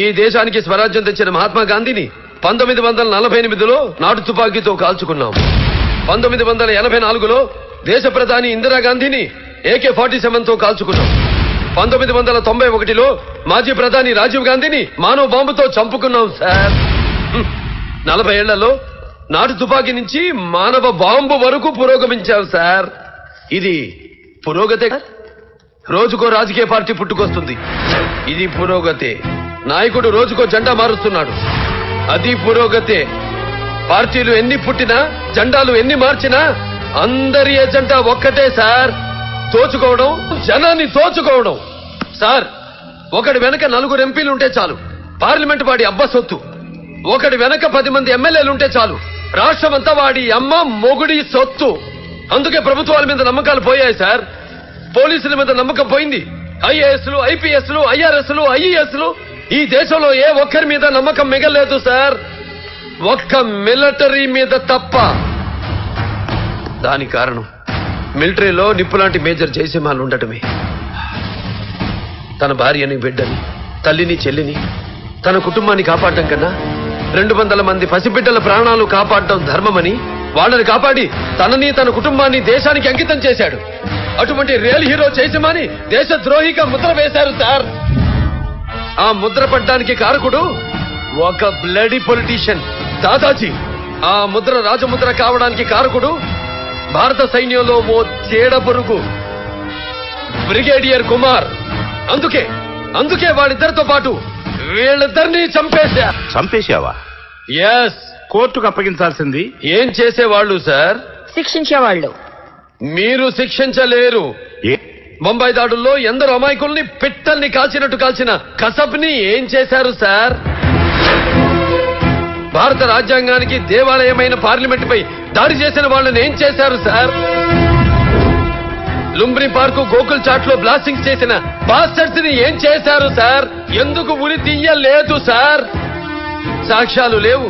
ఈ దేశానికి స్వరాజ్యం తెచ్చిన మహాత్మా గాంధీని పంతొమ్మిది వందల నలభై ఎనిమిదిలో నాటు తుపాకీతో కాల్చుకున్నాం. పంతొమ్మిది వందల ఎనభై నాలుగులో దేశ ప్రధాని ఇందిరాగాంధీని ఏకే ఫార్టీ సెవెన్ తో కాల్చుకున్నాం. పంతొమ్మిది వందల తొంభై ఒకటిలో మాజీ ప్రధాని రాజీవ్ గాంధీని మానవ బాంబుతో చంపుకున్నాం సార్. నలభై ఏళ్లలో నాటు తుపాకీ నుంచి మానవ బాంబు వరకు పురోగమించాం సార్. ఇది పురోగతే. రోజుకో రాజకీయ పార్టీ పుట్టుకొస్తుంది, ఇది పురోగతే. నాయకుడు రోజుకో జెండా మారుస్తున్నాడు, అది పురోగతే. పార్టీలు ఎన్ని పుట్టినా, జెండాలు ఎన్ని మార్చినా అందరి ఎజెండా ఒక్కటే సార్, తోచుకోవడం, జనాన్ని తోచుకోవడం సార్. ఒకటి వెనక నలుగురు ఎంపీలు ఉంటే చాలు పార్లమెంట్ వాడి అబ్బ సొత్తు. ఒకటి వెనక పది మంది ఎమ్మెల్యేలు ఉంటే చాలు రాష్ట్రమంతా వాడి అమ్మ మొగుడి సొత్తు. అందుకే ప్రభుత్వాల మీద నమ్మకాలు పోయాయి సార్. పోలీసుల మీద నమ్మకం పోయింది. ఐఏఎస్లు, ఐపీఎస్లు, ఐఆర్ఎస్లు, ఐఈఎస్లు ఈ దేశంలో ఏ ఒక్కరి మీద నమ్మకం మిగలేదు సార్, ఒక్క మిలిటరీ మీద తప్ప. దాని కారణం మిలిటరీలో నిప్పులాంటి మేజర్ జయసింహాలు ఉండటమే. తన భార్యని, బిడ్డని, తల్లిని, చెల్లిని, తన కుటుంబాన్ని కాపాడటం కన్నా రెండు వందల మంది పసిబిడ్డల ప్రాణాలు కాపాడటం ధర్మమని వాళ్ళని కాపాడి తనని, తన కుటుంబాన్ని దేశానికి అంకితం చేశాడు. అటువంటి రియల్ హీరో జయసింహాని దేశద్రోహిగా ముద్ర వేశారు సార్. ఆ ముద్ర పడ్డానికి కారకుడు ఒక బ్లడీ పొలిటీషియన్ దాదాజీ. ఆ ముద్ర రాజముద్ర కావడానికి కారకుడు భారత సైన్యంలో ఓ తేడ పొరుగు బ్రిగేడియర్ కుమార్. అందుకే అందుకే వాళ్ళిద్దరితో పాటు వీళ్ళిద్దరినీ చంపేశా. చంపేశావా? ఎస్, కోర్టుకు అప్పగించాల్సింది. ఏం చేసేవాళ్ళు సార్? శిక్షించేవాళ్ళు. మీరు శిక్షించలేరు. బొంబాయి దాడుల్లో ఎందరో అమాయకుల్ని, పిట్టల్ని కాల్చినట్టు కాల్చిన కసబ్ని ఏం చేశారు సార్? భారత రాజ్యాంగానికి దేవాలయమైన పార్లమెంట్ పై దాడి చేసిన వాళ్ళని ఏం చేశారు sir? Lumbini park Gokul chat లో బ్లాస్టింగ్ చేసిన బాస్టర్స్ ని ఏం చేశారు సార్? ఎందుకు ఉరి తీయలేదు సార్? సాక్ష్యాలు లేవు,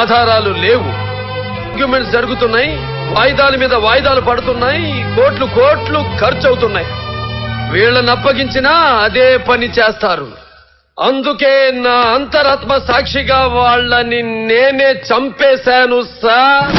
ఆధారాలు లేవు, ఆర్గ్యుమెంట్స్ జరుగుతున్నాయి, వాయిదాల మీద వాయిదాలు పడుతున్నాయి, కోట్లు కోట్లు ఖర్చు అవుతున్నాయి. వీళ్ళని అప్పగించినా అదే పని చేస్తారు. అందుకే నా అంతరాత్మ సాక్షిగా వాళ్ళని నేనే చంపేశాను సార్.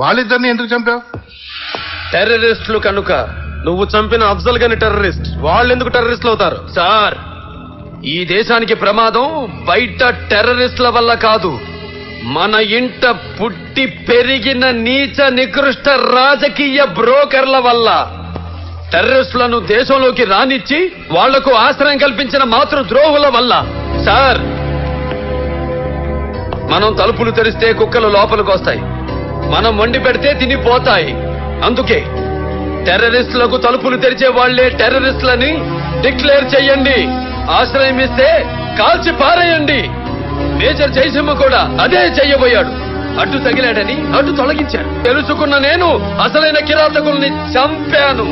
వాళ్ళిద్దరిని ఎందుకు చంపావు? టెర్రరిస్టులు కనుక. నువ్వు చంపిన అఫ్జల్ గని టెర్రరిస్ట్. వాళ్ళెందుకు టెర్రరిస్టులు అవుతారు సార్? ఈ దేశానికి ప్రమాదం బయట టెర్రరిస్టుల వల్ల కాదు, మన ఇంట పుట్టి పెరిగిన నీచ నికృష్ట రాజకీయ బ్రోకర్ల వల్ల. టెర్రరిస్టులను దేశంలోకి రానిచ్చి వాళ్లకు ఆశ్రయం కల్పించిన మాతృ ద్రోహుల వల్ల సార్. మనం తలుపులు తెరిస్తే కుక్కలు లోపలికి వస్తాయి, మనం వండి పెడితే తినిపోతాయి. అందుకే టెర్రరిస్టులకు తలుపులు తెరిచే వాళ్లే టెర్రరిస్టులని డిక్లేర్ చేయండి, ఆశ్రయం ఇస్తే కాల్చి పారేయండి. మేజర్ జయసింహ కూడా అదే చెయ్యబోయాడు. అడ్డు తగిలాడని అడ్డు తొలగించాడు. తెలుసుకున్న నేను అసలైన కిరాతకుల్ని చంపాను.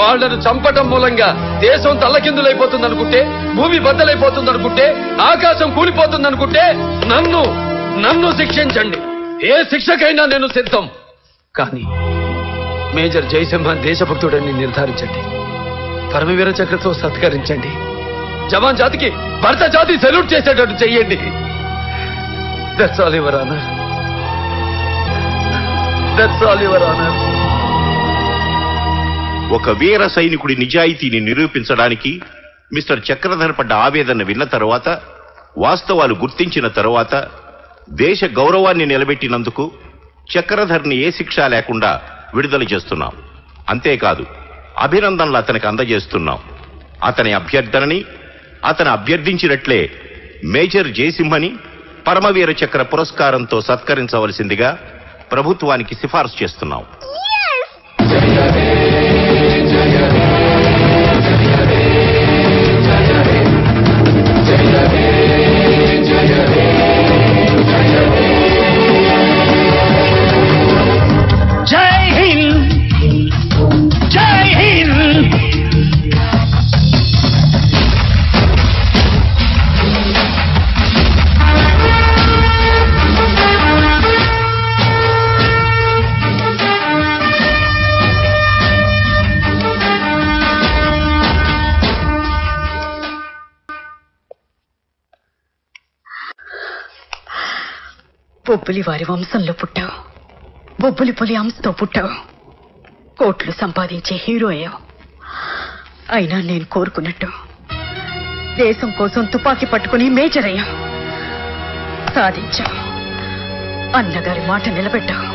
వాళ్లను చంపటం మూలంగా దేశం తల్లకిందులైపోతుందనుకుంటే, భూమి బద్దలైపోతుందనుకుంటే, ఆకాశం కూలిపోతుందనుకుంటే నన్ను నన్ను శిక్షించండి. ఏ శిక్షకైనా నేను సిద్ధం. కానీ మేజర్ జయసింహ దేశభక్తుడని నిర్ధారించండి, పరమవీర చక్రతో సత్కరించండి, జవాన్ జాతికి భర్త జాతి సెల్యూట్ చేసేటట్టు చెయ్యండి. That's all your honour, that's all your honour. ఒక వీర సైనికుడి నిజాయితీని నిరూపించడానికి మిస్టర్ చక్రధర్ పడ్డ ఆవేదన విన్న తర్వాత, వాస్తవాలు గుర్తించిన తర్వాత, దేశ గౌరవాన్ని నిలబెట్టినందుకు చక్రధర్ని ఏ శిక్ష లేకుండా విడుదల చేస్తున్నాం. అంతేకాదు, అభినందనలు అతనికి అందజేస్తున్నాం. అతని అభ్యర్థనని, అతను అభ్యర్థించినట్లే మేజర్ జయసింహని పరమవీర చక్ర పురస్కారంతో సత్కరించవలసిందిగా ప్రభుత్వానికి సిఫార్సు చేస్తున్నాం. బొబ్బులి వారి వంశంలో పుట్టావు, బొబ్బులి పులి అంశతో పుట్టావు, కోట్లు సంపాదించే హీరో అయ్యావు. అయినా నేను కోరుకున్నట్టు దేశం కోసం తుపాకీ పట్టుకుని మేజర్ అయ్యావు, సాధించావు, అన్నగారి మాట నిలబెట్టావు.